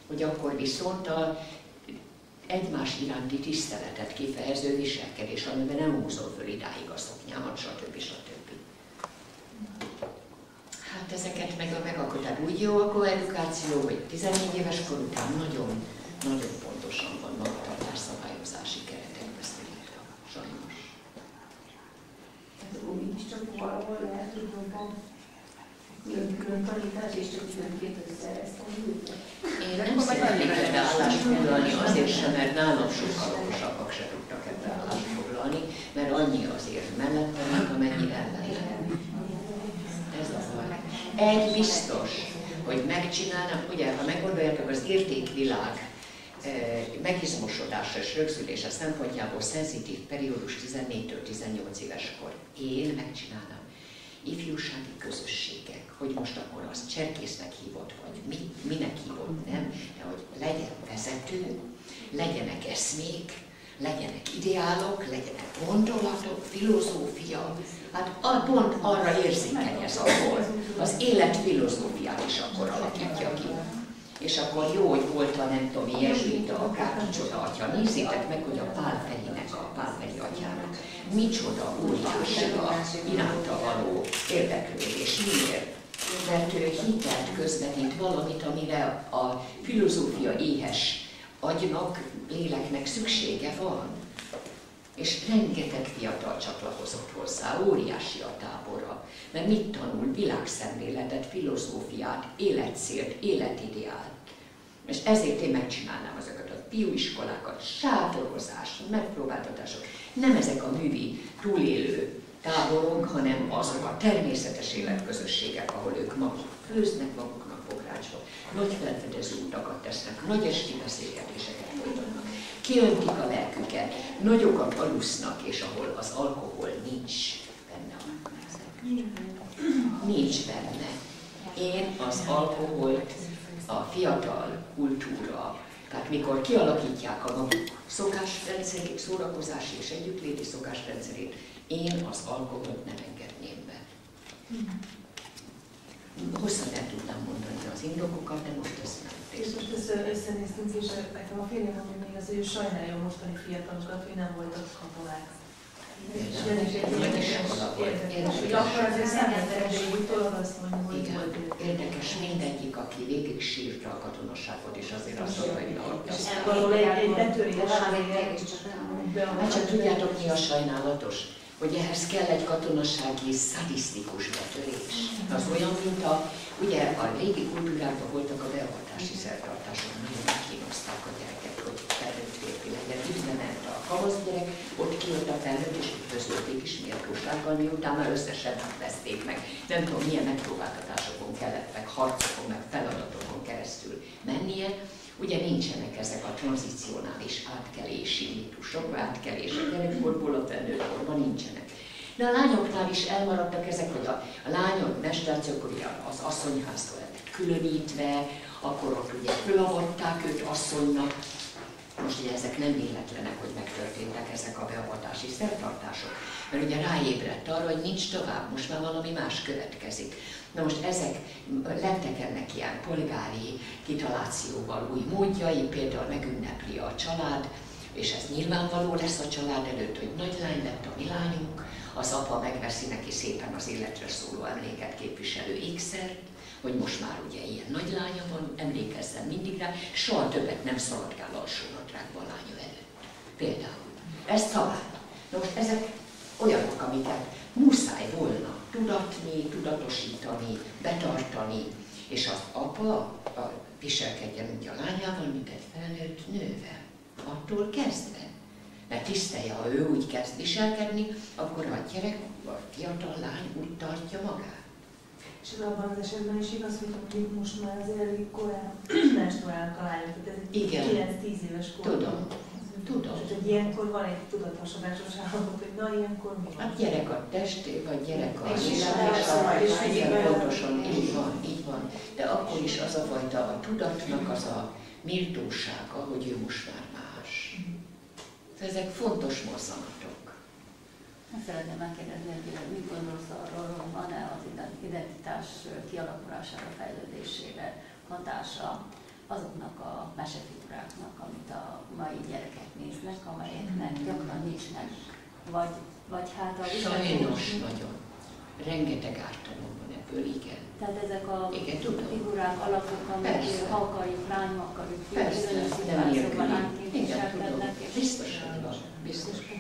Hogy akkor viszont a egymás iránti tiszteletet kifejező viselkedés, amiben nem húzol föl idáig a szoknyámat, stb. stb. Hát ezeket meg a megalkották úgy jó, akkor edukáció, hogy tizennégy éves kor után nagyon, nagyon pontosan van magatartás szabályozási keretekbe szülítve, sajnos. Tehát úgy is csak valahol lehet, hogy jobban külön tanítás és csak különként összereztem. Én nem szeretnék ebbe állást foglalni azért sem, mert nálam sokkal okosabbak se tudtak ebbe állást foglalni, mert annyi azért mellettem, mint amennyi ellenem. Egy biztos, hogy megcsinálnak, ugye, ha meggondoljátok, az értékvilág megizmosodása és rögzülése szempontjából szenzitív periódus tizennégytől tizennyolc éves kor. Én megcsinálnám. Ifjúsági közösségek, hogy most akkor az cserkésznek hívott, vagy mi, minek hívott, nem, de hogy legyen vezető, legyenek eszmék, legyenek ideálok, legyenek gondolatok, filozófia, hát pont arra érzékeny ez akkor. Az élet filozófiát is akkor alakítja ki. És akkor jó, hogy volt a nem tudom, jezsuita, akár micsoda atya. Nézzétek meg, hogy a Pál Ferinek, a Pál Feri atyának micsoda úrtársága iránta való érdeklődés. Miért? Mert ő hitelt közvetít valamit, amire a filozófia éhes agynak, léleknek szüksége van. És rengeteg fiatal csatlakozott hozzá, óriási a tábora, mert mit tanul? Világszemléletet, filozófiát, életcélt, életideált. És ezért én megcsinálnám azokat a fiúiskolákat, sátorozás, megpróbáltatások. Nem ezek a művi túlélő táborok, hanem azok a természetes életközösségek, ahol ők maguk főznek maguknak pokrácsba, nagy felfedező utakat tesznek, nagy esti beszélgetéseket folytatnak. Kiöntik a lelküket, nagyokat alusznak, és ahol az alkohol nincs benne. Nincs benne. Én az alkoholt, a fiatal kultúra, tehát mikor kialakítják a maguk szokásrendszerét, szórakozási és együttléti szokásrendszerét, én az alkoholt nem engedném be. Hosszan el tudtam mondani az indokokat, de most ezt nem. És most összenéztünk, és nekem a férjem mondja, hogy az ő sajnálja a mostani fiatalokat, hogy nem voltak katonák. És én is érdekes, hogy akkor azért szemletelés, hogy tovább azt mondja, hogy volt. Érdekes mindegyik, aki végig sírta a katonosságot, és azért azt mondja, hogy na, és valóban egy betörés. Hát csak tudjátok, mi a sajnálatos? Hogy ehhez kell egy katonasági szadisztikus betörés. Az olyan, mint a, ugye a régi kultúrákban voltak a beavatási szertartások, nagyon megkínozták a gyereket, hogy felnőtt férfi legyen. Itt ment a kavaszgyerek, ott kijött a felnőtt, és itt közölték is méltósággal, miután már összesen veszték meg. Nem tudom, milyen megpróbáltatásokon kellett, meg harcokon, meg feladatokon keresztül mennie. Ugye nincsenek ezek a tranzicionális átkelési mítusok, átkelés a gyerekkorból, a felnőttkorban nincsenek. De a lányoknál is elmaradtak ezek, hogy a, a lányok mestrációk, ugye az asszonyháztól lettek különítve, akkor ott ugye fölavatták őt asszonynak. Most ugye ezek nem véletlenek, hogy megtörténtek ezek a beavatási szertartások, mert ugye ráébredt arra, hogy nincs tovább, most már valami más következik. Na most ezek lettek ennek ilyen polgári kitalációval új módjai, például megünnepli a család, és ez nyilvánvaló lesz a család előtt, hogy nagy lány lett a mi lányunk, az apa megveszi neki szépen az életre szóló emléket képviselő ékszert, hogy most már ugye ilyen nagy lánya van, emlékezzen mindig rá, soha többet nem szaladgál alsó nadrágban lánya előtt. Például. Ez talán. Na most ezek olyanok, amiket muszáj volna tudatni, tudatosítani, betartani, és az apa a viselkedjen úgy a lányával, mint egy felnőtt nővel. Attól kezdve. Mert tisztelje, ha ő úgy kezd viselkedni, akkor a gyerek, a fiatal lány úgy tartja magát. És ez abban az esetben is igaz, hogy most már az elég korán menstruálnak a lányok, tehát ez egy kilenc-tíz éves korban. Tudom. Tudom. És hogy ilyenkor van egy tudathasadásos állapot, hogy na, ilyenkor mi van? Hát gyerek a testé, vagy gyerek a lélása, és figyelj, pontosan így van, így van. De akkor is az a fajta a tudatnak az a méltósága, hogy ő most már más. Ezek fontos mozzanatok. Szeretném megkérdezni, hogy mit gondolsz arról, hogy van-e az identitás kialakulására, fejlődésére hatása azoknak a mesefiguráknak, amit a mai gyerekek néznek, amelyeknek gyakran nincsenek, vagy, vagy hát a sajnos nagyon. Rengeteg ártalom van ebből, igen. Tehát ezek a igen, figurák alakok, amik ha akarjuk, lány akarjuk, bizonyos szituációban átképviselkednek. Biztosan van, biztosan.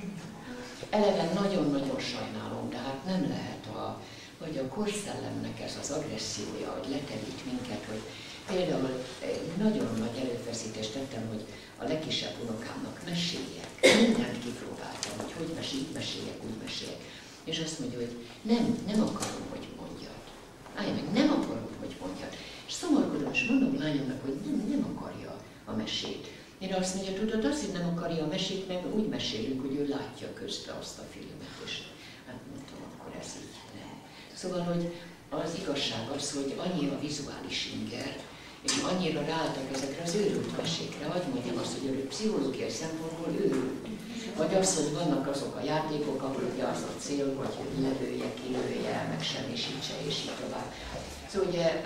Eleve nagyon-nagyon sajnálom, de hát nem lehet, a, hogy a korszellemnek ez az agressziója, hogy leterít minket, hogy például nagyon nagy előfeszítést tettem, hogy a legkisebb unokámnak meséljek. Mindent kipróbáltam, hogy hogy mesél, meséljek, úgy meséljek. És azt mondja, hogy nem, nem akarom, hogy mondjad. Állj meg, nem akarom, hogy mondjad. És szomorkodom, és mondom lányomnak, hogy nem, nem akarja a mesét. Mire azt mondja, tudod, azt, hogy nem akarja a mesét, mert úgy mesélünk, hogy ő látja közben azt a filmet, és hát mondtam, akkor ez így ne. Szóval, hogy az igazság az, hogy annyira vizuális inger, és annyira ráálltak ezekre az őrült mesékre, hogy mondjam azt, hogy ő pszichológiai szempontból őrült. Vagy az, hogy vannak azok a játékok, ahol ugye az a cél, vagy hogy lelője, kilője, meg semmisítse, és így tovább. Szóval ugye,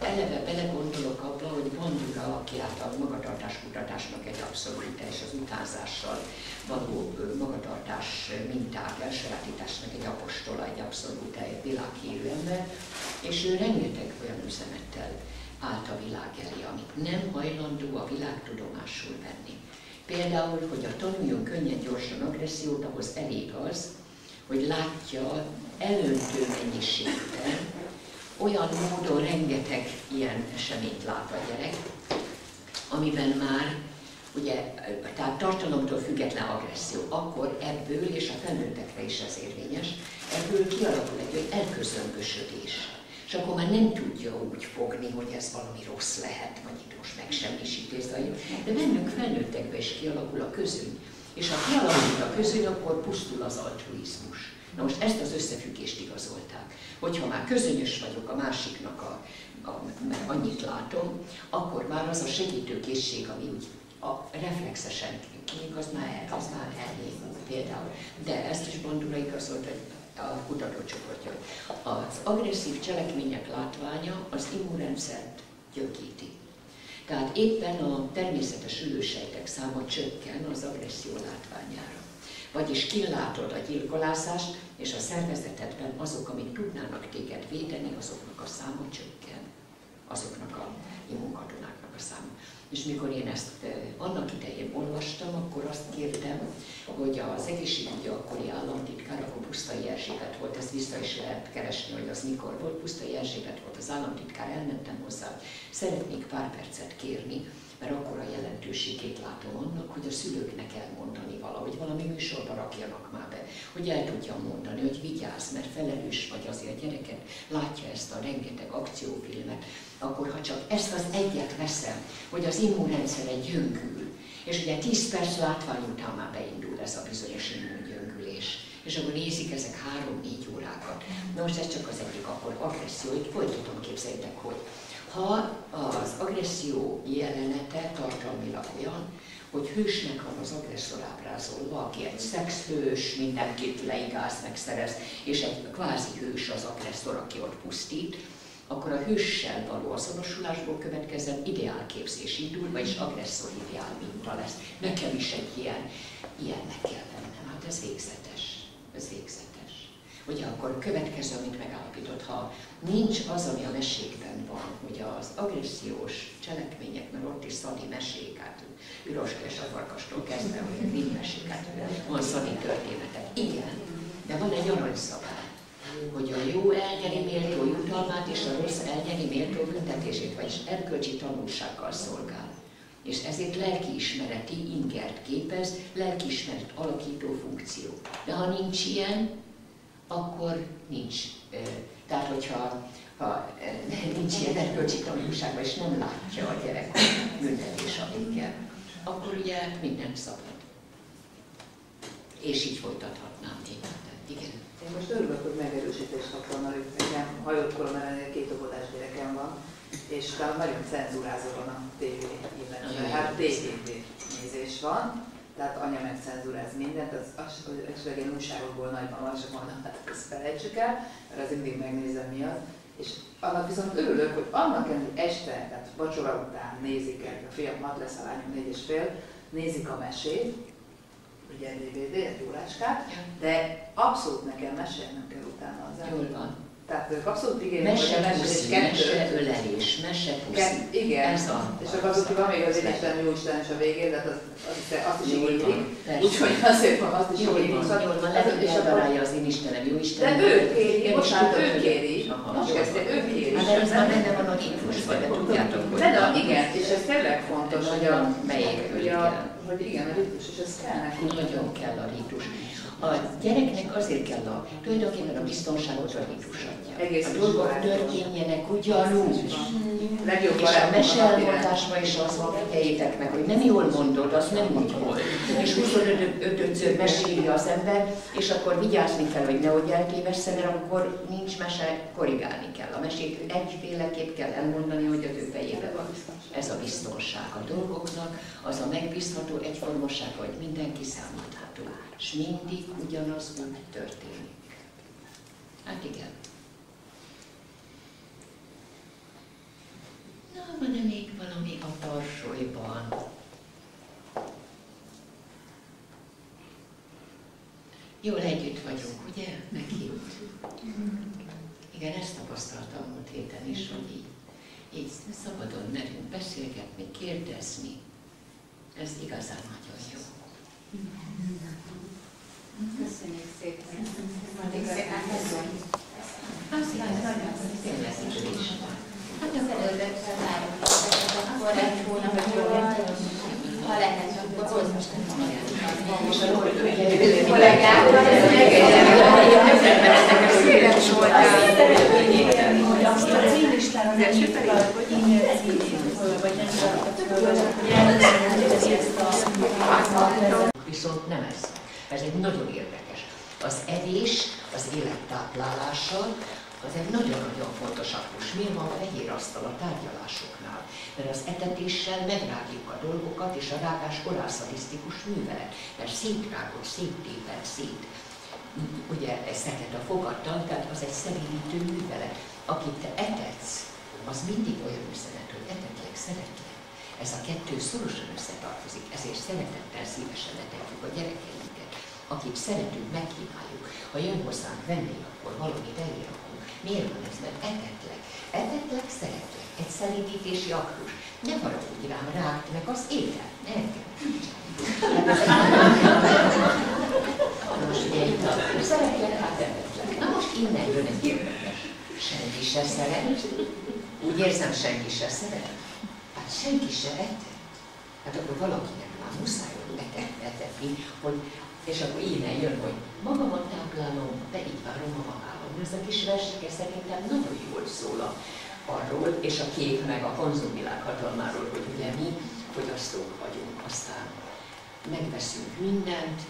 eleve belegondolok abba, hogy van ura, aki által magatartáskutatásnak egy abszolút és az utánzással való magatartás minták elsajátításnak egy apostola, egy abszolút világhírű ember, és ő rengeteg olyan üzenettel állt a világ elé, amit nem hajlandó a világ tudomásul venni. Például, hogy a tanuljon könnyen, gyorsan agressziót, ahhoz elég az, hogy látja elöntő mennyiségben, olyan módon rengeteg ilyen eseményt lát a gyerek, amiben már, ugye, tehát tartalomtól független agresszió, akkor ebből, és a felnőttekre is ez érvényes, ebből kialakul egy elközömbösödés. És akkor már nem tudja úgy fogni, hogy ez valami rossz lehet, vagy itt most megsemmisítés zajlik, de bennünk felnőttekbe is kialakul a közöny. És ha kialakul a közöny, akkor pusztul az altruizmus. Na most ezt az összefüggést igazolták. Hogyha már közönyös vagyok a másiknak, a, a, mert annyit látom, akkor már az a segítőkészség, ami úgy a reflexesen kívül, az már, el, már elnézünk például. De ezt is Bandura igazolt a kutatócsoportja. Az agresszív cselekmények látványa az immunrendszert gyöngíti. Tehát éppen a természetes ülősejtek száma csökken az agresszió látványára. Vagyis kilátod a gyilkolászást, és a szervezetedben azok, amik tudnának téged védeni, azoknak a száma csökken. Azoknak a immunkatonáknak a száma. És mikor én ezt annak idején olvastam, akkor azt kértem, hogy az egészségügyi akkori államtitkár, akkor Pusztai Erzsébet volt, ezt vissza is lehet keresni, hogy az mikor volt. Pusztai Erzsébet volt az államtitkár, elmentem hozzá, szeretnék pár percet kérni, mert akkor a jelentőségét látom annak, hogy a szülőknek elmondani valahogy, valami műsorba rakjanak már be, hogy el tudjam mondani, hogy vigyázz, mert felelős vagy azért a gyereket, látja ezt a rengeteg akciófilmet, akkor ha csak ezt az egyet veszem, hogy az immunrendszere gyöngül, és ugye tíz perc látvány után már beindul ez a bizonyos immungyöngülés, és akkor nézik ezek három-négy órákat. Na most ez csak az egyik, akkor agresszió, itt folytatom, képzeljétek, hogy ha az agresszió jelenete tartalmilag olyan, hogy hősnek van az agresszor ábrázolva, aki egy szexhős, mindenkit leigáz, megszerez, és egy kvázi hős az agresszor, aki ott pusztít, akkor a hőssel való azonosulásból következően ideálképzés indul, vagyis agresszor ideál minta lesz. Nekem is egy ilyen, ilyennek kell bennem. Hát ez végzetes. Ez végzetes. Ugye akkor következő, amit megállapított, ha nincs az, ami a mesékben van, hogy az agressziós cselekmények, mert ott is Szadi mesék, hát Üroska és a Farkastól kezdve, hogy mind mesék, hát van Szadi történetek. Igen, de van egy aranyszabály, hogy a jó elnyeri méltó jutalmát és a rossz elnyeri méltó büntetését, vagyis erkölcsi tanulsággal szolgál. És ezért lelkiismereti ingert képez, lelkiismeret alakító funkció. De ha nincs ilyen, akkor nincs Tehát, hogyha ha nincs ilyen erkölcsi tanulságban, és nem látja a gyerek a büntetés, amit kell, akkor ugye minden szabad. És így folytathatnám témádat. Igen. Én most örülök, hogy megerősítést kaptam, hogy nekem hajott koronáról két óvodás gyerekem van, és talán nagyon cenzurázó van a tévé, illetve hát té té té nézés van, tehát anya megcenzuráz mindent, az, az, az, az én újságokból nagyban van, csak mondom, hát ezt felejtsük el, mert az mindig megnézem mi az. És annak viszont örülök, hogy annak egy este, tehát vacsora után nézik el, a fiam hat lesz, a lányom négy és fél, nézik a mesét, ugye dé vé dé, egy órácskát, de abszolút nekem mesélnem kell utána az elmúlt. Jól van. Tehát ők abszolút igények, hogy a mesélés kettőölelés, mesepuszi. Igen, és akkor az ott van még az Isten, Jóisten és a végén, tehát azt is igénylik. Úgyhogy azért van, azt is igénylik. És a találja az én Istenem, Jóistenem. De ő kéri, bocsánat, ő kéri. Most kezdte, ő kéri. Hát ez már benne van a ritmus, vagy tudjátok, hogy van. Igen, és ez tényleg fontos, hogy a melyik. Hogy igen, a rítus, és ez kell nekünk. Nagyon kell a rítus. A gyereknek azért kell a, tulajdonképpen a biztonságot a rítus adja. A dolgok történjenek ugyanúgy. És a meselmondásban is az van, figyeljétek meg, hogy nem jól mondod, az nem úgy volt. És huszonötször meséli az ember, és akkor vigyázni kell, hogy nehogy eltévesszen, mert akkor nincs mese, korrigálni kell. A mesét egyféleképp kell elmondani, hogy az ő fejében van. Ez a biztonság a dolgoknak, az a megbízható egyformaság, hogy mindenki számítható. És mindig ugyanaz úgy történik. Hát igen. Na, van-e még valami a tarsolyban? Jól együtt vagyunk, ugye? Neki. Igen, ezt tapasztaltam múlt héten is, hogy így, így szabadon merünk beszélgetni, kérdezni. Ez igazán nagyon jó. Köszönjük szépen! Köszönjük szépen! Köszönjük szépen! Köszönjük szépen! Hát az előzőkkel várunk, akkor egy hónapról, ha lehet, akkor hozzásnak magának. Kollégák, ez megegyelem. Viszont nem ez. Ez egy nagyon érdekes. Az evés, az élettáplálással, az egy nagyon-nagyon fontos aktus. Mi van a fehér asztal a tárgyalásoknál? Mert az etetéssel megrágjuk a dolgokat, és a rágás orászalisztikus művelet. Mert szétrágol, széttéped, szét. Ugye ez szeket a fogattal, tehát az egy személítő művelet. Akit te etetsz, az mindig olyan üzenet, hogy etetlek, szeretlek. Ez a kettő szorosan összetartozik, ezért szeretettel szívesen etetjük a gyerekeinket. Akit szeretünk, megkínáljuk. Ha jön hozzánk venni, akkor valamit elérünk. Miért van ez? Mert etetlek. Etetlek, szeretlek. Egy szelídítési aktus. Ne haragudj rám, rágd meg az étel. Ne engem. Na most ugye itt a szeretlek, hát etetlek. Na most innen jön egy érdekes. Senki se szeret. Úgy érzem, senki se szeret. Hát senki se etet. Hát akkor valakinek már muszáj, hogy etetni, hogy és akkor innen jön, hogy magamat táplálom, de így várom a magában. Ez a kis verseke szerintem nagyon jól szól a, arról, és a kép meg a konzumvilág hatalmáról, hogy ugye mi fogyasztók vagyunk, aztán megveszünk mindent,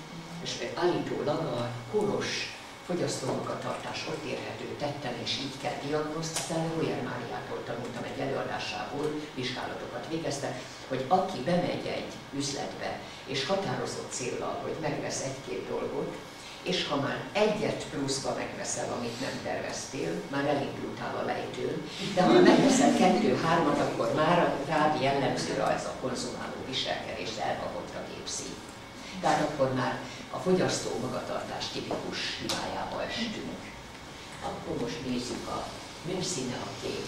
és állítólag a koros fogyasztó magatartás ott érhető tetten, és így kell diagnosztizálni. Hoyer Máriától tanultam egy előadásából, vizsgálatokat végeztem, hogy aki bemegy egy üzletbe, és határozott céllal, hogy megvesz egy-két dolgot, és ha már egyet pluszba megveszel, amit nem terveztél, már elindultál a lejtőn, de ha megveszel kettő-hármat, akkor már rád jellemző az a konzumáló viselkedést, elvagott a gépszín. Tehát akkor már a fogyasztó magatartás tipikus hibájába estünk. Akkor most nézzük a műszíne a kép.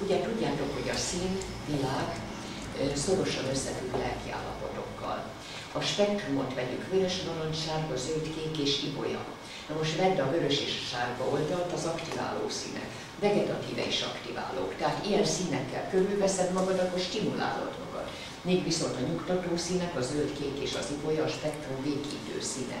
Ugye tudjátok, hogy a színvilág szorosan összefügg lelki állapotokkal. A spektrumot vegyük vörös, narancssárga, zöld, kék és ibolya. Na most vedd a vörös és a sárga oldalt, az aktiváló színek. Vegetatíve is aktiválók. Tehát ilyen színekkel körülveszed magad, akkor stimulálod magad. Még viszont a nyugtató színek, a zöld, kék és az ibolya, a spektrum végítő színe.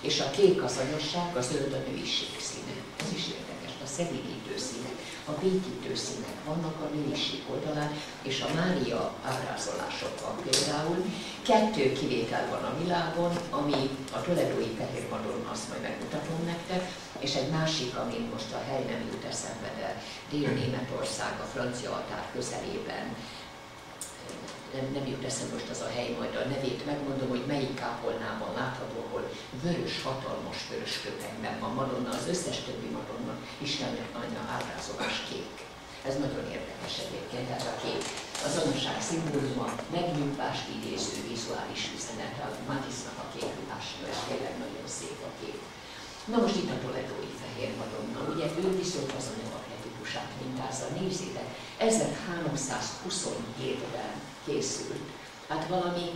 És a kék az anyosság, a zöld a nőiség színe. Ez is érdekes, a a szegély tőszínek, a béki tőszínek vannak a nőiség oldalán, és a mária ábrázolásokban például. Kettő kivétel van a világon, ami a toledói fehérpadon, azt majd megmutatom nektek, és egy másik, amin most a hely nem jut eszembe, de Dél-Németország, a francia határ közelében, nem, nem jut eszembe most az a hely, majd a nevét megmondom, hogy melyik kápolnában látható, hol vörös, hatalmas vörös köpenyben van Madonna, az összes többi Madonna, Istennek Anya ábrázolás kék. Ez nagyon érdekes egyébként, tehát a kék azonosság szimbóluma, megnyugvást idéző vizuális üzenet, a Matisnak a kék világsa, és tényleg nagyon szép a kék. Na most itt a toledói fehér Madonna, ugye ő viszont az anyag típusát mintázza, nézzétek, ezerháromszázhuszonhétben készült. Hát valami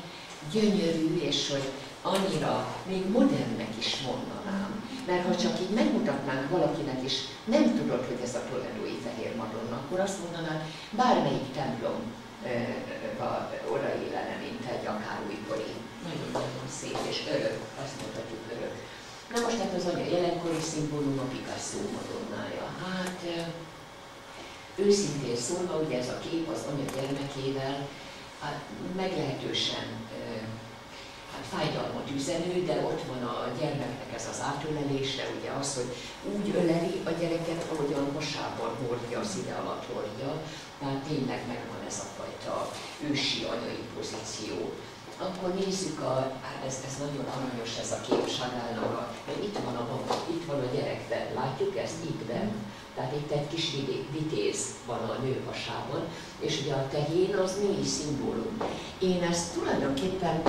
gyönyörű, és hogy annyira még modernnek is mondanám, mert ha csak így megmutatnánk valakinek is, nem tudod, hogy ez a toledói fehér Madonna, akkor azt mondanám, bármelyik templomba odaillene, mint egy akár újkori. Nagyon-nagyon szép és örök, azt mondhatjuk, örök. Na most hát az anya jelenkori szimbólum a Picasso Madonnája. Hát őszintén szólva, ugye ez a kép az anya gyermekével, hát meglehetősen hát fájdalmat üzenő, de ott van a gyermeknek ez az átölelése, ugye az, hogy úgy öleli a gyereket, ahogy a mosában hordja, az ide alatt hordja, tehát tényleg megvan ez a fajta ősi anyai pozíció. Akkor nézzük, a, hát ez, ez nagyon aranyos ez a kép Chagallnak, mert itt van a maga, itt van a gyerekben, látjuk ezt itt bent, tehát itt egy kis vitéz van a nő hasában, és ugye a tehén az női szimbólum. Én ezt tulajdonképpen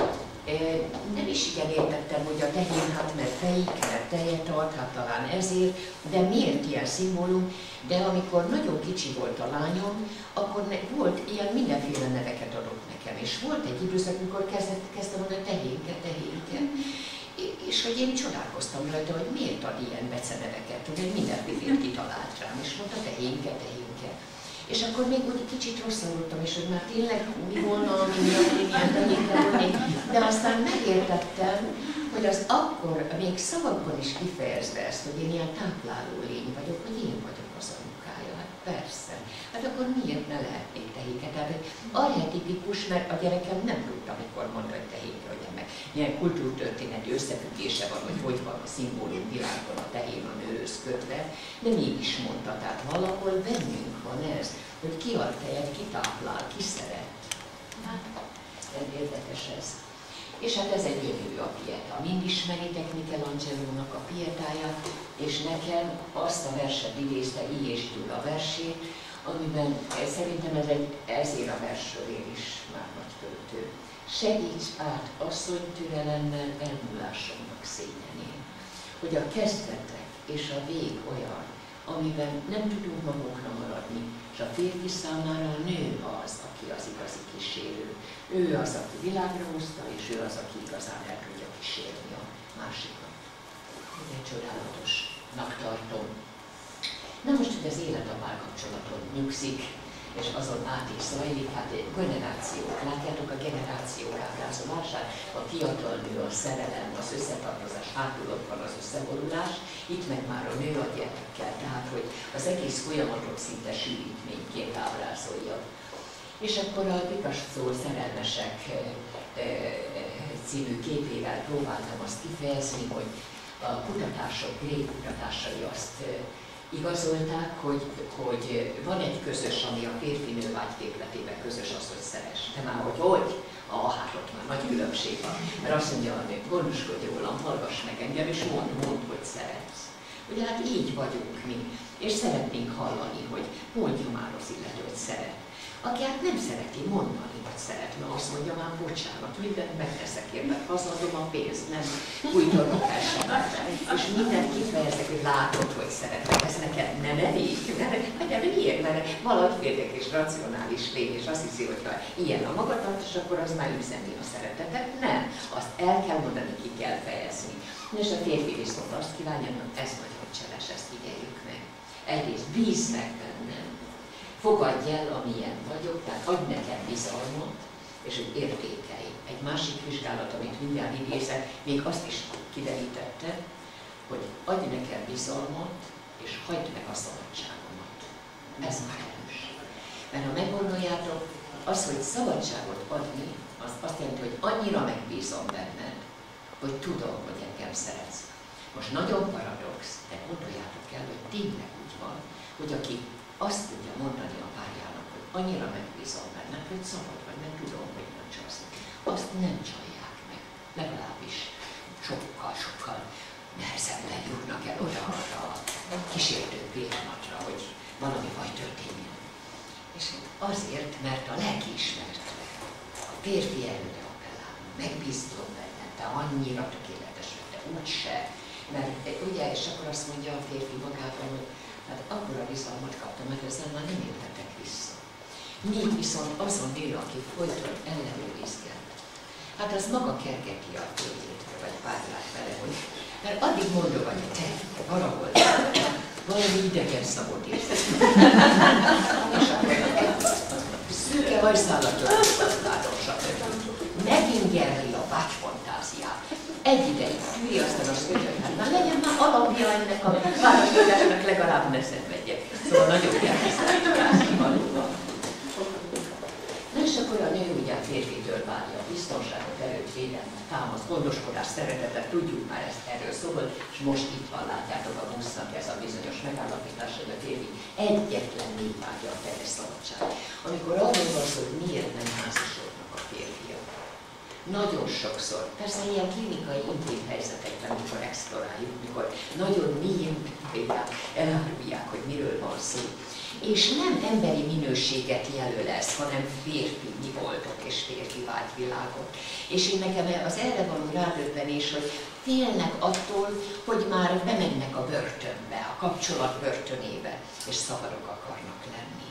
nem is igen értettem, hogy a tehén, hát mert fejik, mert tejet ad, hát talán ezért, de miért ilyen szimbólum? De amikor nagyon kicsi volt a lányom, akkor volt ilyen mindenféle neveket adott nekem, és volt egy időszak, amikor kezdett, kezdtem mondani, tehénke, tehénke, és hogy én csodálkoztam rajta, hogy miért ad ilyen beceneveket, hogy mindenféle kitalált rám, és mondta, tehénke, tehénke. És akkor még úgy kicsit rosszalultam is, hogy már tényleg mi volna, ami miatt, de aztán megértettem, hogy az akkor még szavakban is kifejezve ezt, hogy én ilyen tápláló lény vagyok, hogy én vagyok az anyukája. Hát persze. Hát akkor miért ne lehetnék tehénke? Tehát archetipikus, mert a gyerekem nem tudta, amikor mondta, hogy tehénke, hogy meg ilyen kultúrtörténeti összefüggése van, hogy hogy van a szimbólum világban a tehén a nőhöz kötve, de mégis mondta, tehát valahol bennünk van ez, hogy ki ad tejet, ki táplál, ki szeret. Hát, érdekes ez. És hát ez egy gyönyörű a Pietá. Mind ismeritek Michelangelo-nak a Pietáját, és nekem azt a verset idézte, így és túl a versét, amiben szerintem ez egy, ezért a versről én is már nagy költő. Segíts át asszony türelemmel elmúlásomnak szégyenén, hogy a kezdetek és a vég olyan, amiben nem tudunk magunkra maradni, és a férfi számára a nő az, aki az igazi kísérő. Ő az, aki világra hozta, és ő az, aki igazán el tudja kísérni a másikat. Ugye csodálatosnak tartom. Na most, hogy az élet a párkapcsolaton nyugszik, és azon át is zajlik, hát egy generációk, látjátok a generációk ábrázolását, a fiatal nő, a szerelem, az összetartozás, hátul ott van az összeborulás, itt meg már a nő a gyerekkel, tehát hogy az egész folyamatot szinte sűrítményként ábrázolja. És akkor a Picasso szerelmesek című képével próbáltam azt kifejezni, hogy a kutatások, grég kutatásai azt igazolták, hogy, hogy van egy közös, ami a férfinő vágyképletében közös az, hogy szeres. De már hogy hogy? Ah, hát ott már nagy különbség van. Mert azt mondja, hogy gondoskodj rólam, hallgass meg engem, és mondd, mondd, hogy szeretsz. Ugye hát így vagyunk mi, és szeretnénk hallani, hogy mondja már az illető, hogy szeret. Aki hát nem szereti mondani, hogy szeretne, azt mondja már, bocsánat, mindent megteszek én, mert hazadom a pénzt, nem újtolom el semmit. És mindent kifejeztek, hogy látod, hogy szeretek, ez neked nem elég. Nekem miért? Mert valahogy férjek és racionális lény, és azt hiszi, hogy ha ilyen a magatartás, akkor az már üzeni a szeretetet. Nem, azt el kell mondani, ki kell fejezni. És a férfi viszont azt kívánja, hogy ez nagyon cseles, ezt figyeljük meg. Egyrészt bízz meg bennem. Fogadj el, amilyen vagyok, tehát adj nekem bizalmat, és hogy értékelj. Egy másik vizsgálat, amit mindjárt idézek, még azt is kiderítette, hogy adj nekem bizalmat, és hagyd meg a szabadságomat. Ez már erős. Mert ha meggondoljátok, az, hogy szabadságot adni, az azt jelenti, hogy annyira megbízom benned, hogy tudom, hogy engem szeretsz. Most nagyon paradox, de gondoljátok el, hogy tényleg úgy van, hogy aki azt tudja mondani a párjának, hogy annyira megbízom benned, hogy szabad vagy, mert tudom, hogy nem csalsz. Azt nem csalják meg, legalábbis sokkal-sokkal nehezebben jutnak el oda-arra a kísértő pillanatra, hogy valami baj történjen. És azért, mert a lelkiismeretre, a férfi erőre appellál, megbízom benned, te annyira tökéletes vagy, te úgyse. Mert ugye, és akkor azt mondja a férfi magában, hogy hát akkora bizalmat kaptam, mert ezzel már nem értetek vissza. Még viszont azon nő, aki folyton ellenőrizkel. Hát az maga kergeti a férjét, vagy párját vele, hogy mert addig mondom, hogy te valahol valami idegen szabot érzed. És akkor szűke vagy szállatlanulatosabb. Megingerli a vágyfantáziát. Egy ideig tűri aztán azt, hogy hát már legyen már alapja ennek a választásnak, legalább ne szenvedjek. Szóval nagyon kell. És akkor a nő ugye a férfitől várja a biztonságot, erőt, védelmet, támaszt, gondoskodás, szeretetet, tudjuk már ezt, erről szól, és most itt van, látjátok a busznak ez a bizonyos megállapítás, hogy a férfi egyetlen még vágya a teljes szabadság. Amikor arról van szó, hogy miért nem házasodnak a férfiak. Nagyon sokszor, persze ilyen klinikai intim helyzetekben, amikor exploráljuk, mikor nagyon milyen például elárulják, hogy miről van szó. És nem emberi minőséget jelöl ez, hanem férfi mi voltok és férfi vágyvilágot. És én nekem az erre való rádöbbenés, hogy félnek attól, hogy már bemennek a börtönbe, a kapcsolat börtönébe, és szabadok akarnak lenni.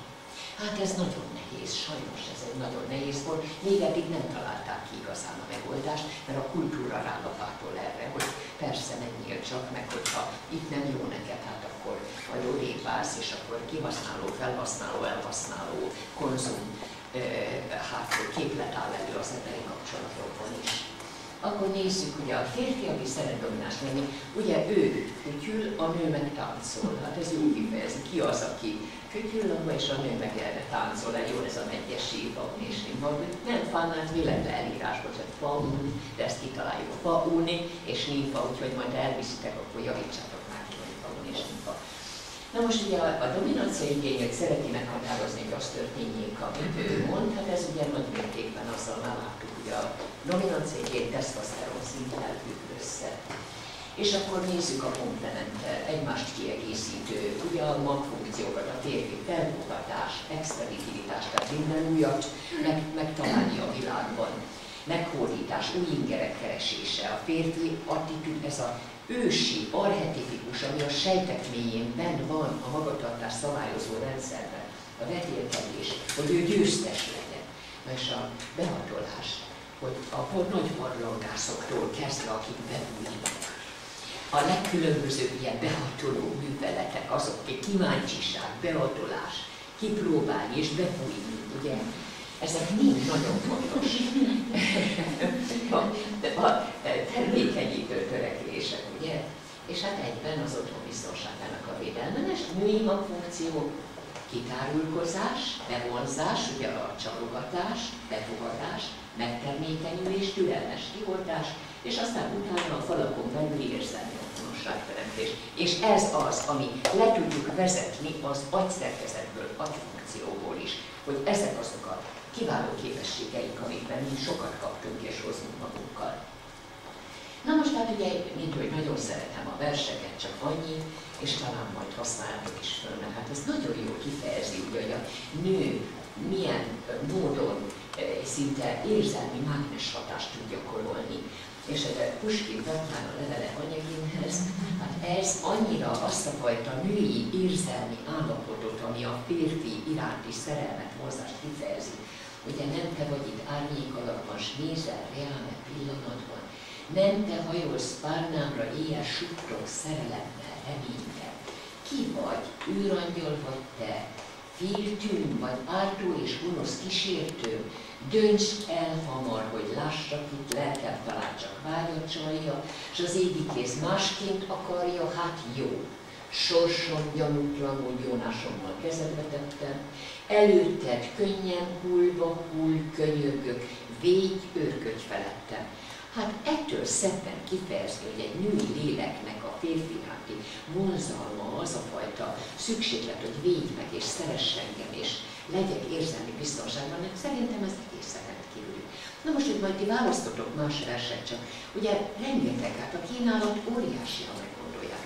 Hát ez nagyon nehéz, sajnos ez egy nagyon nehéz volt. Még eddig nem találták ki igazán a megoldást, mert a kultúra rálapátol erre, hogy persze menjél csak, meg hogyha itt nem jó neked, hát akkor vagy odébb válsz, és akkor kihasználó, felhasználó, elhasználó, konzum, hát képlet áll elő az emberi kapcsolatokban is. Akkor nézzük, hogy a férfi, aki szeret domináns lenni, ugye ő kütyül, a nő meg táncol. Hát ez úgy kifejezi, ki az, aki kütyül, és a nő meg erre táncol. Jó, ez a megyesi, babni és nimbauni. Nem fánát, mi lenne elírás, bocsánat, fauni, de ezt kitaláljuk. Fauni és nimba, úgyhogy majd elviszitek, akkor javítsátok már ki, hogy fauni és nimba. Na most ugye a, a dominancia igényet szereti meghatározni, hogy az történjék, amit ő mond, hát ez ugye nagy mértékben azzal már láttuk, hogy a dominancia igény tesztoszteron szinttel függ össze. És akkor nézzük a komplementer, egymást kiegészítő, ugye a magfunkciókat, a férfi felfogadás, expeditivitás, tehát minden újat meg, megtalálni a világban, meghódítás, új ingerek keresése, a férfi attitűd, ez a ősi, archetipikus, ami a sejtek mélyén benn van a magatartás szabályozó rendszerben, a vetélkedés, hogy ő győztes legyen. Na és a behatolás, hogy a nagy barlangászoktól kezdve, akik bebújnak. A legkülönbözőbb ilyen behatoló műveletek azok, egy kíváncsiság, behatolás, kipróbálni és bebújni, ugye? Ezek mind nagyon fontos a, a termékenyítő törekvések, ugye? És hát egyben az otthon biztonságának a védelmen, és női magfunkció, kitárulkozás, bevonzás, ugye a csalogatás, befogadás, megtermékenyülés, türelmes kioltás, és aztán utána a falakon belüli érzelmi azonosságteremtés. És ez az, ami le tudjuk vezetni az agyszerkezetből, agyfunkcióból is, hogy ezek azok a kiváló képességeink, amikben mi sokat kaptunk és hozunk magunkkal. Na most hát ugye, mint hogy nagyon szeretem a verseket, csak annyi, és talán majd használjuk is föl, mert hát ez nagyon jól kifejezi, ugye, hogy a nő milyen módon szinte érzelmi mágnes hatást tud gyakorolni. És ez a Puskin Tatjána levele Anyeginhez, hát ez annyira azt a fajta női érzelmi állapotot, ami a férfi iránti szerelmet, mozgást kifejezi. Ugye nem te vagy itt árnyék alakban, s nézel reálme pillanatban, nem te hajolsz párnámra éjjel suttog szerelemmel, reménykel. Ki vagy, őrangyal vagy te, féltűn vagy ártó és gonosz kísértő, dönts el hamar, hogy lássak itt, lelkem talán csak vágyat csalja, s az égi kéz másként akarja, hát jó. S sorsom gyanútlanul Jónásommal kezedbe tettem, előtted könnyen hullva hull könyörgök, végy őrködj felettem. Hát ettől szemben kifejezni, hogy egy női léleknek a férfi iránti vonzalma az a fajta szükséglet, hogy védj meg és szeress engem, és legyek érzelmi biztonságban, mert szerintem ez egészen rendkívül. Na most, hogy majd ti választotok más verset csak, ugye rengeteg, hát a kínálat óriási, ha meggondolják.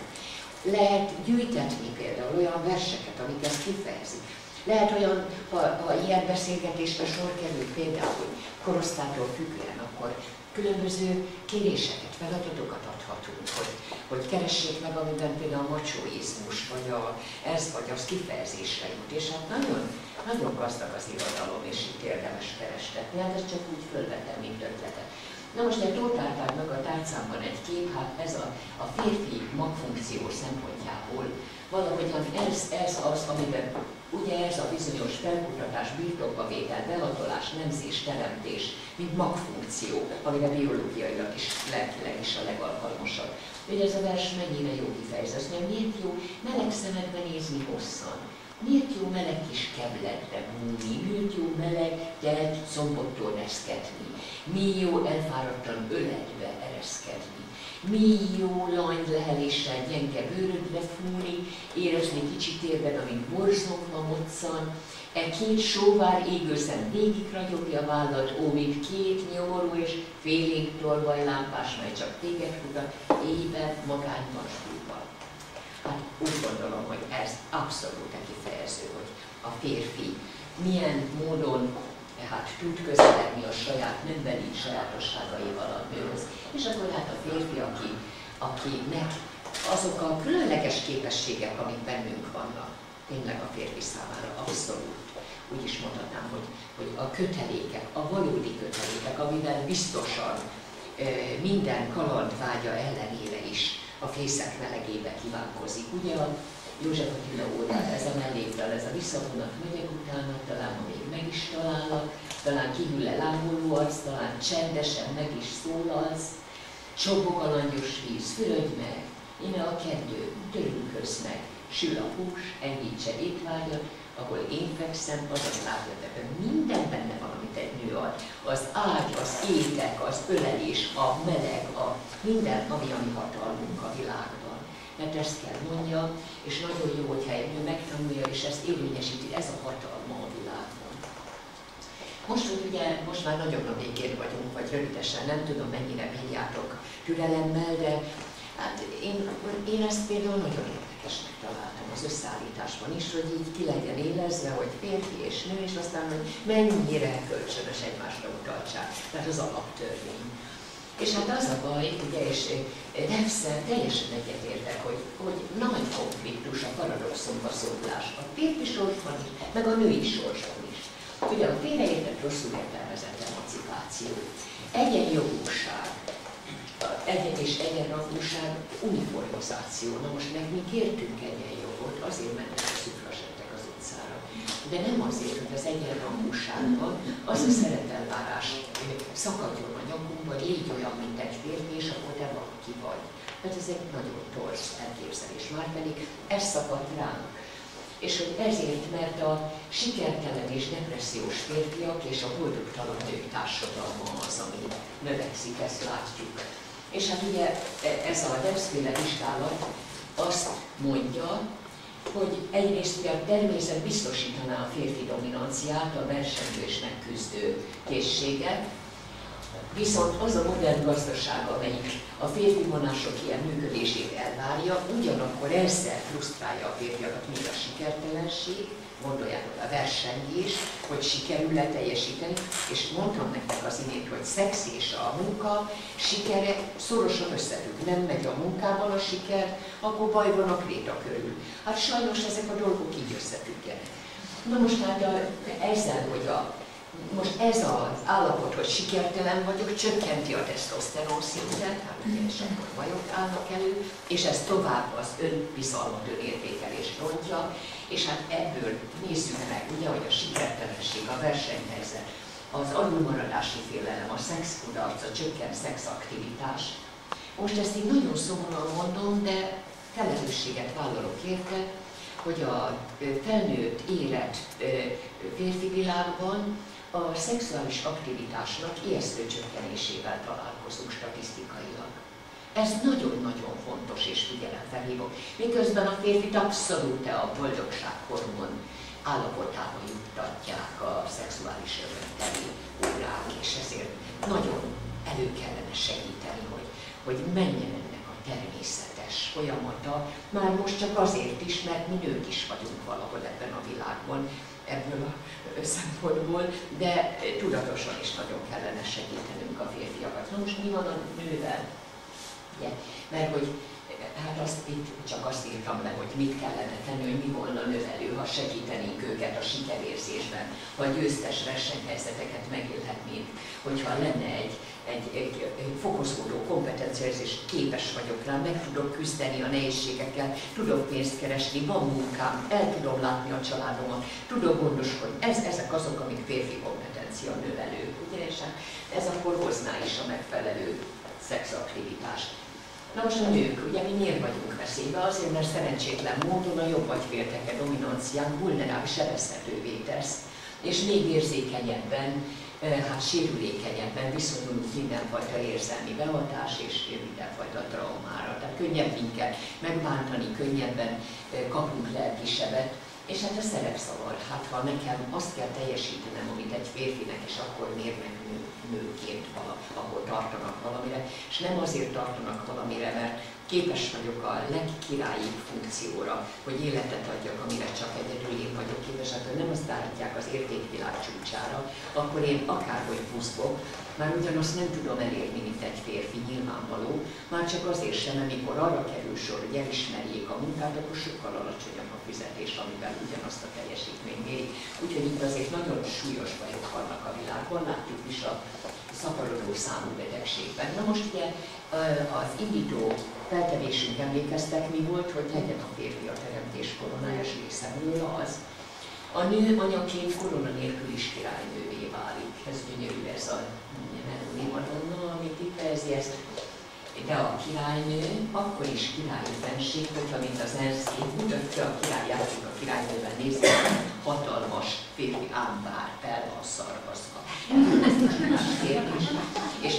Lehet gyűjtetni például olyan verseket, amik ezt kifejezik. Lehet olyan, ha, ha ilyen beszélgetésre sor kerül például korosztálytól függően, akkor különböző kéréseket, feladatokat adhatunk, hogy, hogy keressék meg, amiben például a macsóizmus, vagy a, ez vagy az kifejezésre jut. És hát nagyon, nagyon gazdag az irodalom, és itt érdemes kerestetni. Hát ez csak úgy fölvetem, mint ötletet. Na most egy tórtáltál meg a tárcámban egy kép, hát ez a, a férfi magfunkció szempontjából valahogyan ez, ez az, amiben ugye ez a bizonyos felkutatás, birtokba vétel, behatolás, nemzés, teremtés, mint magfunkció, amire biológiailag is, lelkileg is a legalkalmasabb. Ugye ez a vers mennyire jó kifejezés, mert miért jó meleg szemedbe nézni hosszan? Miért jó meleg kis kebletre bújni? Miért jó meleg telt szombottól reszketni? Mi jó elfáradtan öletbe ereszkedni? Mi jó lany leheléssel gyenge bőrödre fúrni, érezni kicsit térben, amint borzongva moccan, e két sóvár égőzen végig ragyogja vállad, ó, mint két nyomorú és félig tolvaj lámpás, mely csak téged kutat, éber magányban súlyban. Hát úgy gondolom, hogy ez abszolút a kifejező, hogy a férfi milyen módon hát tud közeledni a saját nőbeli sajátosságaival a nőhöz. És akkor hát a férfi, aki, akinek azok a különleges képességek, amik bennünk vannak, tényleg a férfi számára abszolút. Úgy is mondhatnám, hogy, hogy a kötelékek, a valódi kötelékek, amivel biztosan minden kalandvágya ellenére is a fészek melegébe kívánkozik. Ugye a József Attila órán, ez a mellékdal, ez a visszavonat megyek utána, talán még meg is talállak, talán kihűl-e lángoló arc, talán csendesen meg is szólalsz, csobog a langyos víz, fürödj meg, íme a kendő, törülköz meg, sül a hús, enyhítse étvágyat, ahol én fekszem, azon látja, de minden benne van, amit egy nő ad. Az ágy, az étek, az ölelés, a meleg, a minden, ami a mi hatalmunk a világban. Mert ezt kell mondjam, és nagyon jó, hogyha egy nő megtanulja, és ezt érvényesíti, ez a hatalma a világban. Most, hogy ugye, most már nagyon a végén vagyunk, vagy rövidesen, nem tudom, mennyire mindjátok türelemmel, de hát én, én ezt például nagyon érdekesnek találtam az összeállításban is, hogy így ki legyen élezve, hogy férfi és nő, és aztán, hogy mennyire kölcsönös egymásra utaltság, tehát az alaptörvény. És hát az a baj, ugye, és Nefszel teljesen egyetértek, hogy, hogy nagy konfliktus a paradoxonba szólás a férfi sorsban is, meg a női sorsban is. Ugye a félreértett, rosszul értelmezett emancipáció, egyenjogúság, egyen és egyenrangúság, uniformizáció. Na most meg mi kértünk egyenjogot, azért mennek a szüfrasettek az utcára. De nem azért, hogy az egyenrangúságban az a szeretelvárás szakadjon a nyakunkba, hogy légy olyan, mint egy férfi, és akkor te valaki vagy. Mert ez egy nagyon torz elképzelés, már pedig ez szakadt ránk. És hogy ezért, mert a sikertelen és depressziós férfiak és a boldogtalan nők társadalma az, ami növekszik, ezt látjuk. És hát ugye ez a Debs-féle vizsgálat azt mondja, hogy egyrészt ugye a természet biztosítaná a férfi dominanciát, a versengő és megküzdő készséget, viszont az a modern gazdaság, amelyik a férfi vonások ilyen működését elvárja, ugyanakkor ezzel frusztrálja a férfiakat, mint a sikertelenség, gondoljátok a versengés, hogy sikerül-e teljesíteni, és mondtam nektek az imént, hogy szex és a munka sikere szorosan összefügg. Nem megy a munkával a siker, akkor baj van a kréta körül. Hát sajnos ezek a dolgok így összefüggenek. Na most hát a, ezzel, hogy a most ez az állapot, hogy sikertelen vagyok, csökkenti a tesztoszteron szintet, hát ugyanis akkor bajok állnak elő, és ez tovább az önbizalmat, önértékelést rontja, és hát ebből nézzük meg, ugye, hogy a sikertelenség, a versenyhelyzet, az alulmaradási félelem, a szexkudarc, a csökkent szexaktivitás. Most ezt így nagyon szomorúan mondom, de felelősséget vállalok érte, hogy a felnőtt élet férfi világban a szexuális aktivitásnak ijesztő csökkenésével találkozunk statisztikailag. Ez nagyon-nagyon fontos és figyelemfelhívó, miközben a férfit abszolút a boldogsághormon állapotába juttatják a szexuális örömteli órák, és ezért nagyon elő kellene segíteni, hogy, hogy menjen ennek a természetes folyamata, már most csak azért is, mert mi nők is vagyunk valahol ebben a világban, ebből a szempontból, de tudatosan is nagyon kellene segítenünk a férfiakat. Na most mi van a nővel? Ugye? Mert hogy, hát azt itt csak azt írtam le, hogy mit kellene tenni, hogy mi volna növelő, ha segítenénk őket a sikerérzésben, ha a győztes versenyhelyzeteket megélhetnénk, hogyha lenne egy, egy, egy, egy fokozódó kompetenciaérzés, képes vagyok rá, meg tudok küzdeni a nehézségekkel, tudok pénzt keresni, van munkám, el tudom látni a családomat, tudok gondoskodni. Ez, ezek azok, amik férfi kompetencia növelők, ugye? És hát ez akkor hozná is a megfelelő szexaktivitást. Na most a nők, ugye mi miért vagyunk veszélybe? Azért, mert szerencsétlen módon a jobb agyfélteke dominancián vulnerális sebezhetővé tesz, és még érzékenyebben, hát sérülékenyebben viszonyulunk mindenfajta érzelmi behatás és mindenfajta traumára. Tehát könnyebb minket megbántani, könnyebben kapunk lelki sebet. És hát a szerepszavar, hát ha nekem azt kell teljesítenem, amit egy férfinek, és akkor mérnek nő, nőként, ahol tartanak valamire, és nem azért tartanak valamire, mert képes vagyok a legkirályibb funkcióra, hogy életet adjak, amire csak egyedül én vagyok képes, hát ha nem azt állítják az értékvilág csúcsára, akkor én akárhogy puszkok, már ugyanazt nem tudom elérni, mint egy férfi, nyilvánvaló, már csak azért sem, amikor arra kerül sor, hogy elismerjék a munkát, akkor sokkal alacsonyabb a fizetés, amivel ugyanazt a teljesítményt érik. Úgyhogy itt azért nagyon súlyos bajok vannak a világban, látjuk is a szaporodó számú betegségben. Na most ugye az indító feltevésünk, emlékeztek, mi volt, hogy legyen a férfi a teremtés koronája, részemről az. A nő anyaként korona nélkül is királynővé válik. Ez gyönyörű, ez a Madonna, amit itt fejezi ezt. De a királynő akkor is királyi fenség, hogyha mint az ENSZ mutatja, a király játszik a királynőben, nézve hatalmas férfi ámbár, fel van szarvazva. és,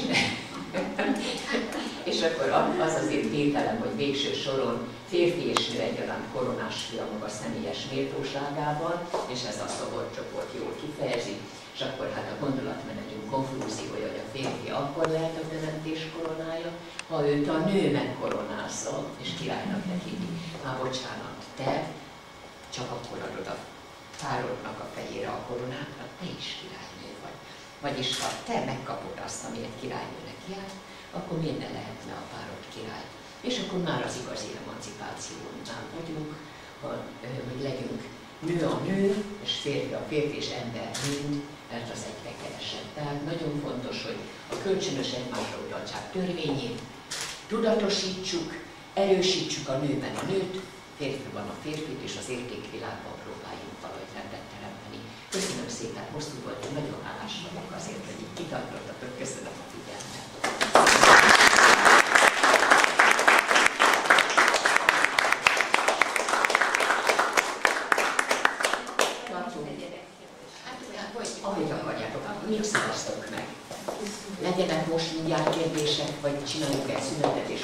és akkor az azért tételem, hogy végső soron férfi és nő egyaránt koronás fia maga személyes méltóságában, és ez a szoborcsoport jól kifejezi. És akkor hát a gondolatmenetünk konklúziója, hogy a férfi akkor lehet a teremtés koronája, ha őt a nő megkoronázza, és királynak tekinti. Már bocsánat, te csak akkor adod a párodnak a fejére a koronát, hát te is királynő vagy. Vagyis ha te megkapod azt, ami egy királynőnek jár, akkor miért ne lehetne a párod király? És akkor már az igazi emancipációnál vagyunk, hogy legyünk nő a nő, és férfi a férfi, és ember mind, mert az egyre kevesebb. Tehát nagyon fontos, hogy a kölcsönös egymásra utaltság törvényét tudatosítsuk, erősítsük a nőben a nőt, férfiban a férfit, és az értékvilágban próbáljunk valahogy rendet teremteni. Köszönöm szépen, hosszú volt, hogy nagyon hálás vagyok azért, hogy itt kitartottatok. Köszönöm a figyelmet. Mit szavaztok meg? Legyenek most mindjárt kérdések, vagy csináljuk egy szünetet és